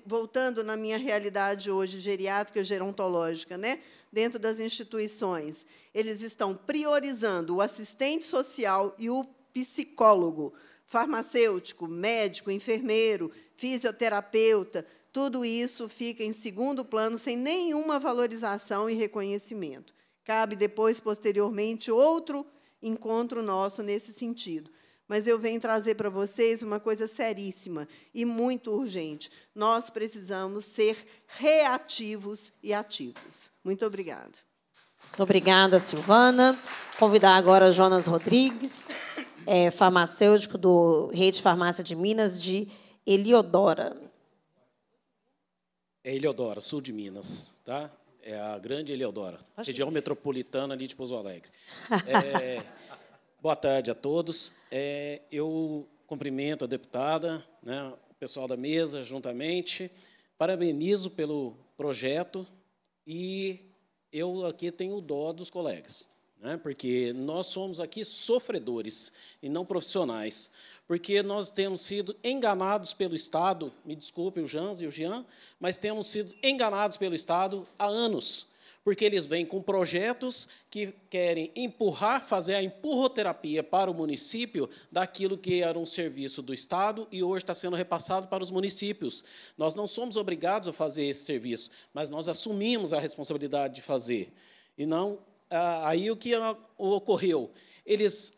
voltando na minha realidade hoje, geriátrica e gerontológica, né? Dentro das instituições, eles estão priorizando o assistente social e o psicólogo, farmacêutico, médico, enfermeiro, fisioterapeuta, tudo isso fica em segundo plano, sem nenhuma valorização e reconhecimento. Cabe depois, posteriormente, outro encontro nosso nesse sentido. Mas eu venho trazer para vocês uma coisa seríssima e muito urgente. Nós precisamos ser reativos e ativos. Muito obrigada. Muito obrigada, Silvana. Convidar agora Jonas Rodrigues, farmacêutico do Rede Farmácia de Minas, de Heliodora. É Heliodora, sul de Minas, tá? É a grande Heliodora, região metropolitana ali de Pouso Alegre. Boa tarde a todos. Eu cumprimento a deputada, né, o pessoal da mesa, juntamente. Parabenizo pelo projeto e eu aqui tenho dó dos colegas, né, porque nós somos aqui sofredores e não profissionais, porque nós temos sido enganados pelo Estado, me desculpem o Jans e o Jean, mas temos sido enganados pelo Estado há anos, porque eles vêm com projetos que querem empurrar, fazer a empurroterapia para o município daquilo que era um serviço do Estado e hoje está sendo repassado para os municípios. Nós não somos obrigados a fazer esse serviço, mas nós assumimos a responsabilidade de fazer. E não, aí o que ocorreu? Eles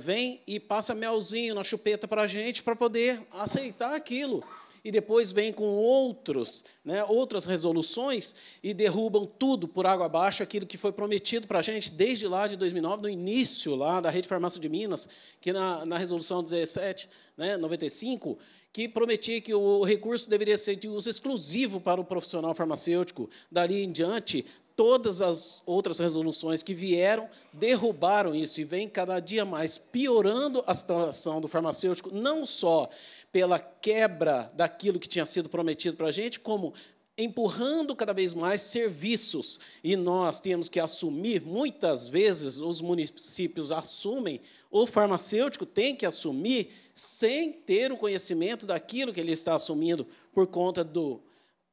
vêm e passam melzinho na chupeta para a gente para poder aceitar aquilo. E depois vem com outros, né, outras resoluções e derrubam tudo por água abaixo, aquilo que foi prometido para a gente desde lá de 2009, no início lá da Rede Farmácia de Minas, que na Resolução 17, né, 95, que prometia que o recurso deveria ser de uso exclusivo para o profissional farmacêutico. Dali em diante, todas as outras resoluções que vieram derrubaram isso e vem cada dia mais piorando a situação do farmacêutico, não só pela quebra daquilo que tinha sido prometido para a gente, como empurrando cada vez mais serviços. E nós temos que assumir, muitas vezes os municípios assumem, o farmacêutico tem que assumir sem ter o conhecimento daquilo que ele está assumindo por conta do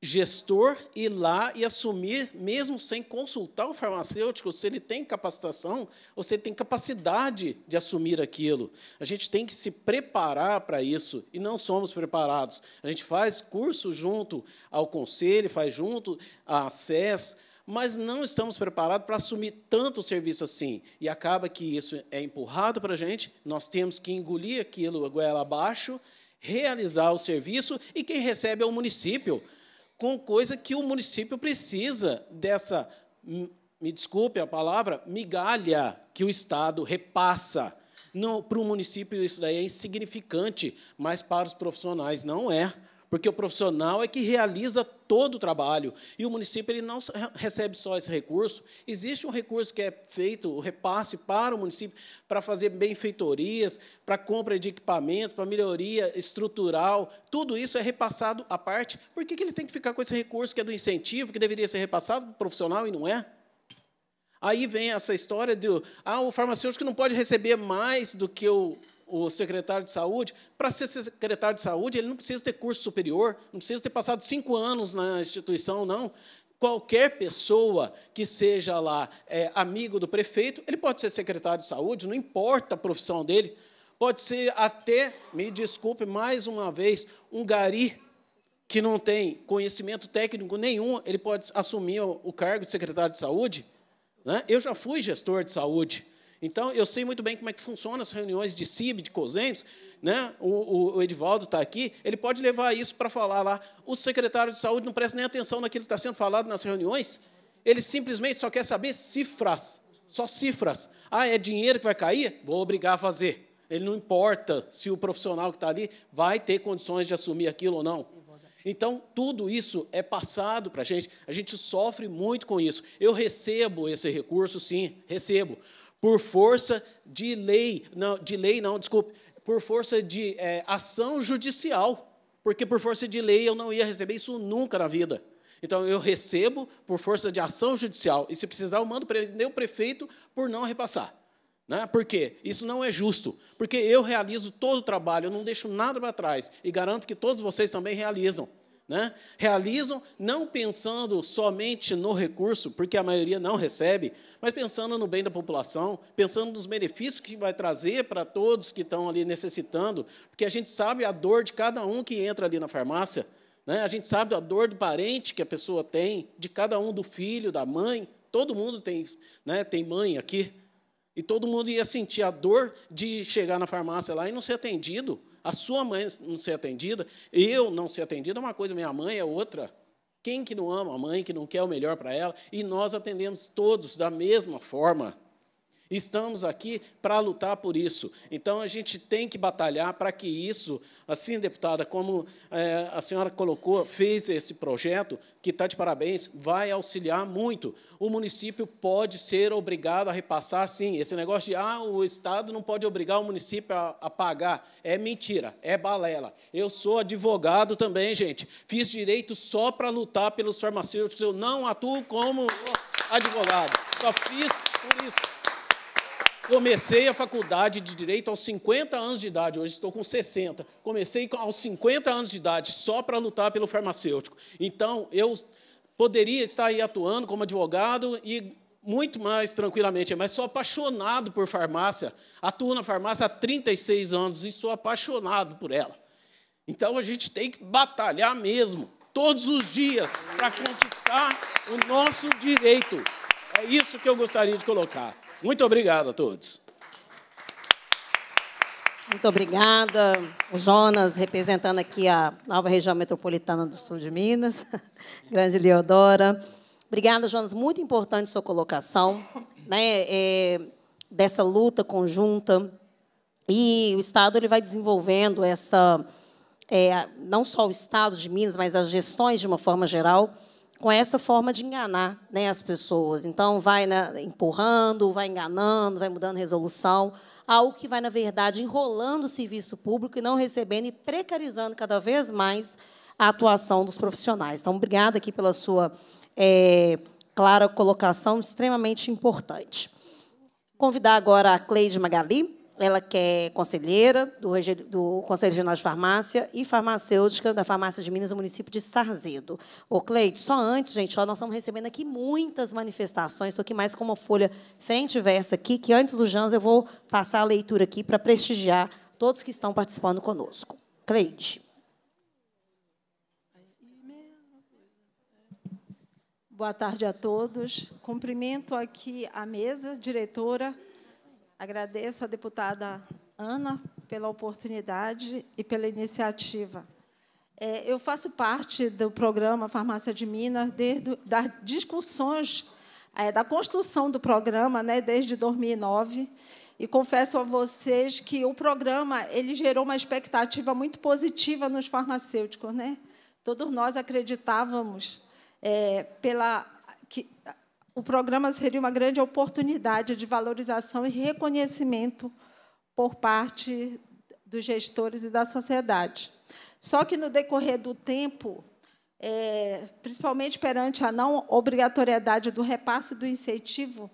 gestor ir lá e assumir, mesmo sem consultar o farmacêutico, se ele tem capacitação ou se ele tem capacidade de assumir aquilo. A gente tem que se preparar para isso, e não somos preparados. A gente faz curso junto ao Conselho, faz junto à SES, mas não estamos preparados para assumir tanto serviço assim. E acaba que isso é empurrado para a gente, nós temos que engolir aquilo goela abaixo, realizar o serviço, e quem recebe é o município, com coisa que o município precisa dessa, me desculpe a palavra, migalha que o Estado repassa. Não, para o município isso daí é insignificante, mas para os profissionais não é, porque o profissional é que realiza todo o trabalho, e o município ele não recebe só esse recurso. Existe um recurso que é feito, o repasse para o município, para fazer benfeitorias, para compra de equipamento, para melhoria estrutural, tudo isso é repassado à parte. Por que ele tem que ficar com esse recurso que é do incentivo, que deveria ser repassado para o profissional e não é? Aí vem essa história de o farmacêutico não pode receber mais do que o secretário de saúde. Para ser secretário de saúde, ele não precisa ter curso superior, não precisa ter passado 5 anos na instituição, não. Qualquer pessoa que seja lá amigo do prefeito, ele pode ser secretário de saúde, não importa a profissão dele, pode ser até, me desculpe mais uma vez, um gari que não tem conhecimento técnico nenhum, ele pode assumir o cargo de secretário de saúde. Né? Eu já fui gestor de saúde, então eu sei muito bem como é que funcionam as reuniões de CIB, de COSEMES. Né? O Edvaldo está aqui, ele pode levar isso para falar lá. O secretário de saúde não presta nem atenção naquilo que está sendo falado nas reuniões, ele simplesmente só quer saber cifras, só cifras. Ah, é dinheiro que vai cair? Vou obrigar a fazer. Ele não importa se o profissional que está ali vai ter condições de assumir aquilo ou não. Então, tudo isso é passado para a gente sofre muito com isso. Eu recebo esse recurso, sim, recebo, por força de lei, não, desculpe, por força de ação judicial, porque por força de lei eu não ia receber isso nunca na vida. Então, eu recebo por força de ação judicial, e se precisar eu mando prender o prefeito por não repassar. Né? Por quê? Isso não é justo, porque eu realizo todo o trabalho, eu não deixo nada para trás, e garanto que todos vocês também realizam. Né? Realizam não pensando somente no recurso, porque a maioria não recebe, mas pensando no bem da população, pensando nos benefícios que vai trazer para todos que estão ali necessitando, porque a gente sabe a dor de cada um que entra ali na farmácia, né? A gente sabe a dor do parente que a pessoa tem, de cada um, do filho, da mãe, todo mundo tem, né, tem mãe aqui, e todo mundo ia sentir a dor de chegar na farmácia lá e não ser atendido, a sua mãe não ser atendida, eu não ser atendida é uma coisa, minha mãe é outra. Quem que não ama a mãe, que não quer o melhor para ela? E nós atendemos todos da mesma forma. Estamos aqui para lutar por isso. Então, a gente tem que batalhar para que isso, assim, deputada, como a senhora colocou, fez esse projeto, que está de parabéns, vai auxiliar muito. O município pode ser obrigado a repassar, sim. Esse negócio de, ah, o Estado não pode obrigar o município a pagar, é mentira, é balela. Eu sou advogado também, gente. Fiz direito só para lutar pelos farmacêuticos. Eu não atuo como advogado. Só fiz por isso. Comecei a faculdade de Direito aos 50 anos de idade, hoje estou com 60. Comecei aos 50 anos de idade, só para lutar pelo farmacêutico. Então, eu poderia estar aí atuando como advogado e muito mais tranquilamente, mas sou apaixonado por farmácia. Atuo na farmácia há 36 anos e sou apaixonado por ela. Então, a gente tem que batalhar mesmo, todos os dias, para conquistar o nosso direito. É isso que eu gostaria de colocar. Muito obrigado a todos. Muito obrigada. O Jonas, representando aqui a nova região metropolitana do Sul de Minas, grande Leodora. Obrigada, Jonas. Muito importante sua colocação, né, dessa luta conjunta. E o Estado ele vai desenvolvendo essa, não só o Estado de Minas, mas as gestões de uma forma geral, com essa forma de enganar, né, as pessoas. Então, vai, né, empurrando, vai enganando, vai mudando resolução, algo que vai, na verdade, enrolando o serviço público e não recebendo e precarizando cada vez mais a atuação dos profissionais. Então, obrigada aqui pela sua clara colocação, extremamente importante. Convidar agora a Cleide Magali, ela que é conselheira do Conselho Regional de Farmácia e farmacêutica da Farmácia de Minas, no município de Sarzedo. Ô, Cleide, só antes, gente, ó, nós estamos recebendo aqui muitas manifestações, estou aqui mais com uma folha frente e versa aqui, que antes do Jans eu vou passar a leitura aqui para prestigiar todos que estão participando conosco. Cleide. Boa tarde a todos. Cumprimento aqui a mesa, diretora. Agradeço à deputada Ana pela oportunidade e pela iniciativa. Eu faço parte do programa Farmácia de Minas, desde das discussões da construção do programa, né, desde 2009, e confesso a vocês que o programa ele gerou uma expectativa muito positiva nos farmacêuticos, né? Todos nós acreditávamos que o programa seria uma grande oportunidade de valorização e reconhecimento por parte dos gestores e da sociedade. Só que, no decorrer do tempo, principalmente perante a não obrigatoriedade do repasse do incentivo,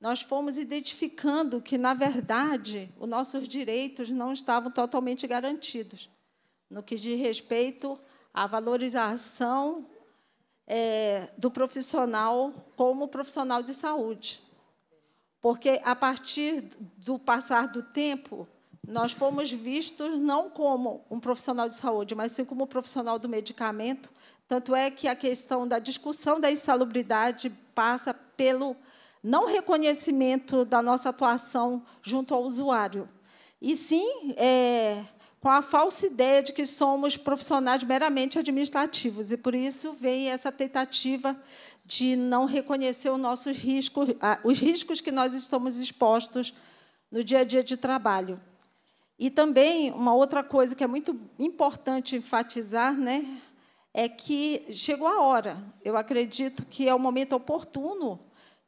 nós fomos identificando que, na verdade, os nossos direitos não estavam totalmente garantidos, no que diz respeito à valorização do profissional como profissional de saúde. Porque, a partir do passar do tempo, nós fomos vistos não como um profissional de saúde, mas sim como um profissional do medicamento. Tanto é que a questão da discussão da insalubridade passa pelo não reconhecimento da nossa atuação junto ao usuário. E, sim, com a falsa ideia de que somos profissionais meramente administrativos. E, por isso, vem essa tentativa de não reconhecer os nossos riscos, os riscos que nós estamos expostos no dia a dia de trabalho. E também, uma outra coisa que é muito importante enfatizar, né, é que chegou a hora. Eu acredito que é o momento oportuno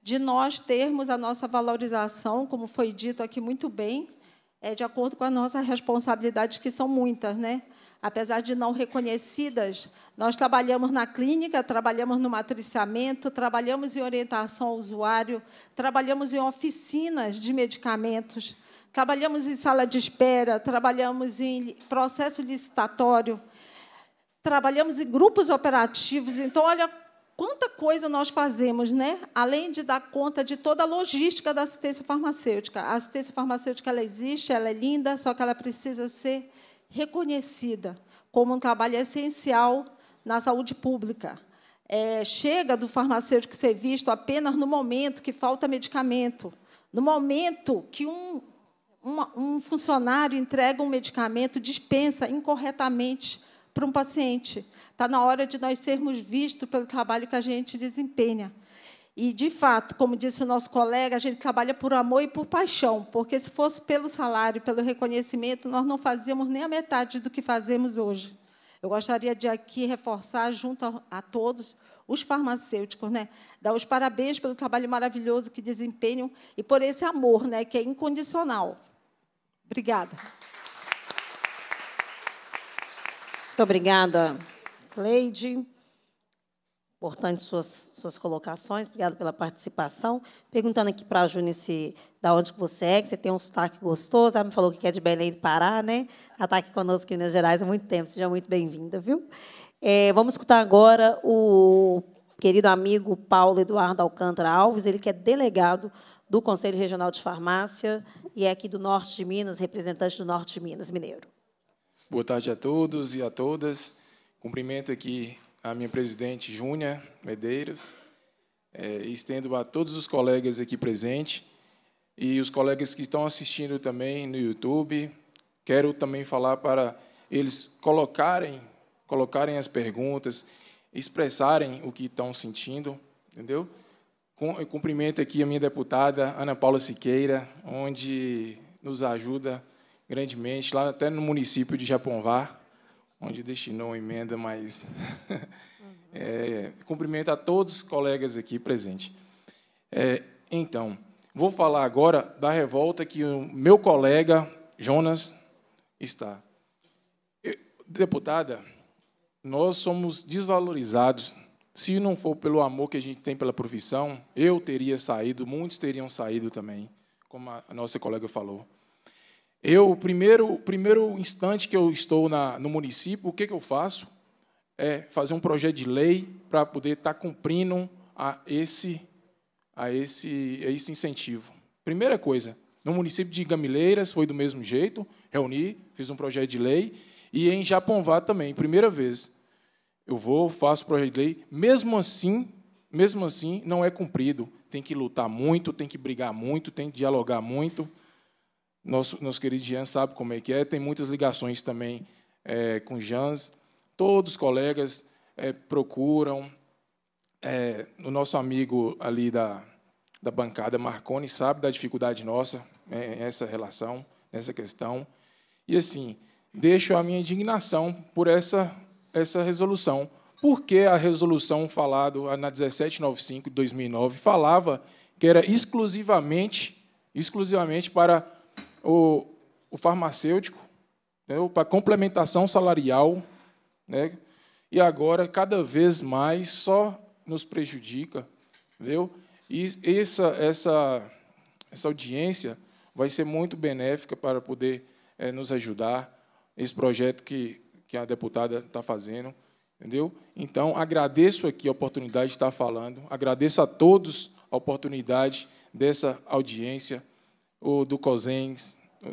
de nós termos a nossa valorização, como foi dito aqui muito bem, de acordo com as nossas responsabilidades, que são muitas, né? Apesar de não reconhecidas, nós trabalhamos na clínica, trabalhamos no matriciamento, trabalhamos em orientação ao usuário, trabalhamos em oficinas de medicamentos, trabalhamos em sala de espera, trabalhamos em processo licitatório, trabalhamos em grupos operativos. Então, olha quanta coisa nós fazemos, né? Além de dar conta de toda a logística da assistência farmacêutica. A assistência farmacêutica, ela existe, ela é linda, só que ela precisa ser reconhecida como um trabalho essencial na saúde pública. Chega do farmacêutico ser visto apenas no momento que falta medicamento, no momento que um funcionário entrega um medicamento, dispensa incorretamente para um paciente. Está na hora de nós sermos vistos pelo trabalho que a gente desempenha. E, de fato, como disse o nosso colega, a gente trabalha por amor e por paixão, porque, se fosse pelo salário, pelo reconhecimento, nós não fazíamos nem a metade do que fazemos hoje. Eu gostaria de aqui reforçar, junto a todos os farmacêuticos, né, dar os parabéns pelo trabalho maravilhoso que desempenham e por esse amor, né, que é incondicional. Obrigada. Muito obrigada, Cleide. Importante suas colocações. Obrigada pela participação. Perguntando aqui para a Júnia da onde que você é, que você tem um sotaque gostoso. Ela me falou que é de Belém do Pará, né? Ela está aqui conosco em Minas Gerais há muito tempo. Seja muito bem-vinda, viu? Vamos escutar agora o querido amigo Paulo Eduardo Alcântara Alves, ele que é delegado do Conselho Regional de Farmácia e é aqui do Norte de Minas, representante do Norte de Minas, mineiro. Boa tarde a todos e a todas. Cumprimento aqui a minha presidente, Júnia Medeiros, e estendo a todos os colegas aqui presentes e os colegas que estão assistindo também no YouTube. Quero também falar para eles colocarem as perguntas, expressarem o que estão sentindo, entendeu? Eu cumprimento aqui a minha deputada, Ana Paula Siqueira, onde nos ajuda grandemente, lá até no município de Japonvar, onde destinou a emenda, mas cumprimento a todos os colegas aqui presentes. Então, vou falar agora da revolta que o meu colega Jonas está. Deputada, nós somos desvalorizados. Se não for pelo amor que a gente tem pela profissão, eu teria saído, muitos teriam saído também, como a nossa colega falou. O primeiro instante que eu estou no município, o que eu faço? É fazer um projeto de lei para poder estar cumprindo a esse incentivo. Primeira coisa, no município de Gamileiras foi do mesmo jeito, reuni, fiz um projeto de lei, e em Japonvar também, primeira vez. Eu vou, faço o projeto de lei, mesmo assim não é cumprido. Tem que lutar muito, tem que brigar muito, tem que dialogar muito. Nosso querido Jans sabe como é que é, tem muitas ligações também com Jans. Todos os colegas procuram. O nosso amigo ali da bancada, Marconi, sabe da dificuldade nossa nessa relação, nessa questão. E, assim, deixo a minha indignação por essa resolução. Por que a resolução falada na 1795 de 2009 falava que era exclusivamente para o farmacêutico, entendeu? Para complementação salarial, né? E agora, cada vez mais, só nos prejudica, entendeu? E essa audiência vai ser muito benéfica para poder nos ajudar, esse projeto que a deputada está fazendo, Entendeu? Então, agradeço aqui a oportunidade de estar falando, agradeço a todos a oportunidade dessa audiência, o do COSENS, o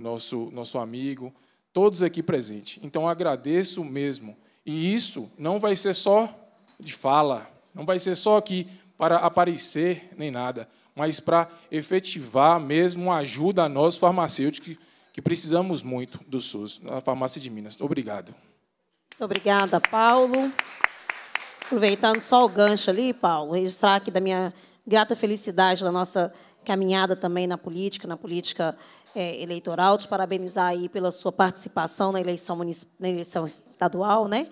nosso amigo, todos aqui presentes. Então, agradeço mesmo. E isso não vai ser só de fala, não vai ser só aqui para aparecer nem nada, mas para efetivar mesmo uma ajuda a nós farmacêuticos, que precisamos muito do SUS, na Farmácia de Minas. Obrigado. Muito obrigada, Paulo. Aproveitando só o gancho ali, Paulo, registrar aqui da minha grata felicidade da nossa caminhada também na política eleitoral, te parabenizar aí pela sua participação na eleição estadual, né?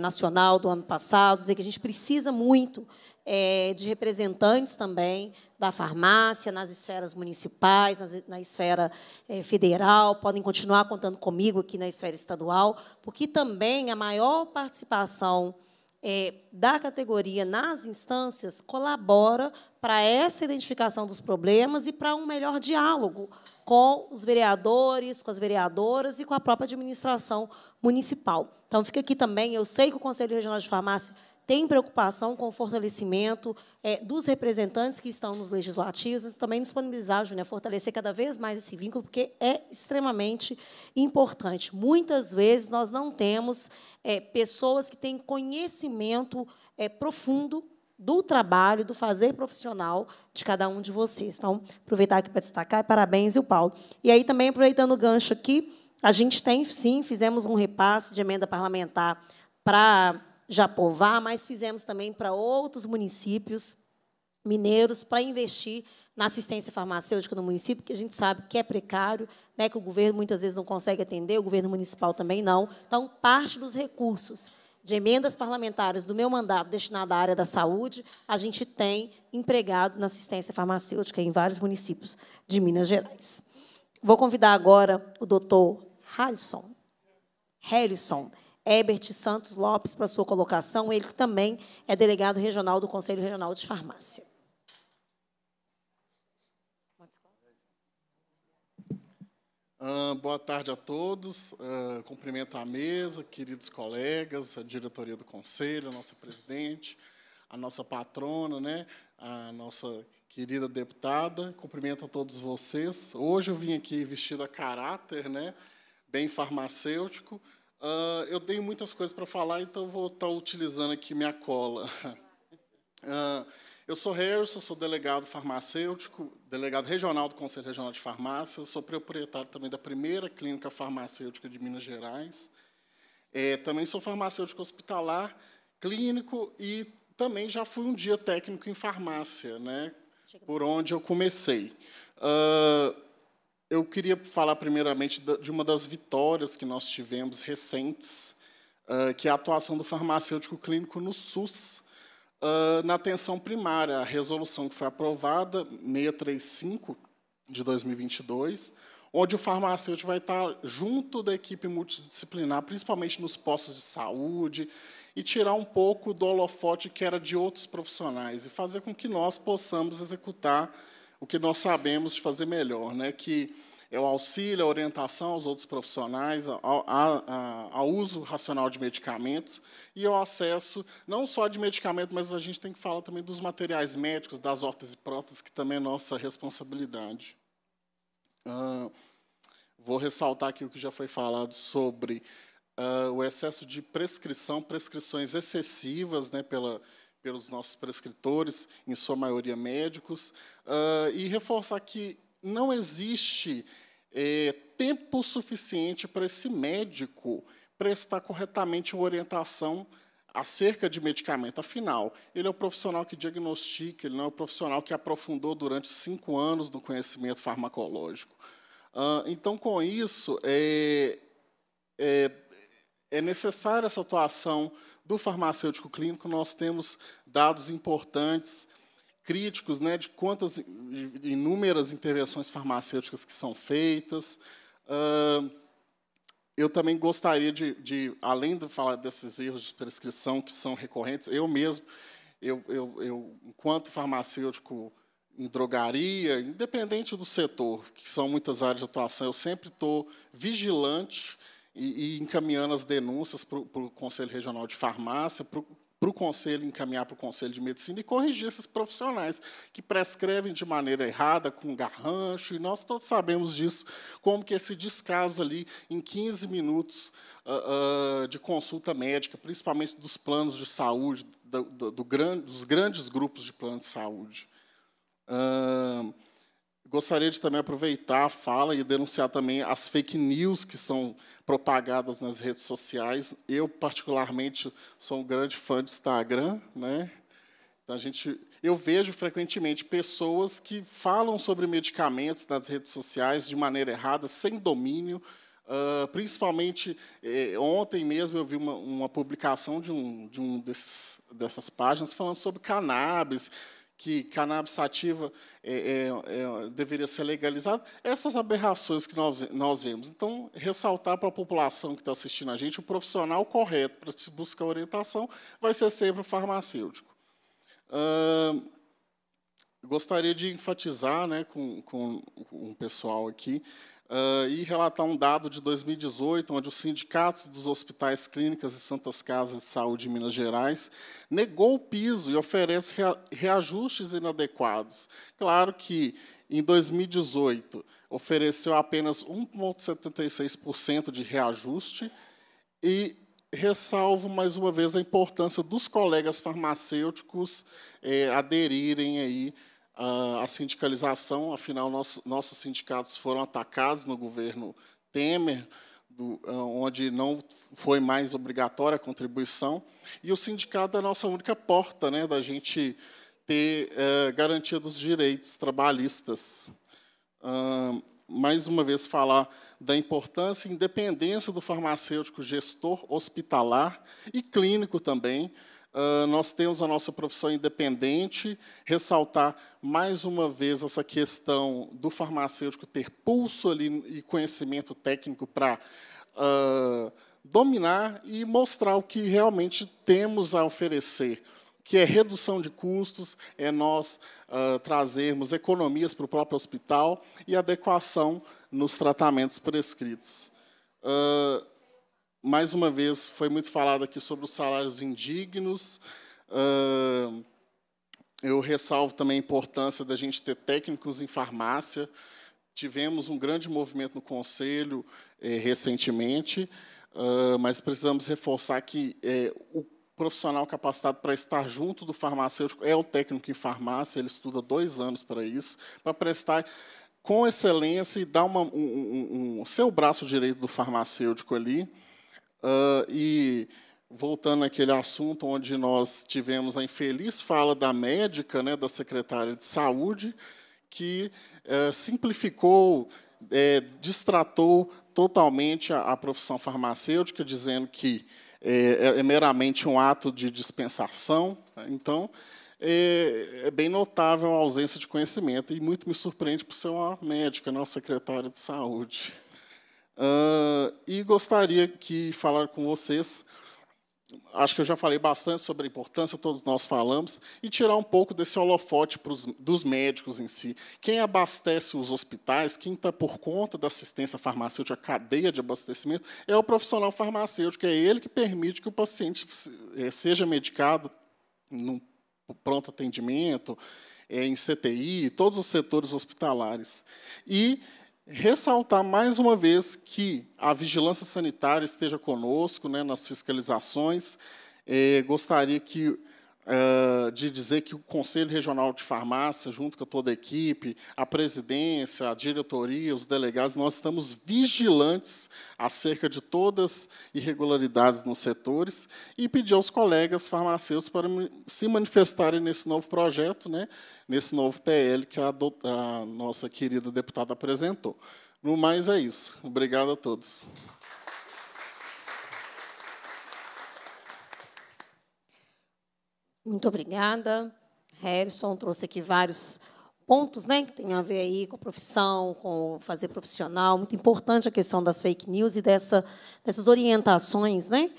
Nacional do ano passado, dizer que a gente precisa muito de representantes também da farmácia, nas esferas municipais, na esfera federal, podem continuar contando comigo aqui na esfera estadual, porque também a maior participação da categoria nas instâncias colabora para essa identificação dos problemas e para um melhor diálogo com os vereadores, com as vereadoras e com a própria administração municipal. Então, fica aqui também, eu sei que o Conselho Regional de Farmácia tem preocupação com o fortalecimento dos representantes que estão nos legislativos, também disponibilizar, Júnia, fortalecer cada vez mais esse vínculo, porque é extremamente importante. Muitas vezes nós não temos pessoas que têm conhecimento profundo do trabalho, do fazer profissional de cada um de vocês. Então, aproveitar aqui para destacar, parabéns, e o Paulo. E aí também, aproveitando o gancho aqui, a gente tem, sim, fizemos um repasse de emenda parlamentar para Japová, mas fizemos também para outros municípios mineiros para investir na assistência farmacêutica no município, que a gente sabe que é precário, né, que o governo muitas vezes não consegue atender, o governo municipal também não. Então, parte dos recursos de emendas parlamentares do meu mandato destinado à área da saúde, a gente tem empregado na assistência farmacêutica em vários municípios de Minas Gerais. Vou convidar agora o doutor Harrison Ebert Santos Lopes para sua colocação, ele que também é delegado regional do Conselho Regional de Farmácia. Boa tarde a todos, cumprimento a mesa, queridos colegas, a diretoria do Conselho, a nossa presidente, a nossa patrona, né, a nossa querida deputada, cumprimento a todos vocês. Hoje eu vim aqui vestido a caráter, né, bem farmacêutico. Eu tenho muitas coisas para falar, então vou estar utilizando aqui minha cola. Eu sou Harrison, sou delegado farmacêutico, delegado regional do Conselho Regional de Farmácia, eu sou proprietário também da primeira clínica farmacêutica de Minas Gerais, também sou farmacêutico hospitalar, clínico e também já fui um dia técnico em farmácia, né, por onde eu comecei. Eu queria falar primeiramente de uma das vitórias que nós tivemos recentes, que é a atuação do farmacêutico clínico no SUS, na atenção primária, a resolução que foi aprovada, 635, de 2022, onde o farmacêutico vai estar junto da equipe multidisciplinar, principalmente nos postos de saúde, e tirar um pouco do holofote que era de outros profissionais, e fazer com que nós possamos executar o que nós sabemos de fazer melhor, né? Que é o auxílio, a orientação aos outros profissionais, ao uso racional de medicamentos e ao acesso, não só de medicamento, mas a gente tem que falar também dos materiais médicos, das órteses e próteses, que também é nossa responsabilidade. Vou ressaltar aqui o que já foi falado sobre o excesso de prescrição, prescrições excessivas, né, pelos nossos prescritores, em sua maioria médicos, e reforçar que não existe tempo suficiente para esse médico prestar corretamente uma orientação acerca de medicamento. Afinal, ele é o profissional que diagnostica, ele não é o profissional que aprofundou durante 5 anos do conhecimento farmacológico. Então, com isso, é necessária essa atuação do farmacêutico clínico. Nós temos dados importantes, críticos, né, de quantas inúmeras intervenções farmacêuticas que são feitas. Eu também gostaria de, além de falar desses erros de prescrição que são recorrentes, eu mesmo, enquanto farmacêutico em drogaria, independente do setor, que são muitas áreas de atuação, eu sempre estou vigilante e encaminhando as denúncias para o Conselho Regional de Farmácia, para o Conselho, encaminhar para o Conselho de Medicina e corrigir esses profissionais que prescrevem de maneira errada, com garrancho, e nós todos sabemos disso, como que esse descaso ali em 15 minutos de consulta médica, principalmente dos planos de saúde, dos grandes grupos de plano de saúde. Gostaria de também aproveitar a fala e denunciar também as fake news que são propagadas nas redes sociais. Eu, particularmente, sou um grande fã de Instagram, né? Então, eu vejo frequentemente pessoas que falam sobre medicamentos nas redes sociais de maneira errada, sem domínio. Principalmente, ontem mesmo eu vi uma publicação dessas páginas falando sobre cannabis, que cannabis sativa deveria ser legalizada, essas aberrações que nós vemos. Então, ressaltar para a população que está assistindo a gente, o profissional correto para se buscar orientação vai ser sempre o farmacêutico. Gostaria de enfatizar, né, com o pessoal aqui, e relatar um dado de 2018, onde os sindicatos dos hospitais, clínicas e santas casas de saúde de Minas Gerais negou o piso e oferece reajustes inadequados. Claro que, em 2018, ofereceu apenas 1,76% de reajuste e ressalvo, mais uma vez, a importância dos colegas farmacêuticos aderirem aí a sindicalização, afinal, nossos sindicatos foram atacados no governo Temer, onde não foi mais obrigatória a contribuição, e o sindicato é a nossa única porta, né, da gente ter garantia dos direitos trabalhistas. Mais uma vez, falar da importância e independência do farmacêutico gestor hospitalar e clínico também. Nós temos a nossa profissão independente, ressaltar mais uma vez essa questão do farmacêutico ter pulso ali e conhecimento técnico para dominar e mostrar o que realmente temos a oferecer, que é redução de custos, é nós trazermos economias para o próprio hospital e adequação nos tratamentos prescritos. Mais uma vez, foi muito falado aqui sobre os salários indignos. Eu ressalvo também a importância da gente ter técnicos em farmácia. Tivemos um grande movimento no Conselho recentemente, mas precisamos reforçar que o profissional capacitado para estar junto do farmacêutico é o técnico em farmácia, ele estuda 2 anos para isso, para prestar com excelência e dar o seu braço direito do farmacêutico ali. E, voltando àquele assunto onde nós tivemos a infeliz fala da médica, né, da secretária de Saúde, que simplificou, destratou totalmente a profissão farmacêutica, dizendo que é meramente um ato de dispensação. Então, é bem notável a ausência de conhecimento, e muito me surpreende por ser uma médica, não uma secretária de Saúde. E gostaria que falar com vocês, acho que eu já falei bastante sobre a importância, todos nós falamos, e tirar um pouco desse holofote dos médicos em si. Quem abastece os hospitais, quem está por conta da assistência farmacêutica, a cadeia de abastecimento, é o profissional farmacêutico, é ele que permite que o paciente seja medicado no pronto atendimento, em CTI, todos os setores hospitalares. E ressaltar, mais uma vez, que a vigilância sanitária esteja conosco, né, nas fiscalizações. Gostaria de dizer que o Conselho Regional de Farmácia, junto com toda a equipe, a presidência, a diretoria, os delegados, nós estamos vigilantes acerca de todas as irregularidades nos setores e pedir aos colegas farmacêuticos para se manifestarem nesse novo projeto, né, nesse novo PL que a nossa querida deputada apresentou. No mais, é isso. Obrigado a todos. Muito obrigada. Harrison trouxe aqui vários pontos, né, que tem a ver aí com a profissão, com fazer profissional. Muito importante a questão das fake news e dessas orientações, né,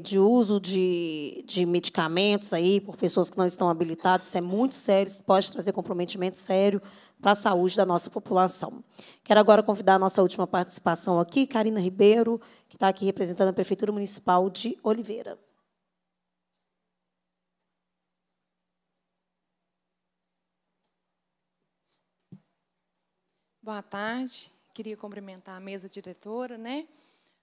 de uso de medicamentos aí por pessoas que não estão habilitadas. Isso é muito sério, isso pode trazer comprometimento sério para a saúde da nossa população. Quero agora convidar a nossa última participação aqui, Karina Ribeiro, que está aqui representando a Prefeitura Municipal de Oliveira. Boa tarde. Queria cumprimentar a mesa diretora, né?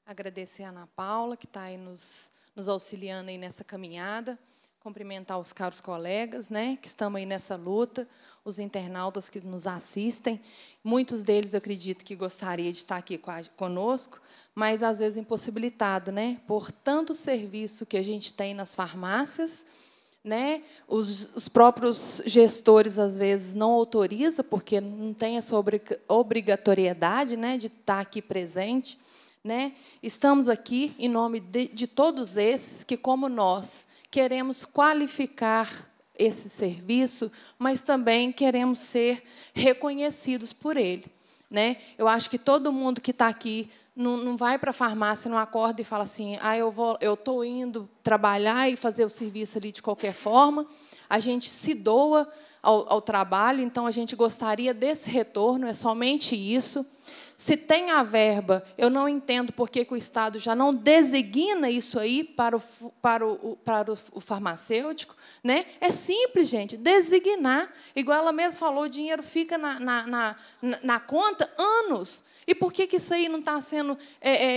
Agradecer a Ana Paula, que está aí nos auxiliando aí nessa caminhada. Cumprimentar os caros colegas, né, que estão aí nessa luta, os internautas que nos assistem. Muitos deles, eu acredito, que gostaria de estar aqui conosco, mas, às vezes, impossibilitado, né, por tanto serviço que a gente tem nas farmácias. Né, os próprios gestores, às vezes, não autorizam, porque não tem essa obrigatoriedade, né, de estar aqui presente. Né? Estamos aqui em nome de todos esses que, como nós, queremos qualificar esse serviço, mas também queremos ser reconhecidos por ele. Né? Eu acho que todo mundo que está aqui não vai para a farmácia, não acorda e fala assim, ah, eu estou indo trabalhar e fazer o serviço ali de qualquer forma. A gente se doa ao trabalho, então a gente gostaria desse retorno, é somente isso. Se tem a verba, eu não entendo por que o Estado já não designa isso aí para o farmacêutico. Né? É simples, gente, designar. Igual ela mesma falou, o dinheiro fica na conta anos. E por que isso aí não está sendo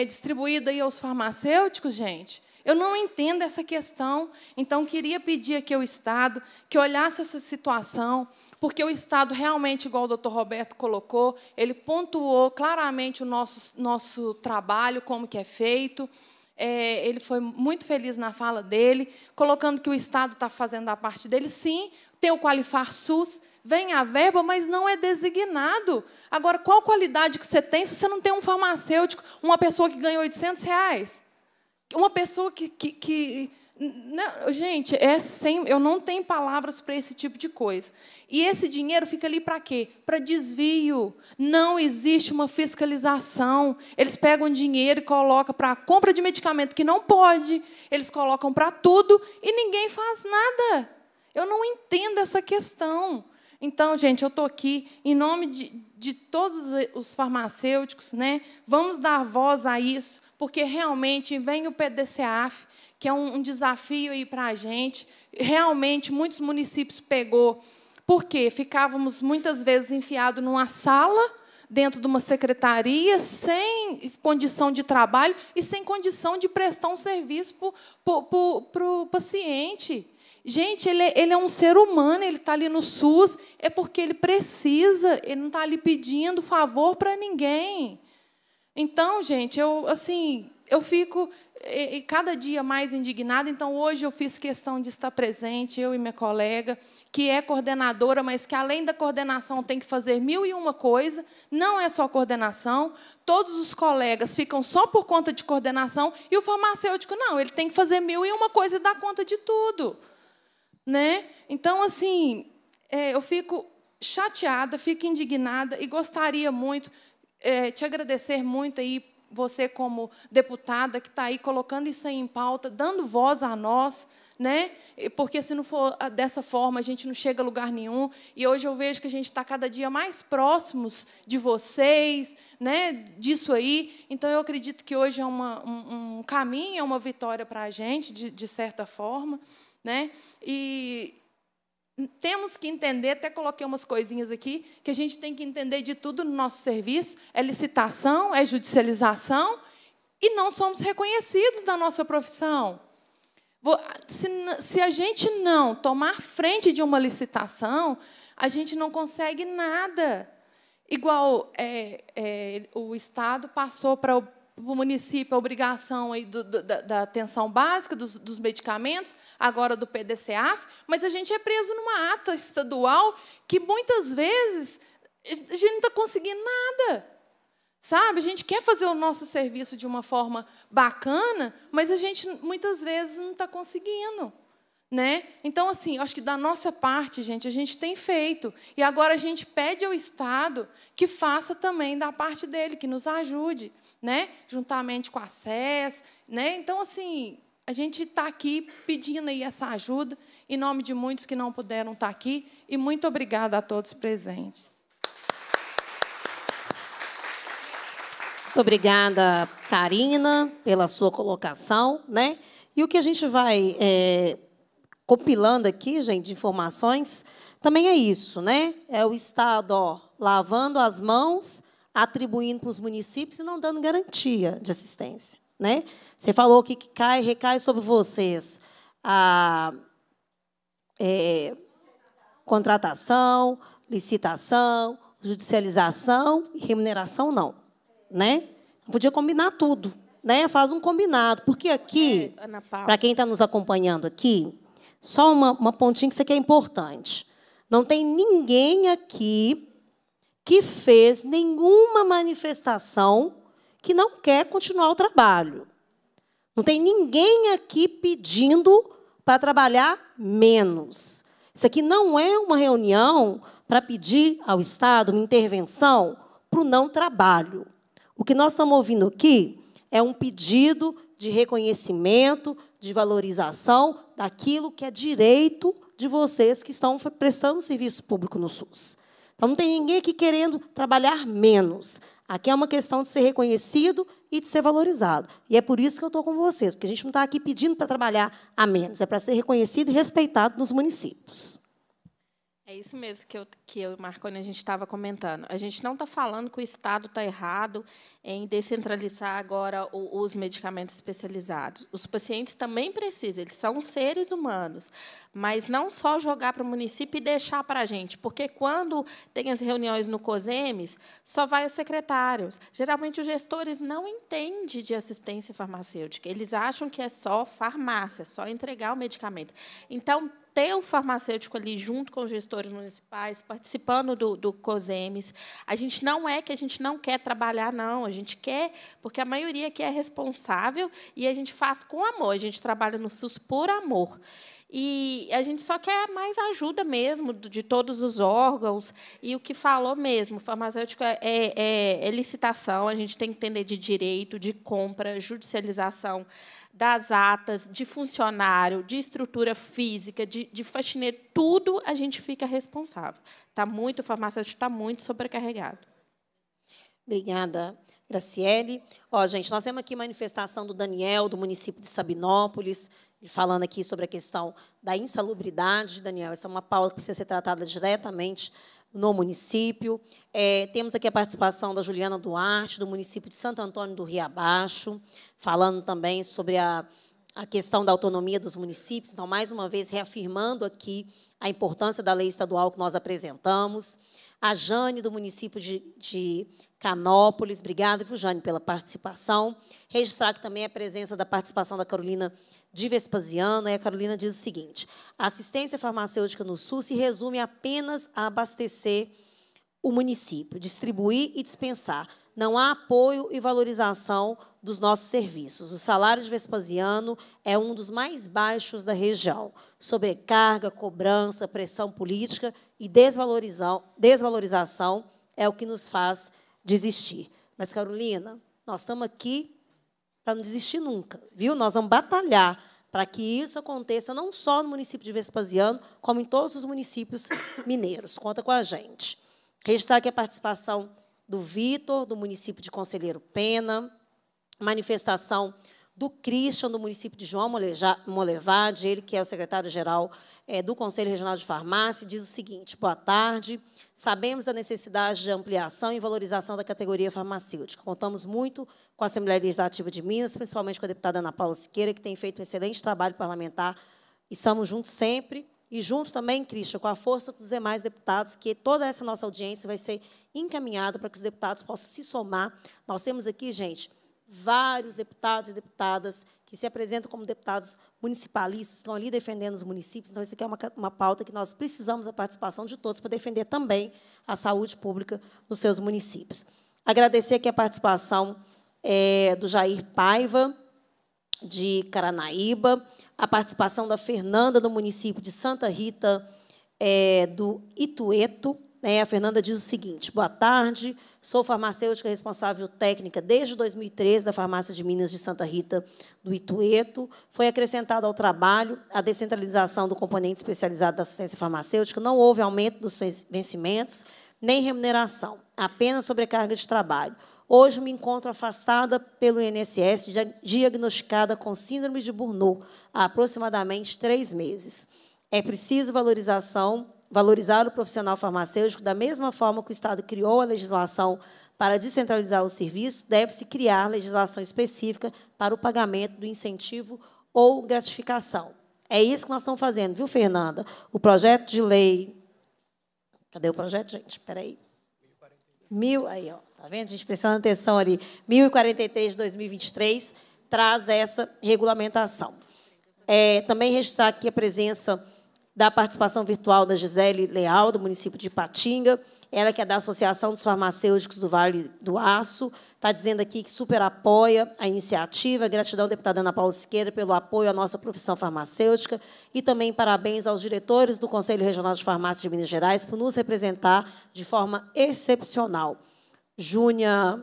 distribuído aí aos farmacêuticos, gente? Eu não entendo essa questão. Então, queria pedir aqui ao Estado que olhasse essa situação, porque o Estado realmente, igual o doutor Roberto colocou, ele pontuou claramente o nosso trabalho, como que é feito. Ele foi muito feliz na fala dele, colocando que o Estado está fazendo a parte dele. Sim, tem o Qualifar SUS, vem a verba, mas não é designado. Agora, qual qualidade que você tem se você não tem um farmacêutico, uma pessoa que ganhou R$800? Uma pessoa que não, gente, eu não tenho palavras para esse tipo de coisa. E esse dinheiro fica ali para quê? Para desvio. Não existe uma fiscalização. Eles pegam dinheiro e colocam para a compra de medicamento, que não pode. Eles colocam para tudo e ninguém faz nada. Eu não entendo essa questão. Então, gente, eu estou aqui em nome de todos os farmacêuticos, né? Vamos dar voz a isso, porque realmente vem o PDCAF, que é um desafio aí para a gente. Realmente, muitos municípios pegou, porque ficávamos muitas vezes enfiados numa sala, dentro de uma secretaria, sem condição de trabalho e sem condição de prestar um serviço para o paciente. Gente, ele é um ser humano, ele está ali no SUS, é porque ele precisa, ele não está ali pedindo favor para ninguém. Então, gente, eu fico cada dia mais indignada. Então, hoje eu fiz questão de estar presente, eu e minha colega, que é coordenadora, mas que, além da coordenação, tem que fazer 1001 coisa. Não é só coordenação. Todos os colegas ficam só por conta de coordenação, e o farmacêutico, não, ele tem que fazer 1001 coisa e dar conta de tudo. Né? Então, eu fico chateada, fico indignada e gostaria muito, te agradecer muito, aí, você como deputada, que está aí colocando isso aí em pauta, dando voz a nós, né? Porque, se não for dessa forma, a gente não chega a lugar nenhum. E hoje eu vejo que a gente está cada dia mais próximos de vocês, né? Disso aí. Então, eu acredito que hoje é um caminho, é uma vitória para a gente, de certa forma. Né? E temos que entender, até coloquei umas coisinhas aqui, que a gente tem que entender de tudo no nosso serviço, é licitação, é judicialização, e não somos reconhecidos da nossa profissão. Se a gente não tomar frente de uma licitação, a gente não consegue nada. Igual o Estado passou para o município, a obrigação aí da atenção básica, dos medicamentos, agora do PDCAF, mas a gente é preso numa ata estadual que, muitas vezes, a gente não está conseguindo nada. Sabe? A gente quer fazer o nosso serviço de uma forma bacana, mas a gente, muitas vezes, não está conseguindo. Né? Então, eu acho que, da nossa parte, gente, a gente tem feito. E agora a gente pede ao Estado que faça também da parte dele, que nos ajude, né? Juntamente com a SES. Né? Então, a gente está aqui pedindo aí essa ajuda, em nome de muitos que não puderam estar aqui. E muito obrigada a todos presentes. Muito obrigada, Karina, pela sua colocação, né? E o que a gente vai compilando aqui, gente, de informações, também é isso, né? É o Estado, ó, lavando as mãos, atribuindo para os municípios e não dando garantia de assistência, né? Você falou que recai sobre vocês a contratação, licitação, judicialização e remuneração, não, né? Podia combinar tudo, né? Faz um combinado, porque aqui, para quem está nos acompanhando aqui, só uma pontinha que isso aqui é importante. Não tem ninguém aqui que fez nenhuma manifestação que não quer continuar o trabalho. Não tem ninguém aqui pedindo para trabalhar menos. Isso aqui não é uma reunião para pedir ao Estado uma intervenção para o não trabalho. O que nós estamos ouvindo aqui é um pedido de reconhecimento, de valorização daquilo que é direito de vocês que estão prestando serviço público no SUS. Então, não tem ninguém aqui querendo trabalhar menos. Aqui é uma questão de ser reconhecido e de ser valorizado. E é por isso que eu estou com vocês, porque a gente não está aqui pedindo para trabalhar a menos, é para ser reconhecido e respeitado nos municípios. É isso mesmo que eu e Marconi, a gente estava comentando. A gente não está falando que o Estado está errado em descentralizar agora os medicamentos especializados. Os pacientes também precisam, eles são seres humanos, mas não só jogar para o município e deixar para a gente, porque quando tem as reuniões no COSEMES, só vai os secretários. Geralmente, os gestores não entendem de assistência farmacêutica, eles acham que é só farmácia, só entregar o medicamento. Então, ter o farmacêutico ali junto com os gestores municipais, participando do COSEMES. A gente não é que a gente não quer trabalhar, não. A gente quer, porque a maioria aqui é responsável e a gente faz com amor. A gente trabalha no SUS por amor. E a gente só quer mais ajuda mesmo de todos os órgãos. E o que falou mesmo, farmacêutico é licitação, a gente tem que entender de direito, de compra, judicialização das atas, de funcionário, de estrutura física, de faxineiro, tudo a gente fica responsável. O farmacêutico está muito sobrecarregado. Obrigada, Graciele. Ó, gente, nós temos aqui manifestação do Daniel, do município de Sabinópolis, falando aqui sobre a questão da insalubridade. Daniel, essa é uma pauta que precisa ser tratada diretamente no município. Temos aqui a participação da Juliana Duarte, do município de Santo Antônio do Rio Abaixo, falando também sobre a questão da autonomia dos municípios. Então, mais uma vez, reafirmando aqui a importância da lei estadual que nós apresentamos. A Jane, do município de Canópolis. Obrigada, Jane, pela participação. Registrar aqui também a presença da participação da Carolina de Vespasiano. E a Carolina diz o seguinte: a assistência farmacêutica no SUS se resume apenas a abastecer o município, distribuir e dispensar. Não há apoio e valorização dos nossos serviços. O salário de Vespasiano é um dos mais baixos da região. Sobrecarga, cobrança, pressão política e desvalorização é o que nos faz desistir. Mas, Carolina, nós estamos aqui para não desistir nunca, viu? Nós vamos batalhar para que isso aconteça não só no município de Vespasiano, como em todos os municípios mineiros. Conta com a gente. Registrar aqui a participação do Vitor, do município de Conselheiro Pena, manifestação do Christian, do município de João Molevade, ele que é o secretário-geral do Conselho Regional de Farmácia, diz o seguinte: boa tarde, sabemos da necessidade de ampliação e valorização da categoria farmacêutica. Contamos muito com a Assembleia Legislativa de Minas, principalmente com a deputada Ana Paula Siqueira, que tem feito um excelente trabalho parlamentar, e estamos juntos sempre, e junto também, Christian, com a força dos demais deputados, que toda essa nossa audiência vai ser encaminhada para que os deputados possam se somar. Nós temos aqui, gente, vários deputados e deputadas que se apresentam como deputados municipalistas, estão ali defendendo os municípios. Então, isso aqui é uma pauta que nós precisamos da participação de todos para defender também a saúde pública nos seus municípios. Agradecer aqui a participação do Jair Paiva, de Caranaíba, a participação da Fernanda, do município de Santa Rita do Itueto. A Fernanda diz o seguinte: boa tarde, sou farmacêutica responsável técnica desde 2013 da Farmácia de Minas de Santa Rita do Itueto. Foi acrescentada ao trabalho a descentralização do componente especializado da assistência farmacêutica. Não houve aumento dos seus vencimentos, nem remuneração, apenas sobrecarga de trabalho. Hoje me encontro afastada pelo INSS, diagnosticada com síndrome de Burnout há aproximadamente 3 meses. É preciso valorizar o profissional farmacêutico da mesma forma que o Estado criou a legislação para descentralizar o serviço, deve-se criar legislação específica para o pagamento do incentivo ou gratificação. É isso que nós estamos fazendo, viu, Fernanda? O projeto de lei... Cadê o projeto, gente? Espera aí. 1043. Aí, ó, tá vendo? A gente prestando atenção ali. 1043 de 2023 traz essa regulamentação. Também registrar aqui a presença da participação virtual da Gisele Leal, do município de Ipatinga, ela que é da Associação dos Farmacêuticos do Vale do Aço, está dizendo aqui que super apoia a iniciativa. Gratidão, deputada Ana Paula Siqueira, pelo apoio à nossa profissão farmacêutica e também parabéns aos diretores do Conselho Regional de Farmácia de Minas Gerais por nos representar de forma excepcional. Júnia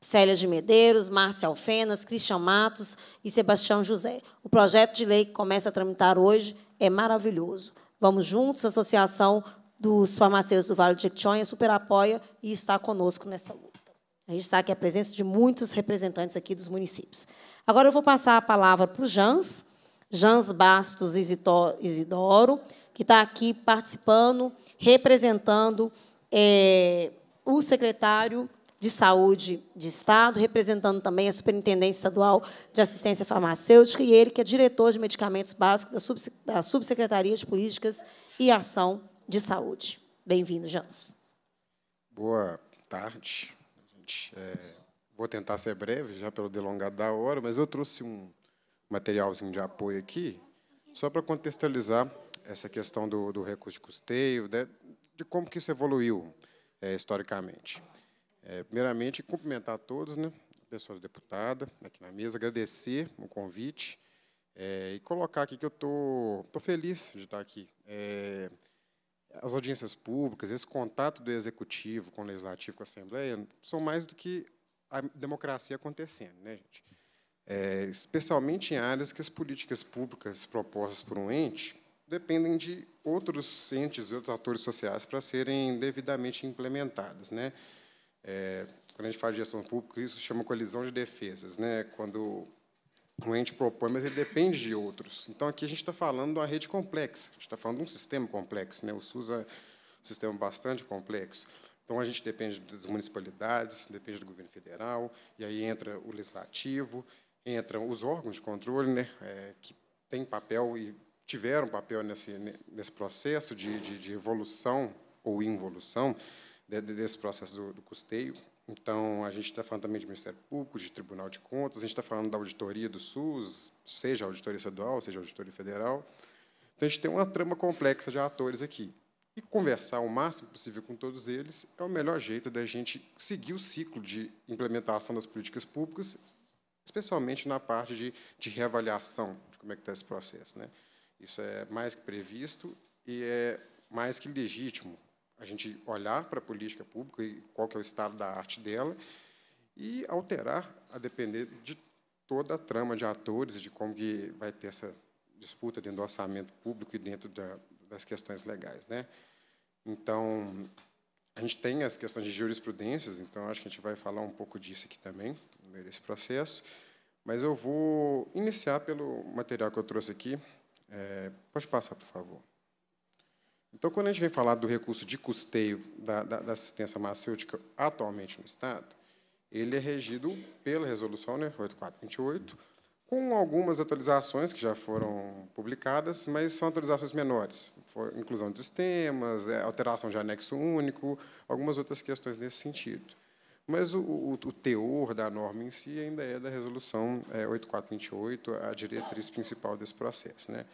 Célia de Medeiros, Márcia Alfenas, Christian Matos e Sebastião José. O projeto de lei que começa a tramitar hoje é maravilhoso. Vamos juntos, a Associação dos Farmacêuticos do Vale do Jequitinhonha super apoia e está conosco nessa luta. A gente está aqui a presença de muitos representantes aqui dos municípios. Agora eu vou passar a palavra para o Jans Bastos Isidoro, que está aqui participando, representando o secretário de Saúde de Estado, representando também a Superintendência Estadual de Assistência Farmacêutica, e ele que é diretor de medicamentos básicos da Subsecretaria de Políticas e Ação de Saúde. Bem-vindo, Jans. Boa tarde. Vou tentar ser breve, já pelo delongado da hora, mas eu trouxe um materialzinho de apoio aqui, só para contextualizar essa questão do recurso de custeio, de como que isso evoluiu historicamente. Primeiramente, cumprimentar a todos, né, a pessoa deputada aqui na mesa, agradecer o convite e colocar aqui que eu estou feliz de estar aqui. As audiências públicas, esse contato do Executivo com o Legislativo, com a Assembleia, são mais do que a democracia acontecendo, né, gente? Especialmente em áreas que as políticas públicas propostas por um ente dependem de outros entes e outros atores sociais para serem devidamente implementadas, né? Quando a gente fala de gestão pública, isso se chama colisão de defesas, né? Quando o ente propõe, mas ele depende de outros. Então, aqui a gente está falando de uma rede complexa, a gente está falando de um sistema complexo, né? O SUS é um sistema bastante complexo. Então, a gente depende das municipalidades, depende do governo federal, e aí entra o legislativo, entram os órgãos de controle, né? Que têm papel e tiveram papel nesse processo de evolução ou involução desse processo do custeio. Então, a gente está falando também de Ministério Público, de Tribunal de Contas, a gente está falando da auditoria do SUS, seja a auditoria estadual, seja a auditoria federal. Então, a gente tem uma trama complexa de atores aqui. E conversar o máximo possível com todos eles é o melhor jeito da gente seguir o ciclo de implementação das políticas públicas, especialmente na parte de reavaliação de como é que está esse processo, né? Isso é mais que previsto e é mais que legítimo. A gente olhar para a política pública e qual que é o estado da arte dela e alterar a depender de toda a trama de atores e de como que vai ter essa disputa dentro do orçamento público e dentro das questões legais, né? Então, a gente tem as questões de jurisprudências, então acho que a gente vai falar um pouco disso aqui também, no meio desse processo, mas eu vou iniciar pelo material que eu trouxe aqui. Pode passar, por favor. Então, quando a gente vem falar do recurso de custeio da assistência farmacêutica atualmente no Estado, ele é regido pela Resolução, né, 8.428, com algumas atualizações que já foram publicadas, mas são atualizações menores, inclusão de sistemas, alteração de anexo único, algumas outras questões nesse sentido. Mas o teor da norma em si ainda é da Resolução 8.428, a diretriz principal desse processo, né?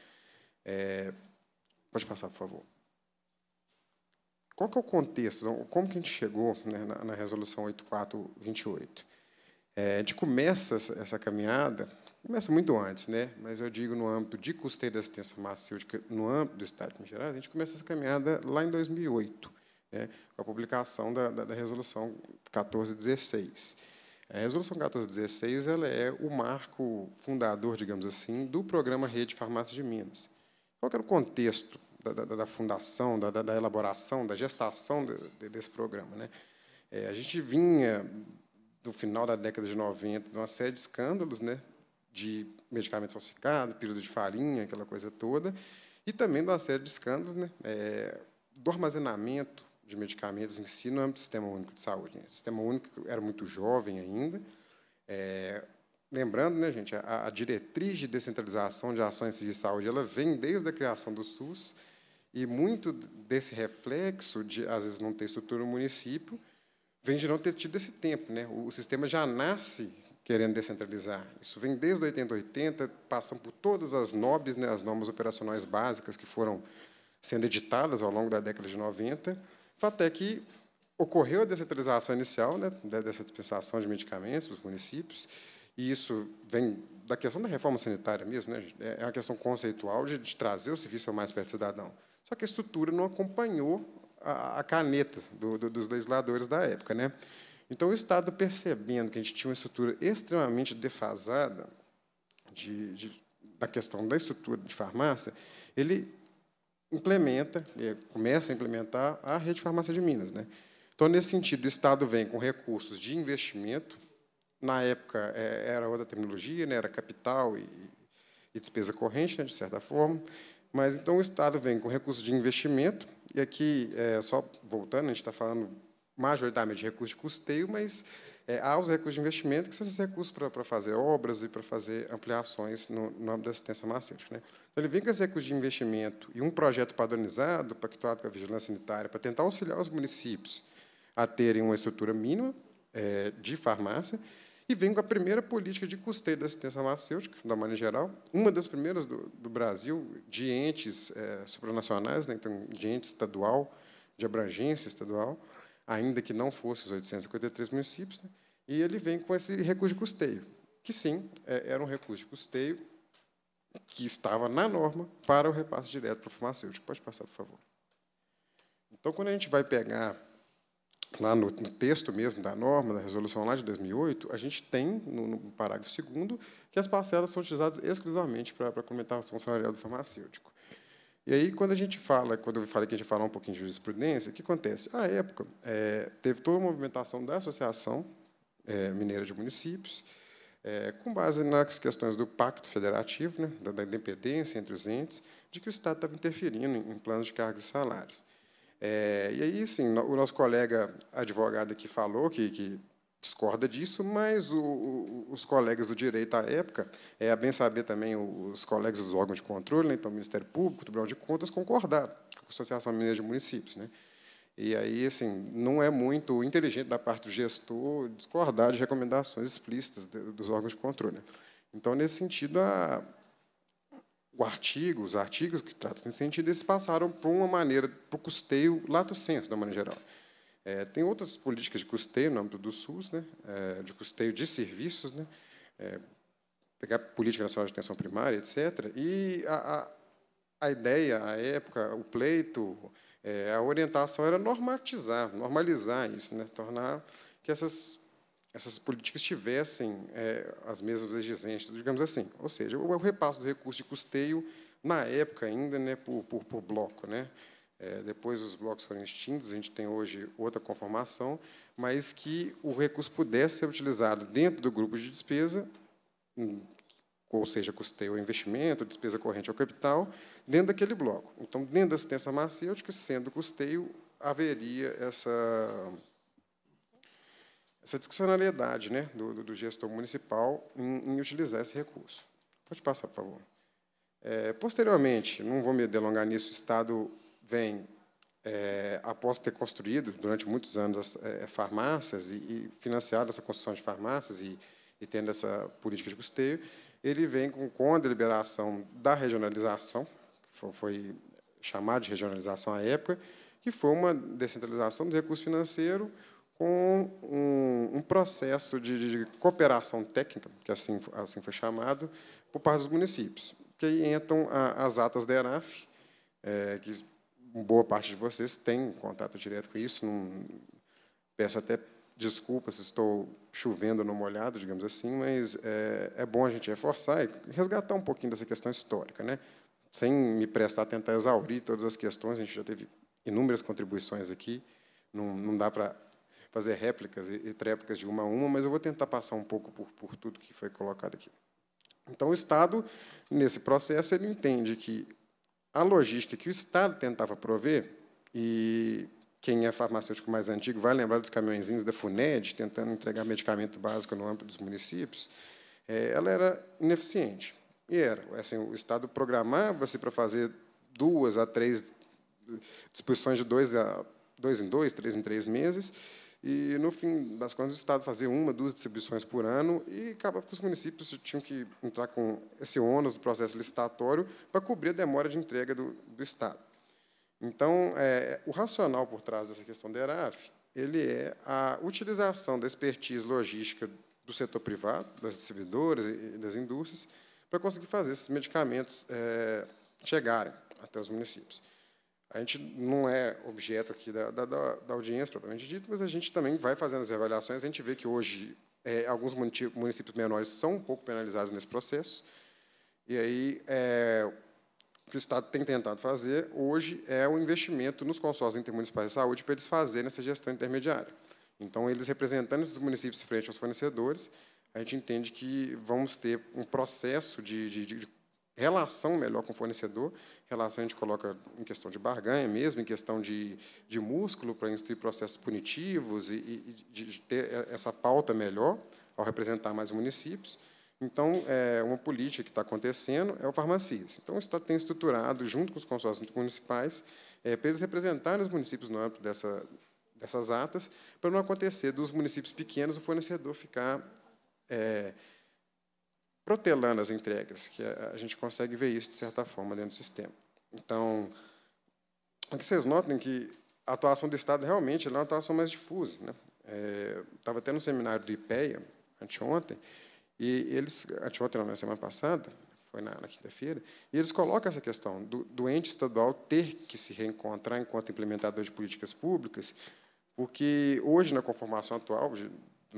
Pode passar, por favor. Qual que é o contexto? Como que a gente chegou, né, na Resolução 8.428? A gente começa essa caminhada, começa muito antes, né? Mas eu digo no âmbito de custeio da assistência farmacêutica, no âmbito do Estado de Minas Gerais, a gente começa essa caminhada lá em 2008, né, com a publicação da Resolução 1416. A Resolução 1416 ela é o marco fundador, digamos assim, do programa Rede Farmácia de Minas. Qual que era o contexto da fundação, da elaboração, da gestação desse programa, né? A gente vinha do final da década de 90, de uma série de escândalos, né, de medicamento falsificado, período de farinha, aquela coisa toda, e também de uma série de escândalos, né, do armazenamento de medicamentos em si no âmbito do Sistema Único de Saúde. Né? O Sistema Único era muito jovem ainda. Lembrando, né, gente, a diretriz de descentralização de ações de saúde, ela vem desde a criação do SUS, e muito desse reflexo de, às vezes, não ter estrutura no município, vem de não ter tido esse tempo. Né? O sistema já nasce querendo descentralizar. Isso vem desde 80, passam por todas as NOBs, né, as normas operacionais básicas que foram sendo editadas ao longo da década de 90, até que ocorreu a descentralização inicial, né, dessa dispensação de medicamentos para os municípios, e isso vem da questão da reforma sanitária mesmo, né, é uma questão conceitual de trazer o serviço ao mais perto do cidadão. Só que a estrutura não acompanhou a caneta dos legisladores da época, né? Então, o Estado, percebendo que a gente tinha uma estrutura extremamente defasada da questão da estrutura de farmácia, ele implementa, começa a implementar a Rede de Farmácia de Minas, né? Então, nesse sentido, o Estado vem com recursos de investimento. Na época, era outra terminologia, né? Era capital e despesa corrente, né? De certa forma. Mas, então, o Estado vem com recursos de investimento, e aqui, só voltando, a gente está falando majoritariamente de recursos de custeio, mas há os recursos de investimento, que são esses recursos para fazer obras e para fazer ampliações no âmbito da assistência farmacêutica. Né? Então, ele vem com esses recursos de investimento e um projeto padronizado, pactuado com a vigilância sanitária, para tentar auxiliar os municípios a terem uma estrutura mínima de farmácia, e vem com a primeira política de custeio da assistência farmacêutica, da maneira geral, uma das primeiras do Brasil, de entes supranacionais, né? Então, de ente estadual, de abrangência estadual, ainda que não fosse os 853 municípios, né? E ele vem com esse recurso de custeio, que, sim, era um recurso de custeio que estava na norma para o repasse direto para o farmacêutico. Pode passar, por favor. Então, quando a gente vai pegar lá no texto mesmo da norma, da resolução lá de 2008, a gente tem, no parágrafo 2º, que as parcelas são utilizadas exclusivamente para a complementação salarial do farmacêutico. E aí, quando eu falei que a gente ia falar um pouquinho de jurisprudência, o que acontece? À época, teve toda uma movimentação da Associação Mineira de Municípios, com base nas questões do Pacto Federativo, né, da independência entre os entes, de que o Estado estava interferindo em planos de cargos e salários. E aí, assim, o nosso colega advogado aqui falou que discorda disso, mas os colegas do direito à época, a bem saber também os colegas dos órgãos de controle, né, então Ministério Público, Tribunal de Contas, concordaram com a Associação Mineira de Municípios. Né? E aí, assim, não é muito inteligente da parte do gestor discordar de recomendações explícitas dos órgãos de controle. Né? Então, nesse sentido, os artigos que tratam nesse sentido, eles passaram por uma maneira, por custeio lato sensu, da maneira geral. Tem outras políticas de custeio no âmbito do SUS, né? De custeio de serviços, né? Pegar política nacional de atenção primária, etc. E a ideia, à época, o pleito, a orientação era normalizar isso, né? Tornar que essas políticas tivessem as mesmas exigências, digamos assim. Ou seja, o repasse do recurso de custeio, na época ainda, né, por bloco, né? Depois os blocos foram extintos, a gente tem hoje outra conformação, mas que o recurso pudesse ser utilizado dentro do grupo de despesa, ou seja, custeio ao investimento, despesa corrente ao capital, dentro daquele bloco. Então, dentro da assistência farmacêutica, sendo custeio, haveria essa discricionalidade, né, do gestor municipal em utilizar esse recurso. Pode passar, por favor. Posteriormente, não vou me delongar nisso, o Estado vem, após ter construído, durante muitos anos, farmácias e financiado essa construção de farmácias e tendo essa política de custeio, ele vem com a deliberação da regionalização, que foi chamada de regionalização à época, que foi uma descentralização do recurso financeiro com um processo de cooperação técnica, que assim foi chamado, por parte dos municípios. Que aí entram as atas da ERAF, que boa parte de vocês tem contato direto com isso. Não, peço até desculpas se estou chovendo no molhado, digamos assim, mas é bom a gente reforçar e resgatar um pouquinho dessa questão histórica, né? Sem me prestar a tentar exaurir todas as questões, a gente já teve inúmeras contribuições aqui, não dá para fazer réplicas e tréplicas de uma a uma, mas eu vou tentar passar um pouco por tudo que foi colocado aqui. Então, o Estado, nesse processo, ele entende que a logística que o Estado tentava prover, e quem é farmacêutico mais antigo vai lembrar dos caminhõezinhos da FUNED, tentando entregar medicamento básico no âmbito dos municípios, ela era ineficiente. E era. Assim, o Estado programava-se para fazer 2 a 3 disposições de 2 em 2, 3 em 3 meses, e, no fim das contas, o Estado fazia 1, 2 distribuições por ano e acabava que os municípios tinham que entrar com esse ônus do processo licitatório para cobrir a demora de entrega do Estado. Então, o racional por trás dessa questão da ERAF, ele é a utilização da expertise logística do setor privado, das distribuidoras e das indústrias, para conseguir fazer esses medicamentos chegarem até os municípios. A gente não é objeto aqui da audiência, propriamente dito, mas a gente também vai fazendo as avaliações. A gente vê que hoje alguns municípios menores são um pouco penalizados nesse processo. E aí, o que o Estado tem tentado fazer hoje é o investimento nos consórcios intermunicipais de saúde para eles fazerem essa gestão intermediária. Então, eles representando esses municípios frente aos fornecedores, a gente entende que vamos ter um processo de relação melhor com o fornecedor, relação a gente coloca em questão de barganha mesmo, em questão de músculo, para instituir processos punitivos e de ter essa pauta melhor ao representar mais municípios. Então, uma política que está acontecendo é o Farmacias. Então, o Estado tem estruturado, junto com os consórcios municipais, para eles representarem os municípios no âmbito dessas atas, para não acontecer dos municípios pequenos o fornecedor ficar protelando as entregas, que a gente consegue ver isso, de certa forma, dentro do sistema. Então, aqui vocês notem que a atuação do Estado realmente é uma atuação mais difusa, né? Estava até no seminário do IPEA, anteontem, e eles, anteontem não, na semana passada, foi na quinta-feira, e eles colocam essa questão do ente estadual ter que se reencontrar enquanto implementador de políticas públicas, porque hoje, na conformação atual do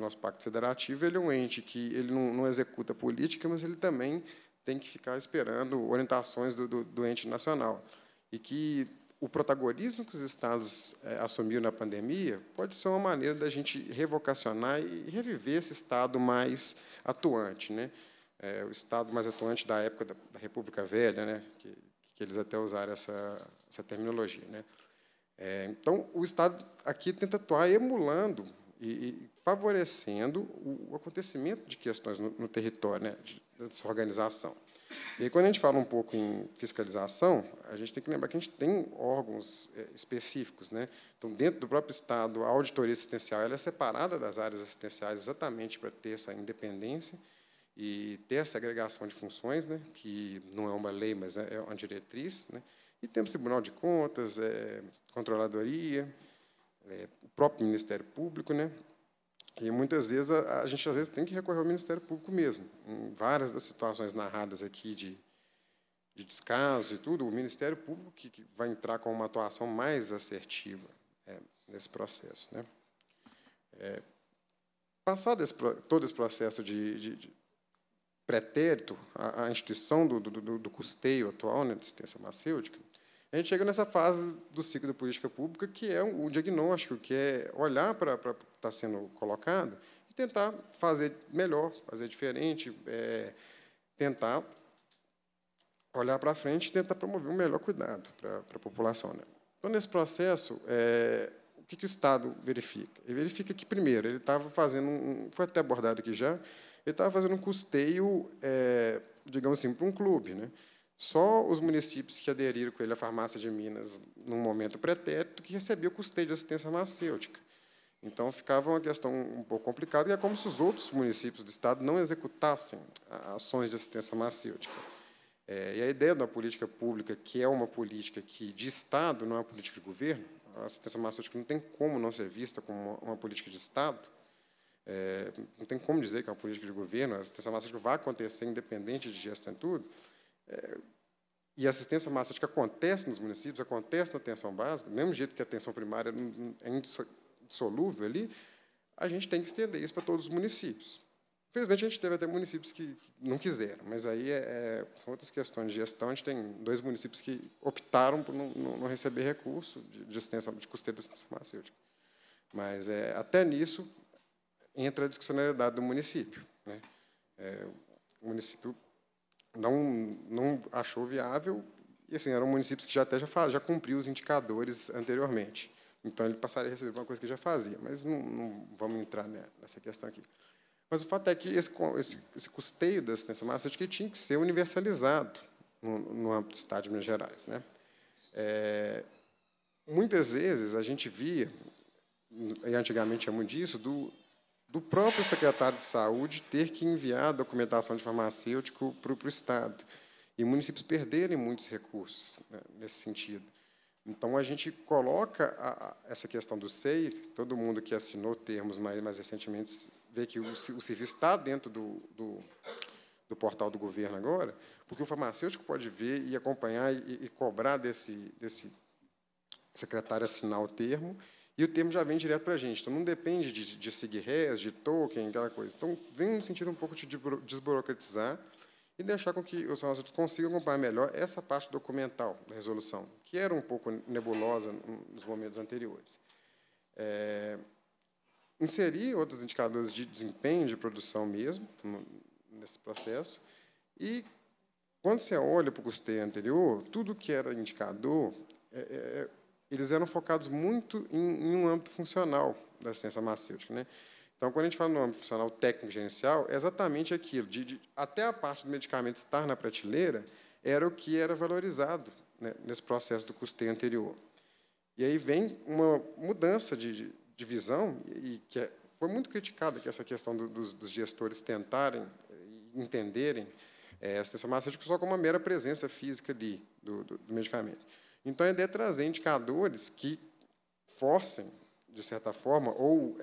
nosso Pacto Federativo, ele é um ente que ele não executa política, mas ele também tem que ficar esperando orientações do ente nacional. E que o protagonismo que os Estados assumiram na pandemia pode ser uma maneira da gente revocacionar e reviver esse Estado mais atuante, né? O Estado mais atuante da época da República Velha, né? Que eles até usaram essa terminologia, né? Então, o Estado aqui tenta atuar emulando e favorecendo o acontecimento de questões no território, né, dessa organização. E aí, quando a gente fala um pouco em fiscalização, a gente tem que lembrar que a gente tem órgãos específicos, né? Então, dentro do próprio Estado, a auditoria assistencial ela é separada das áreas assistenciais exatamente para ter essa independência e ter essa agregação de funções, né, que não é uma lei, mas é uma diretriz, né? E temos Tribunal de Contas, Controladoria, o próprio Ministério Público, né? E muitas vezes a gente às vezes tem que recorrer ao Ministério Público mesmo. Em várias das situações narradas aqui de descaso e tudo, o Ministério Público que vai entrar com uma atuação mais assertiva nesse processo, né? Passado todo esse processo de pretérito à instituição do custeio atual, né, de assistência farmacêutica, a gente chega nessa fase do ciclo da política pública, que é o diagnóstico, que é olhar para o que está sendo colocado e tentar fazer melhor, fazer diferente, tentar olhar para frente e tentar promover um melhor cuidado para a população, né? Então, nesse processo, o que o Estado verifica? Ele verifica que, primeiro, ele estava fazendo foi até abordado aqui já, ele estava fazendo um custeio, digamos assim, para um clube, né? Só os municípios que aderiram com ele à Farmácia de Minas, num momento pretérito, que recebiam o custeio de assistência farmacêutica. Então, ficava uma questão um pouco complicada, e é como se os outros municípios do Estado não executassem ações de assistência farmacêutica. E a ideia da política pública, que é uma política que de Estado, não é uma política de governo, a assistência farmacêutica não tem como não ser vista como uma política de Estado, não tem como dizer que é uma política de governo, a assistência farmacêutica vai acontecer independente de gestão e tudo. E a assistência farmacêutica acontece nos municípios, acontece na atenção básica, do mesmo jeito que a atenção primária é indissolúvel ali, a gente tem que estender isso para todos os municípios. Infelizmente, a gente teve até municípios que não quiseram, mas aí são outras questões de gestão. A gente tem 2 municípios que optaram por não receber recurso de custeio da assistência farmacêutica. Mas até nisso entra a discricionalidade do município, né? O município não achou viável, e assim, eram municípios que já cumpriu os indicadores anteriormente. Então, ele passaria a receber uma coisa que já fazia, mas não vamos entrar nessa questão aqui. Mas o fato é que esse custeio da assistência farmacêutica tinha que ser universalizado no âmbito do Estado de Minas Gerais, né? Muitas vezes a gente via, e antigamente chamam disso, do próprio secretário de Saúde ter que enviar a documentação de farmacêutico para o Estado, e municípios perderem muitos recursos, né, nesse sentido. Então, a gente coloca essa questão do SEI, todo mundo que assinou termos mais recentemente vê que o serviço está dentro do portal do governo agora, porque o farmacêutico pode ver e acompanhar e cobrar desse secretário assinar o termo, e o termo já vem direto para a gente. Então, não depende de SIGRES, de token, aquela coisa. Então, vem no sentido um pouco de desburocratizar e deixar com que os farmacêuticos consigam acompanhar melhor essa parte documental da resolução, que era um pouco nebulosa nos momentos anteriores. Inserir outros indicadores de desempenho, de produção mesmo, nesse processo, e, quando você olha para o custeio anterior, tudo que era indicador, eles eram focados muito em um âmbito funcional da assistência farmacêutica, né? Então, quando a gente fala no âmbito funcional técnico-gerencial, é exatamente aquilo. Até a parte do medicamento estar na prateleira era o que era valorizado, né, nesse processo do custeio anterior. E aí vem uma mudança de visão, e que foi muito criticada, que essa questão dos gestores tentarem entenderem a assistência farmacêutica só como uma mera presença física ali do medicamento. Então, a ideia é trazer indicadores que forcem, de certa forma, ou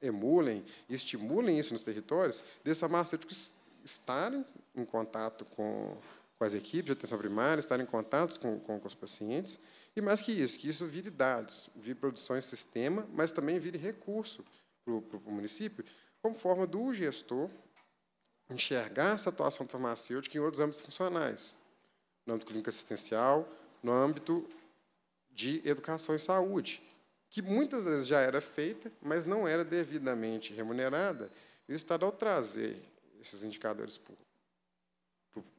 emulem, estimulem isso nos territórios, desses farmacêuticos estarem em contato com as equipes de atenção primária, estarem em contato com os pacientes, e mais que isso vire dados, vire produção em sistema, mas também vire recurso para o município, como forma do gestor enxergar essa atuação do farmacêutico em outros âmbitos funcionais, no âmbito clínico-assistencial, no âmbito de educação e saúde, que muitas vezes já era feita, mas não era devidamente remunerada, e o Estado, ao trazer esses indicadores para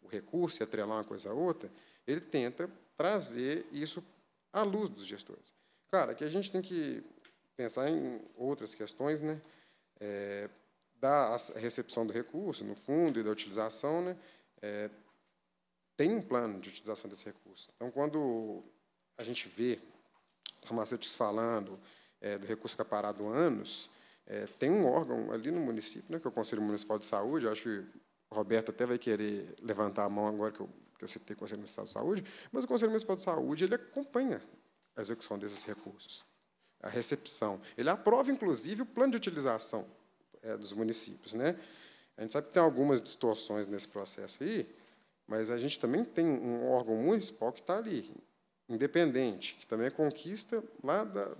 o recurso e atrelar uma coisa a outra, ele tenta trazer isso à luz dos gestores. Claro, que a gente tem que pensar em outras questões, né? Da recepção do recurso, no fundo, e da utilização, né? Tem um plano de utilização desse recurso. Então, quando a gente vê farmacêuticos falando do recurso que é parado há anos, tem um órgão ali no município, né, que é o Conselho Municipal de Saúde. Eu acho que o Roberto até vai querer levantar a mão agora que eu citei o Conselho Municipal de Saúde, mas o Conselho Municipal de Saúde ele acompanha a execução desses recursos, a recepção. Ele aprova, inclusive, o plano de utilização dos municípios, né? A gente sabe que tem algumas distorções nesse processo aí, mas a gente também tem um órgão municipal que está ali, independente, que também é conquista lá da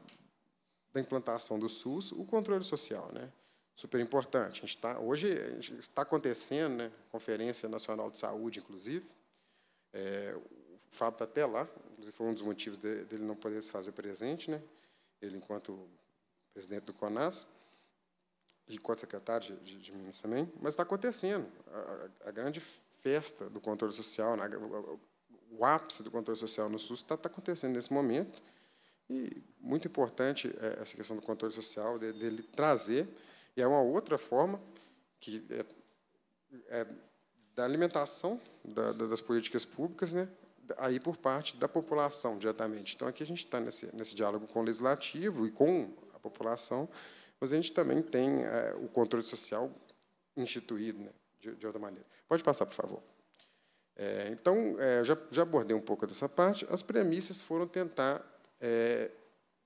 implantação do SUS, o controle social, né? Super importante. Hoje está acontecendo, né, Conferência Nacional de Saúde, inclusive. O Fábio está até lá, inclusive foi um dos motivos dele não poder se fazer presente, né? Ele, enquanto presidente do CONASS, e enquanto secretário de Minas também, mas está acontecendo a grande festa do controle social, né? O ápice do controle social no SUS está acontecendo nesse momento, e muito importante essa questão do controle social, dele trazer, e é uma outra forma que da alimentação das políticas públicas, né, aí por parte da população diretamente. Então, aqui a gente está nesse diálogo com o legislativo e com a população, mas a gente também tem o controle social instituído, né, de outra maneira. Pode passar, por favor. Então, já abordei um pouco dessa parte. As premissas foram tentar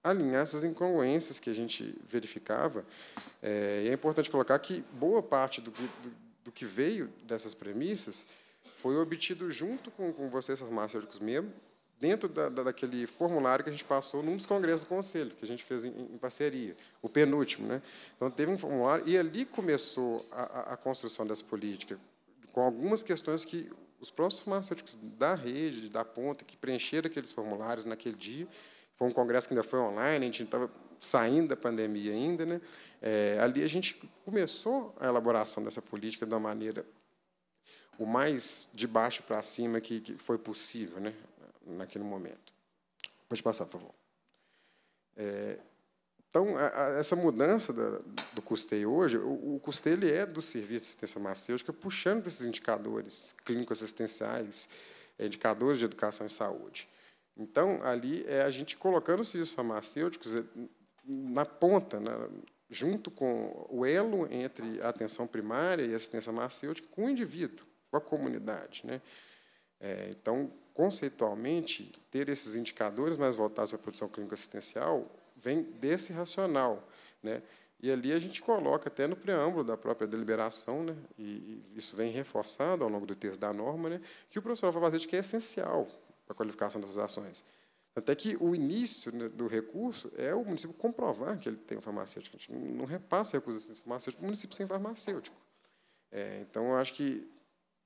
alinhar essas incongruências que a gente verificava. E é importante colocar que boa parte do que veio dessas premissas foi obtido junto com vocês, farmacêuticos mesmo, dentro daquele formulário que a gente passou num dos congressos do Conselho, que a gente fez em parceria, o penúltimo, né? Então, teve um formulário, e ali começou a construção dessa política, com algumas questões que os próprios farmacêuticos da rede, da ponta, que preencheram aqueles formulários naquele dia. Foi um congresso que ainda foi online, a gente estava saindo da pandemia ainda, né? Ali a gente começou a elaboração dessa política de uma maneira o mais de baixo para cima que foi possível, né? Naquele momento. Pode passar, por favor. Então, essa mudança do custeio hoje, o custeio ele é do serviço de assistência farmacêutica, puxando para esses indicadores clínicos assistenciais, indicadores de educação e saúde. Então, ali, a gente colocando os serviços farmacêuticos na ponta, junto com o elo entre a atenção primária e a assistência farmacêutica com o indivíduo, com a comunidade, né? Então, conceitualmente, ter esses indicadores mais voltados para a produção clínica assistencial vem desse racional, né? E ali a gente coloca até no preâmbulo da própria deliberação, né? E isso vem reforçado ao longo do texto da norma, né? Que o profissional farmacêutico é essencial para a qualificação dessas ações. Até que o início do recurso é o município comprovar que ele tem um farmacêutico. A gente não repassa recursos de farmacêutico para o município sem farmacêutico. Então, eu acho que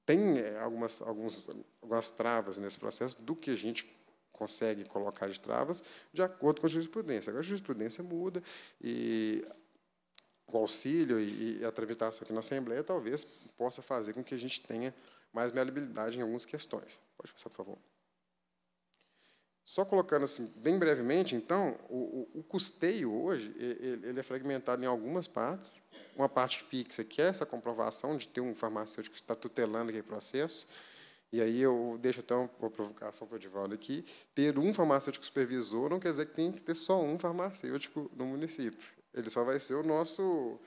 tem algumas travas nesse processo do que a gente consegue colocar de travas de acordo com a jurisprudência. Agora, a jurisprudência muda e o auxílio e a tramitação aqui na Assembleia talvez possa fazer com que a gente tenha mais maleabilidade em algumas questões. Pode passar, por favor. Só colocando assim, bem brevemente, então, o custeio hoje ele é fragmentado em algumas partes. Uma parte fixa, que é essa comprovação de ter um farmacêutico que está tutelando aquele processo. E aí eu deixo até uma provocação para o Edvaldo aqui. Ter um farmacêutico supervisor não quer dizer que tem que ter só um farmacêutico no município. Ele só vai ser o nosso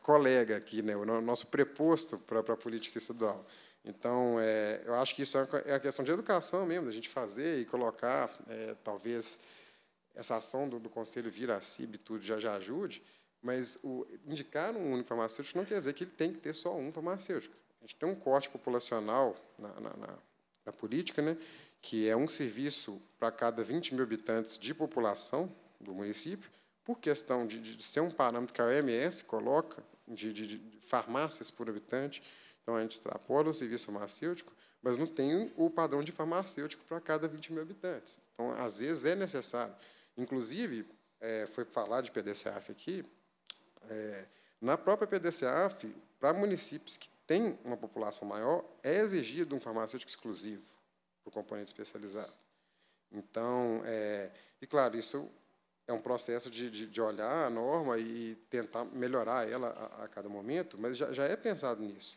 colega aqui, né? O nosso preposto para a política estadual. Então, eu acho que isso é uma questão de educação mesmo, da gente fazer e colocar, talvez, essa ação do Conselho vir a CIB, tudo já ajude, mas indicar um único farmacêutico não quer dizer que ele tem que ter só um farmacêutico. A gente tem um corte populacional na política, né, que é um serviço para cada 20 mil habitantes de população do município, por questão de ser um parâmetro que a OMS coloca, de farmácias por habitante. Então, a gente extrapola o serviço farmacêutico, mas não tem o padrão de farmacêutico para cada 20 mil habitantes. Então, às vezes, é necessário. Inclusive, foi falar de PDCAF aqui, na própria PDCAF, para municípios que têm uma população maior, é exigido um farmacêutico exclusivo para o componente especializado. Então, e, claro, isso é um processo de olhar a norma e tentar melhorar ela a cada momento, mas já é pensado nisso.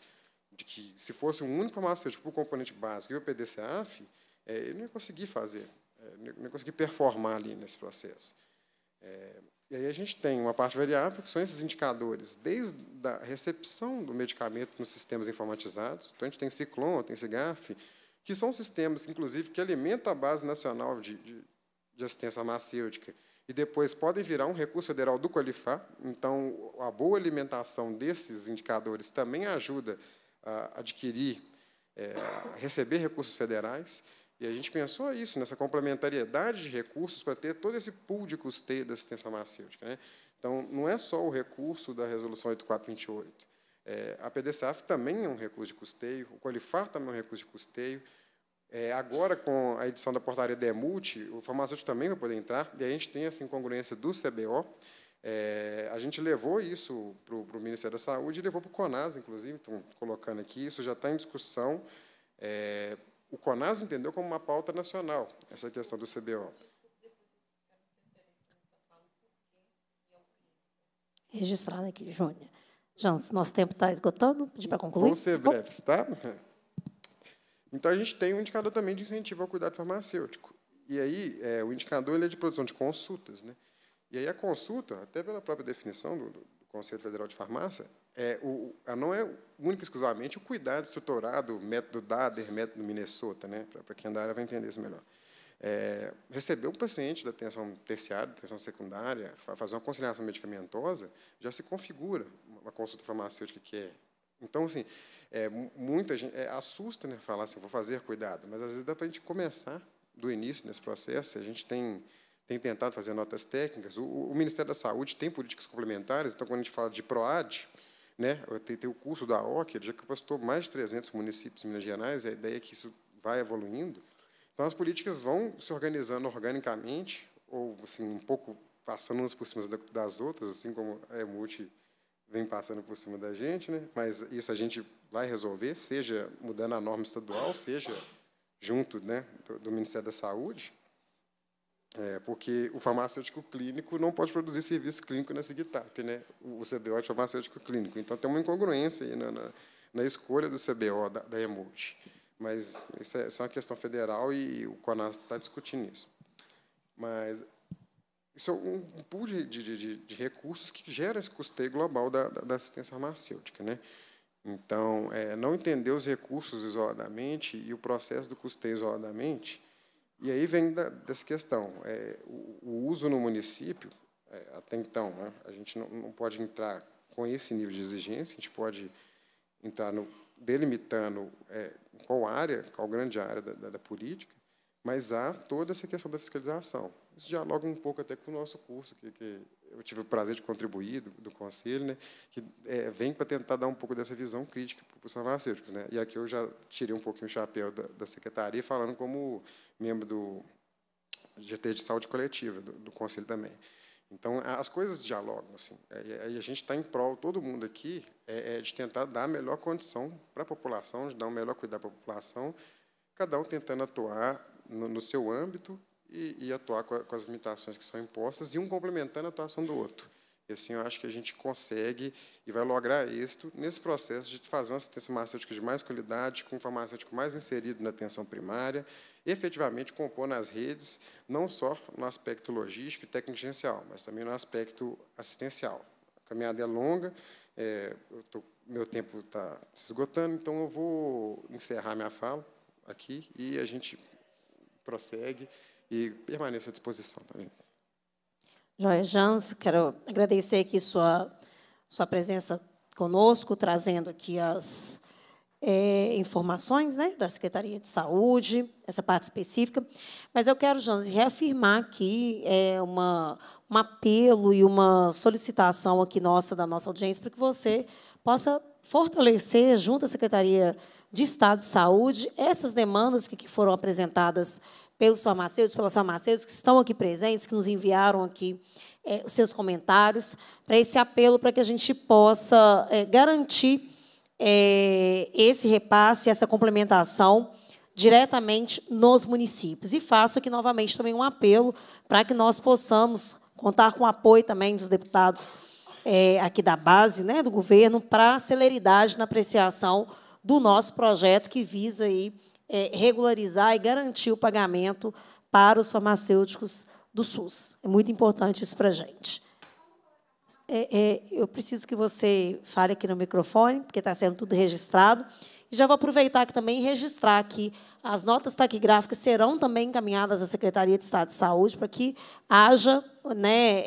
De que, se fosse um único farmacêutico para o componente básico e o PDCAF, ele não ia conseguir fazer, não ia conseguir performar ali nesse processo. E aí a gente tem uma parte variável, que são esses indicadores, desde a recepção do medicamento nos sistemas informatizados. Então, a gente tem Ciclon, tem CIGAF, que são sistemas, inclusive, que alimentam a base nacional de assistência farmacêutica, e depois podem virar um recurso federal do Qualifar. Então, a boa alimentação desses indicadores também ajuda a adquirir, a receber recursos federais, e a gente pensou isso, nessa complementariedade de recursos para ter todo esse pool de custeio da assistência farmacêutica, né? Então, não é só o recurso da Resolução 8.428. A PDCAF também é um recurso de custeio, o Qualifar também é um recurso de custeio. Agora, com a edição da portaria da e-Multi, o farmacêutico também vai poder entrar, e a gente tem essa incongruência do CBO. A gente levou isso para o Ministério da Saúde e levou para o CONASS, inclusive, estão colocando aqui, isso já está em discussão. O CONASS entendeu como uma pauta nacional essa questão do CBO. Registrado aqui, Júnia. Jans, nosso tempo está esgotando, pedi para concluir. Vamos ser breves, tá? Então, a gente tem um indicador também de incentivo ao cuidado farmacêutico. E aí, o indicador ele é de produção de consultas, né? E aí a consulta, até pela própria definição do Conselho Federal de Farmácia, não é única e exclusivamente o cuidado estruturado, método Dader, método Minnesota, né? Para quem é da área vai entender isso melhor. Receber um paciente da atenção terciária, da atenção secundária, fazer uma conciliação medicamentosa, já se configura uma consulta farmacêutica que é. Então, assim, muita gente assusta, né, falar assim, vou fazer cuidado, mas às vezes dá para a gente começar do início nesse processo, a gente tem tentado fazer notas técnicas. O Ministério da Saúde tem políticas complementares, então, quando a gente fala de PROAD, né, tem o curso da OC, ele já capacitou mais de 300 municípios em Minas Gerais, e a ideia é que isso vai evoluindo. Então, as políticas vão se organizando organicamente, ou assim, um pouco passando umas por cima das outras, assim como a e-Multi vem passando por cima da gente, né? Mas isso a gente vai resolver, seja mudando a norma estadual, seja junto, né, do Ministério da Saúde, porque o farmacêutico clínico não pode produzir serviço clínico na CIGTAP, né? O CBO é farmacêutico clínico. Então, tem uma incongruência aí na escolha do CBO da e-Multi. Mas isso é uma questão federal e o CONASS está discutindo isso. Mas isso é um pool de recursos que gera esse custeio global da assistência farmacêutica, né? Então, não entender os recursos isoladamente e o processo do custeio isoladamente, e aí vem dessa questão. O uso no município, até então, né, a gente não pode entrar com esse nível de exigência, a gente pode entrar delimitando qual área, qual grande área da política, mas há toda essa questão da fiscalização. Isso dialoga um pouco até com o nosso curso, que eu tive o prazer de contribuir do Conselho, né, que vem para tentar dar um pouco dessa visão crítica para os farmacêuticos, né. E aqui eu já tirei um pouquinho o chapéu da Secretaria, falando como membro do GT de Saúde Coletiva, do Conselho também. Então, as coisas dialogam, assim, e a gente está em prol, todo mundo aqui, de tentar dar a melhor condição para a população, de dar o melhor cuidado para a população, cada um tentando atuar no seu âmbito, e atuar com as limitações que são impostas, e um complementando a atuação do outro. E, assim, eu acho que a gente consegue e vai lograr êxito nesse processo de fazer uma assistência farmacêutica de mais qualidade, com um farmacêutico mais inserido na atenção primária, e, efetivamente, compor nas redes, não só no aspecto logístico e técnico-gerencial, mas também no aspecto assistencial. A caminhada é longa, meu tempo está se esgotando, então eu vou encerrar minha fala aqui, e a gente prossegue, e permaneço à disposição também. Joia, Jans, quero agradecer aqui sua presença conosco, trazendo aqui as informações, né, da Secretaria de Saúde, essa parte específica. Mas eu quero, Jans, reafirmar aqui um apelo e uma solicitação aqui da nossa audiência, para que você possa fortalecer, junto à Secretaria de Estado de Saúde, essas demandas que foram apresentadas pelos farmacêuticos, pelas farmacêuticas que estão aqui presentes, que nos enviaram aqui os seus comentários, para esse apelo, para que a gente possa garantir esse repasse, essa complementação diretamente nos municípios. E faço aqui, novamente, também um apelo para que nós possamos contar com o apoio também dos deputados aqui da base, né, do governo, para a celeridade na apreciação do nosso projeto, que visa aí regularizar e garantir o pagamento para os farmacêuticos do SUS. É muito importante isso para a gente. Eu preciso que você fale aqui no microfone, porque está sendo tudo registrado. E já vou aproveitar aqui também e registrar que as notas taquigráficas serão também encaminhadas à Secretaria de Estado de Saúde, para que haja, né,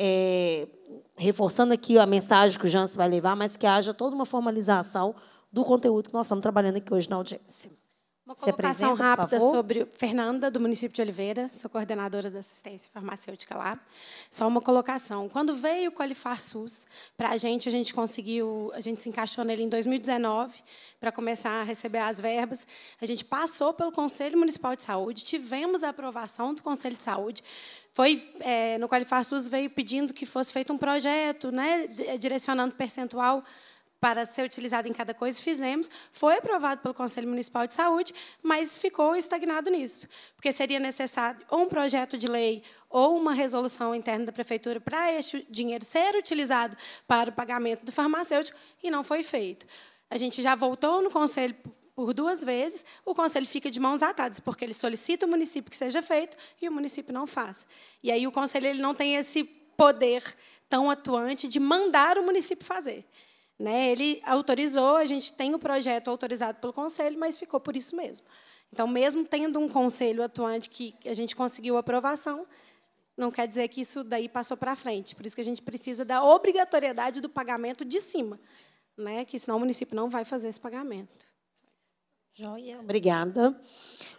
reforçando aqui a mensagem que o Jans vai levar, mas que haja toda uma formalização do conteúdo que nós estamos trabalhando aqui hoje na audiência. Uma colocação rápida sobre Fernanda, do município de Oliveira, sou coordenadora da assistência farmacêutica lá. Só uma colocação. Quando veio o Qualifar SUS, para a gente conseguiu, a gente se encaixou nele em 2019, para começar a receber as verbas. A gente passou pelo Conselho Municipal de Saúde, tivemos a aprovação do Conselho de Saúde. Foi, no Qualifar SUS veio pedindo que fosse feito um projeto, né, direcionando percentual para ser utilizado em cada coisa, fizemos, foi aprovado pelo Conselho Municipal de Saúde, mas ficou estagnado nisso, porque seria necessário ou um projeto de lei ou uma resolução interna da Prefeitura para este dinheiro ser utilizado para o pagamento do farmacêutico, e não foi feito. A gente já voltou no Conselho por duas vezes, o Conselho fica de mãos atadas, porque ele solicita o município que seja feito e o município não faz. E aí o Conselho não tem esse poder tão atuante de mandar o município fazer. Ele autorizou, a gente tem o projeto autorizado pelo Conselho, mas ficou por isso mesmo. Então, mesmo tendo um Conselho atuante que a gente conseguiu aprovação, não quer dizer que isso daí passou para frente. Por isso que a gente precisa da obrigatoriedade do pagamento de cima, né, que senão o município não vai fazer esse pagamento. Joia, obrigada.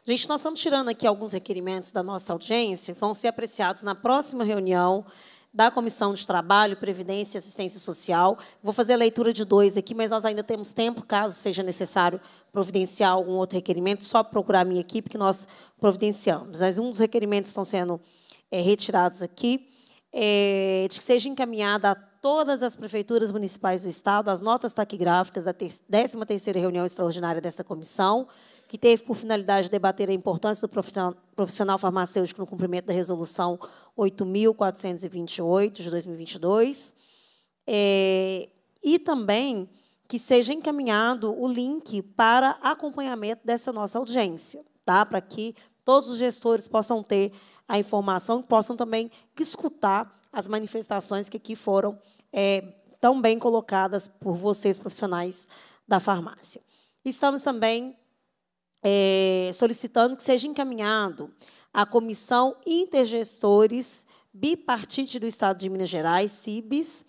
Gente, nós estamos tirando aqui alguns requerimentos da nossa audiência, vão ser apreciados na próxima reunião da Comissão de Trabalho, Previdência e Assistência Social. Vou fazer a leitura de dois aqui, mas nós ainda temos tempo, caso seja necessário providenciar algum outro requerimento, só procurar a minha equipe que nós providenciamos. Mas um dos requerimentos que estão sendo retirados aqui de que seja encaminhada a todas as prefeituras municipais do Estado as notas taquigráficas da 13ª reunião extraordinária desta comissão, que teve por finalidade debater a importância do profissional farmacêutico no cumprimento da Resolução 8.428, de 2022, e também que seja encaminhado o link para acompanhamento dessa nossa audiência, tá? Para que todos os gestores possam ter a informação e possam também escutar as manifestações que aqui foram tão bem colocadas por vocês, profissionais da farmácia. Estamos também solicitando que seja encaminhado à Comissão Intergestores Bipartite do Estado de Minas Gerais, CIBS,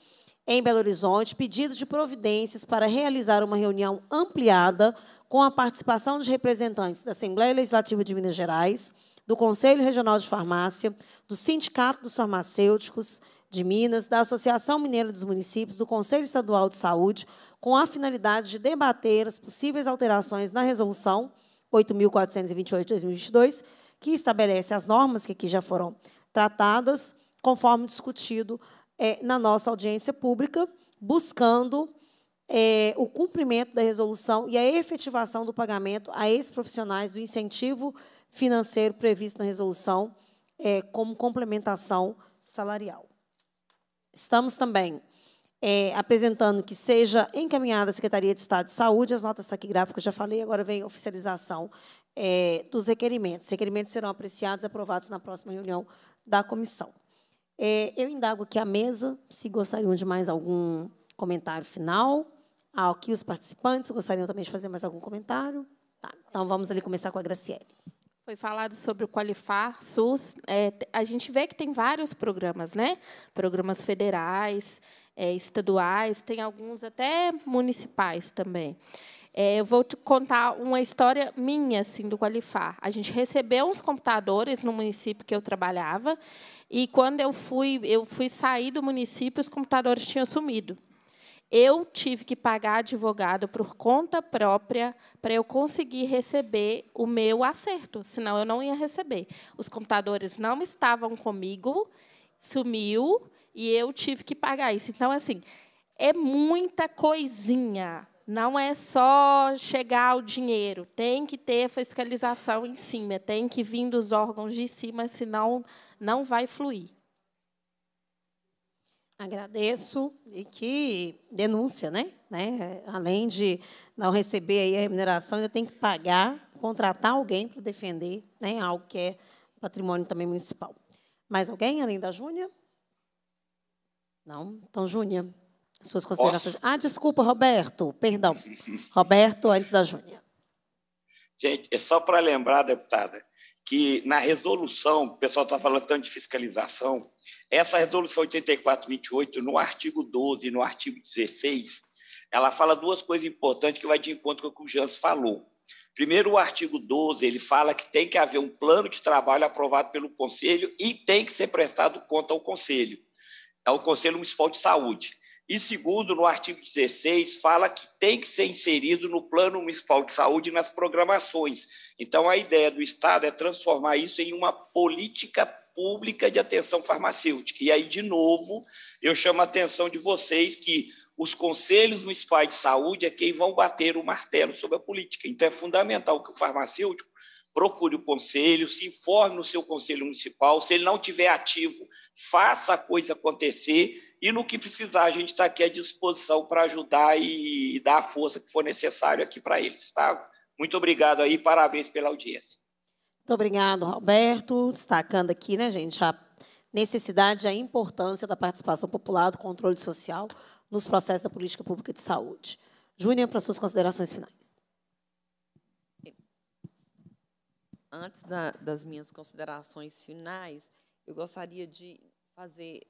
em Belo Horizonte, pedido de providências para realizar uma reunião ampliada com a participação de representantes da Assembleia Legislativa de Minas Gerais, do Conselho Regional de Farmácia, do Sindicato dos Farmacêuticos de Minas, da Associação Mineira dos Municípios, do Conselho Estadual de Saúde, com a finalidade de debater as possíveis alterações na Resolução 8.428 de 2022, que estabelece as normas que aqui já foram tratadas, conforme discutido na nossa audiência pública, buscando o cumprimento da resolução e a efetivação do pagamento a esses profissionais do incentivo financeiro previsto na resolução como complementação salarial. Estamos também apresentando que seja encaminhada à Secretaria de Estado de Saúde, as notas taquigráficas, já falei, agora vem a oficialização dos requerimentos. Os requerimentos serão apreciados e aprovados na próxima reunião da comissão. Eu indago aqui a mesa se gostariam de mais algum comentário final. Aqui os participantes gostariam também de fazer mais algum comentário. Tá, então, vamos ali começar com a Graciele. Foi falado sobre o Qualifar SUS. A gente vê que tem vários programas, né? Programas federais, estaduais, tem alguns até municipais também. Eu vou te contar uma história minha assim, do Qualifar. A gente recebeu uns computadores no município que eu trabalhava, e, quando eu fui sair do município, os computadores tinham sumido. Eu tive que pagar advogado por conta própria para eu conseguir receber o meu acerto, senão eu não ia receber. Os computadores não estavam comigo, sumiu, e eu tive que pagar isso. Então, assim, é muita coisinha. Não é só chegar ao dinheiro, tem que ter fiscalização em cima, tem que vir dos órgãos de cima, senão não vai fluir. Agradeço. E que denúncia, né? Além de não receber aí a remuneração, ainda tem que pagar, contratar alguém para defender, né? Algo que é patrimônio também municipal. Mais alguém, além da Júnia? Não? Então, Júnia, suas considerações. Nossa. Ah, desculpa, Roberto. Perdão. Roberto, antes da Júnia. Gente, é só para lembrar, deputada, que na resolução, o pessoal está falando tanto de fiscalização, essa resolução 8428, no artigo 12 e no artigo 16, ela fala duas coisas importantes que vai de encontro com o que o Jans falou. Primeiro, o artigo 12, ele fala que tem que haver um plano de trabalho aprovado pelo Conselho e tem que ser prestado conta ao Conselho, ao Conselho Municipal de Saúde. E, segundo, no artigo 16, fala que tem que ser inserido no Plano Municipal de Saúde e nas programações. Então, a ideia do Estado é transformar isso em uma política pública de atenção farmacêutica. E aí, de novo, eu chamo a atenção de vocês que os conselhos municipais de saúde é quem vão bater o martelo sobre a política. Então, é fundamental que o farmacêutico procure o conselho, se informe no seu conselho municipal, se ele não estiver ativo, faça a coisa acontecer, e, no que precisar, a gente está aqui à disposição para ajudar e dar a força que for necessário aqui para eles. Tá? Muito obrigado aí, parabéns pela audiência. Muito obrigado, Roberto. Destacando aqui, né, gente, a necessidade e a importância da participação popular, do controle social nos processos da política pública de saúde. Júnia, para suas considerações finais. Antes das minhas considerações finais, eu gostaria de fazer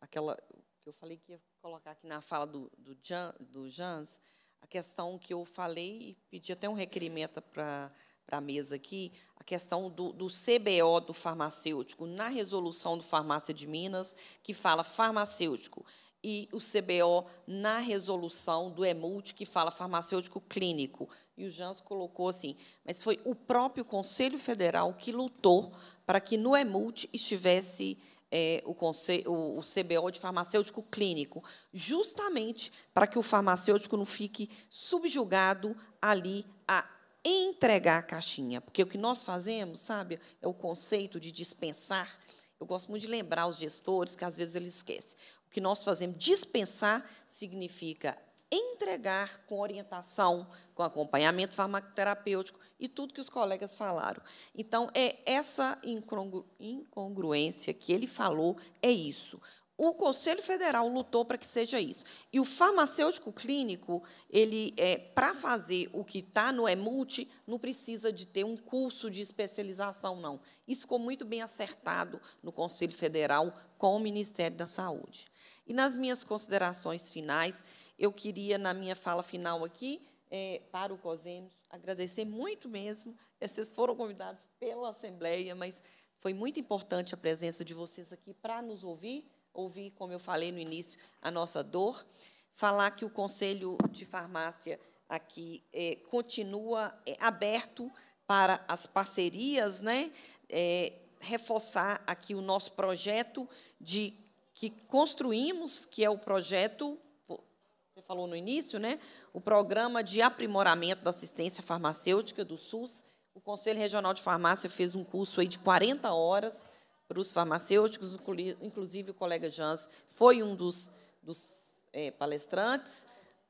aquela que eu falei que ia colocar aqui na fala do Jans, a questão que eu falei e pedi até um requerimento para a mesa aqui, a questão do CBO do farmacêutico, na resolução do Farmácia de Minas, que fala farmacêutico, e o CBO na resolução do e-Multi, que fala farmacêutico clínico. E o Jans colocou assim, mas foi o próprio Conselho Federal que lutou para que no e-Multi estivesse o CBO de farmacêutico clínico, justamente para que o farmacêutico não fique subjugado ali a entregar a caixinha. Porque o que nós fazemos, sabe, é o conceito de dispensar. Eu gosto muito de lembrar os gestores, que às vezes eles esquecem. O que nós fazemos, dispensar, significa entregar com orientação, com acompanhamento farmacoterapêutico e tudo que os colegas falaram. Então, é essa incongruência que ele falou, é isso. O Conselho Federal lutou para que seja isso. E o farmacêutico clínico, ele, para fazer o que está no e-Multi, não precisa de ter um curso de especialização, não. Isso ficou muito bem acertado no Conselho Federal com o Ministério da Saúde. E, nas minhas considerações finais, eu queria, na minha fala final aqui, para o COSEMES, agradecer muito mesmo. Vocês foram convidados pela Assembleia, mas foi muito importante a presença de vocês aqui para nos ouvir, como eu falei no início, a nossa dor. Falar que o Conselho de Farmácia aqui continua aberto para as parcerias, né? Reforçar aqui o nosso projeto de que construímos, que é o projeto... Você falou no início, né? O Programa de Aprimoramento da Assistência Farmacêutica do SUS. O Conselho Regional de Farmácia fez um curso aí de 40 horas para os farmacêuticos, inclusive o colega Jans foi um dos palestrantes.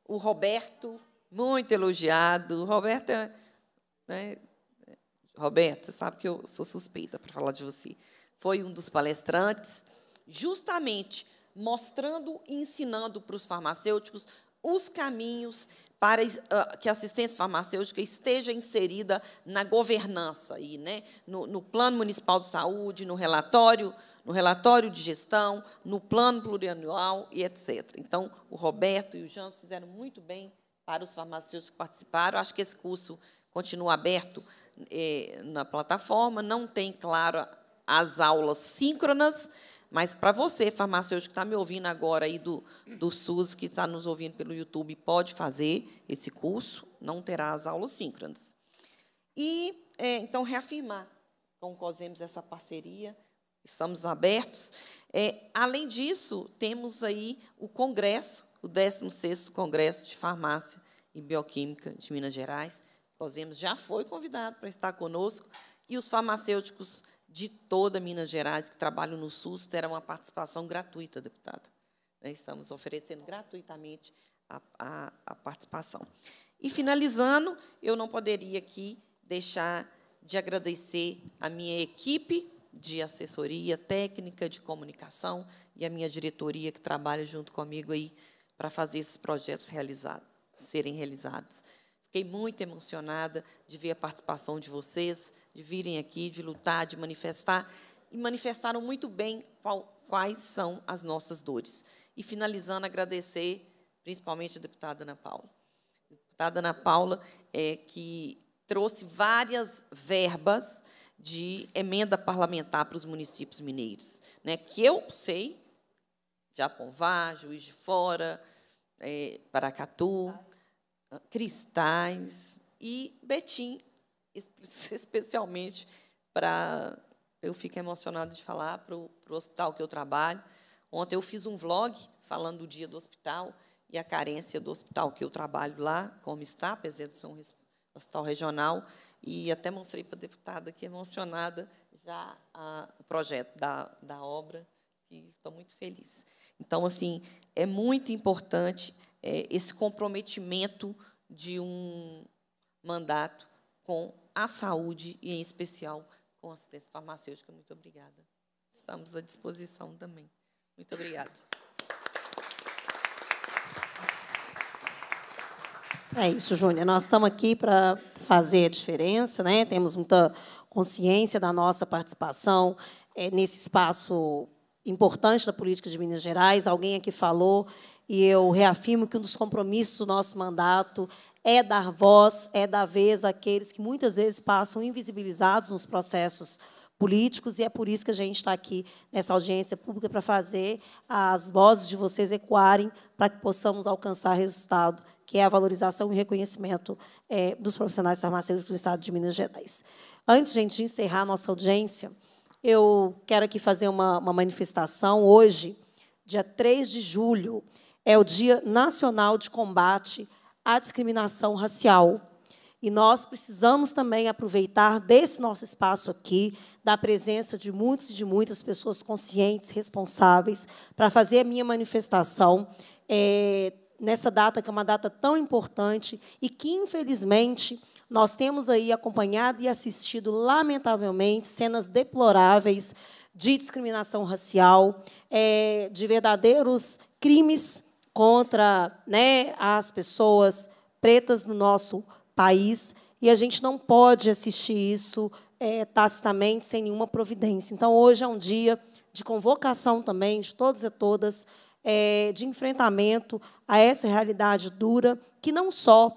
O Roberto, muito elogiado. O Roberto, né? Roberto, você sabe que eu sou suspeita para falar de você. Foi um dos palestrantes, justamente mostrando e ensinando para os farmacêuticos os caminhos para que a assistência farmacêutica esteja inserida na governança, aí, né? No Plano Municipal de Saúde, no relatório de gestão, no Plano Plurianual e etc. Então, o Roberto e o Jans fizeram muito bem para os farmacêuticos que participaram. Acho que esse curso continua aberto na plataforma, não tem, claro, as aulas síncronas. Mas, para você, farmacêutico, que está me ouvindo agora, aí do SUS, que está nos ouvindo pelo YouTube, pode fazer esse curso, não terá as aulas síncronas. E, então, reafirmar com o COSEMES essa parceria, estamos abertos. Além disso, temos aí o Congresso, o 16º Congresso de Farmácia e Bioquímica de Minas Gerais. O COSEMES já foi convidado para estar conosco, e os farmacêuticos de toda Minas Gerais, que trabalham no SUS, terão uma participação gratuita, deputada. Estamos oferecendo gratuitamente a participação. E, finalizando, eu não poderia aqui deixar de agradecer a minha equipe de assessoria técnica, de comunicação, e a minha diretoria, que trabalha junto comigo aí para fazer esses projetos serem realizados. Fiquei muito emocionada de ver a participação de vocês, de virem aqui, de lutar, de manifestar, e manifestaram muito bem quais são as nossas dores. E, finalizando, agradecer principalmente a deputada Ana Paula. A deputada Ana Paula que trouxe várias verbas de emenda parlamentar para os municípios mineiros, né, que eu sei, Japonvar, Juiz de Fora, Paracatu... Cristais e Betim, especialmente para... Eu fico emocionada de falar para o hospital que eu trabalho. Ontem eu fiz um vlog falando do dia do hospital e a carência do hospital que eu trabalho lá, como está, apesar de ser um hospital regional, e até mostrei para a deputada que emocionada já o projeto da obra, e estou muito feliz. Então, assim, é muito importante... esse comprometimento de um mandato com a saúde e, em especial, com a assistência farmacêutica. Muito obrigada. Estamos à disposição também. Muito obrigada. É isso, Júnia. Nós estamos aqui para fazer a diferença, né? Temos muita consciência da nossa participação nesse espaço importante da política de Minas Gerais. Alguém aqui falou... E eu reafirmo que um dos compromissos do nosso mandato é dar voz, é dar vez àqueles que muitas vezes passam invisibilizados nos processos políticos, e é por isso que a gente está aqui nessa audiência pública, para fazer as vozes de vocês ecoarem, para que possamos alcançar resultado, que é a valorização e reconhecimento dos profissionais farmacêuticos do Estado de Minas Gerais. Antes, gente, de encerrar a nossa audiência, Eu quero aqui fazer uma manifestação. Hoje, dia 3 de julho, é o Dia Nacional de Combate à Discriminação Racial. E nós precisamos também aproveitar desse nosso espaço aqui, da presença de muitos e de muitas pessoas conscientes, responsáveis, para fazer a minha manifestação nessa data, que é uma data tão importante e que, infelizmente, nós temos aí acompanhado e assistido, lamentavelmente, cenas deploráveis de discriminação racial, de verdadeiros crimes contra, né, as pessoas pretas no nosso país, e a gente não pode assistir isso tacitamente, sem nenhuma providência. Então, hoje é um dia de convocação também de todos e todas, de enfrentamento a essa realidade dura, que não só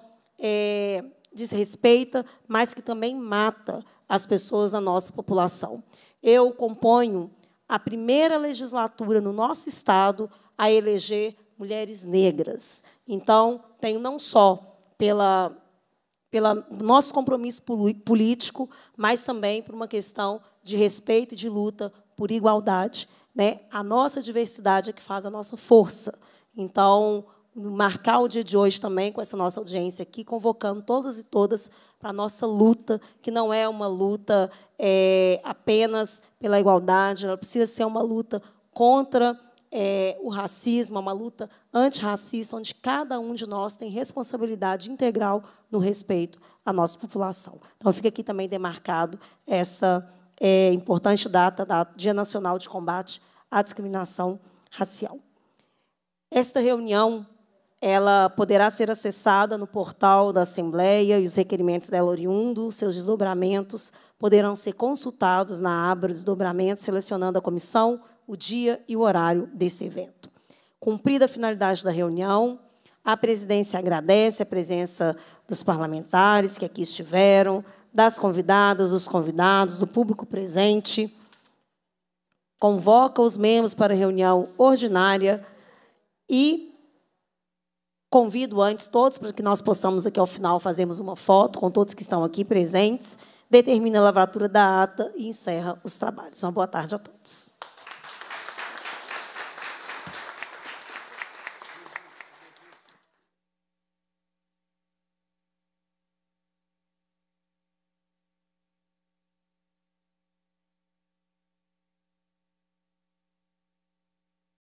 desrespeita, mas que também mata as pessoas da nossa população. Eu componho a primeira legislatura no nosso Estado a eleger mulheres negras. Então, tenho não só pelo nosso compromisso político, mas também por uma questão de respeito e de luta por igualdade, né? A nossa diversidade é que faz a nossa força. Então, marcar o dia de hoje também com essa nossa audiência aqui, convocando todas e todas para a nossa luta, que não é uma luta apenas pela igualdade, ela precisa ser uma luta contra o racismo, uma luta antirracista, onde cada um de nós tem responsabilidade integral no respeito à nossa população. Então, fica aqui também demarcado essa importante data, Dia Nacional de Combate à Discriminação Racial. Esta reunião ela poderá ser acessada no portal da Assembleia e os requerimentos dela oriundo, seus desdobramentos poderão ser consultados na aba desdobramento, selecionando a comissão, o dia e o horário desse evento. Cumprida a finalidade da reunião, a presidência agradece a presença dos parlamentares que aqui estiveram, das convidadas, dos convidados, do público presente, convoca os membros para a reunião ordinária e convido antes todos para que nós possamos, aqui ao final, fazermos uma foto com todos que estão aqui presentes, determina a lavratura da ata e encerra os trabalhos. Uma boa tarde a todos.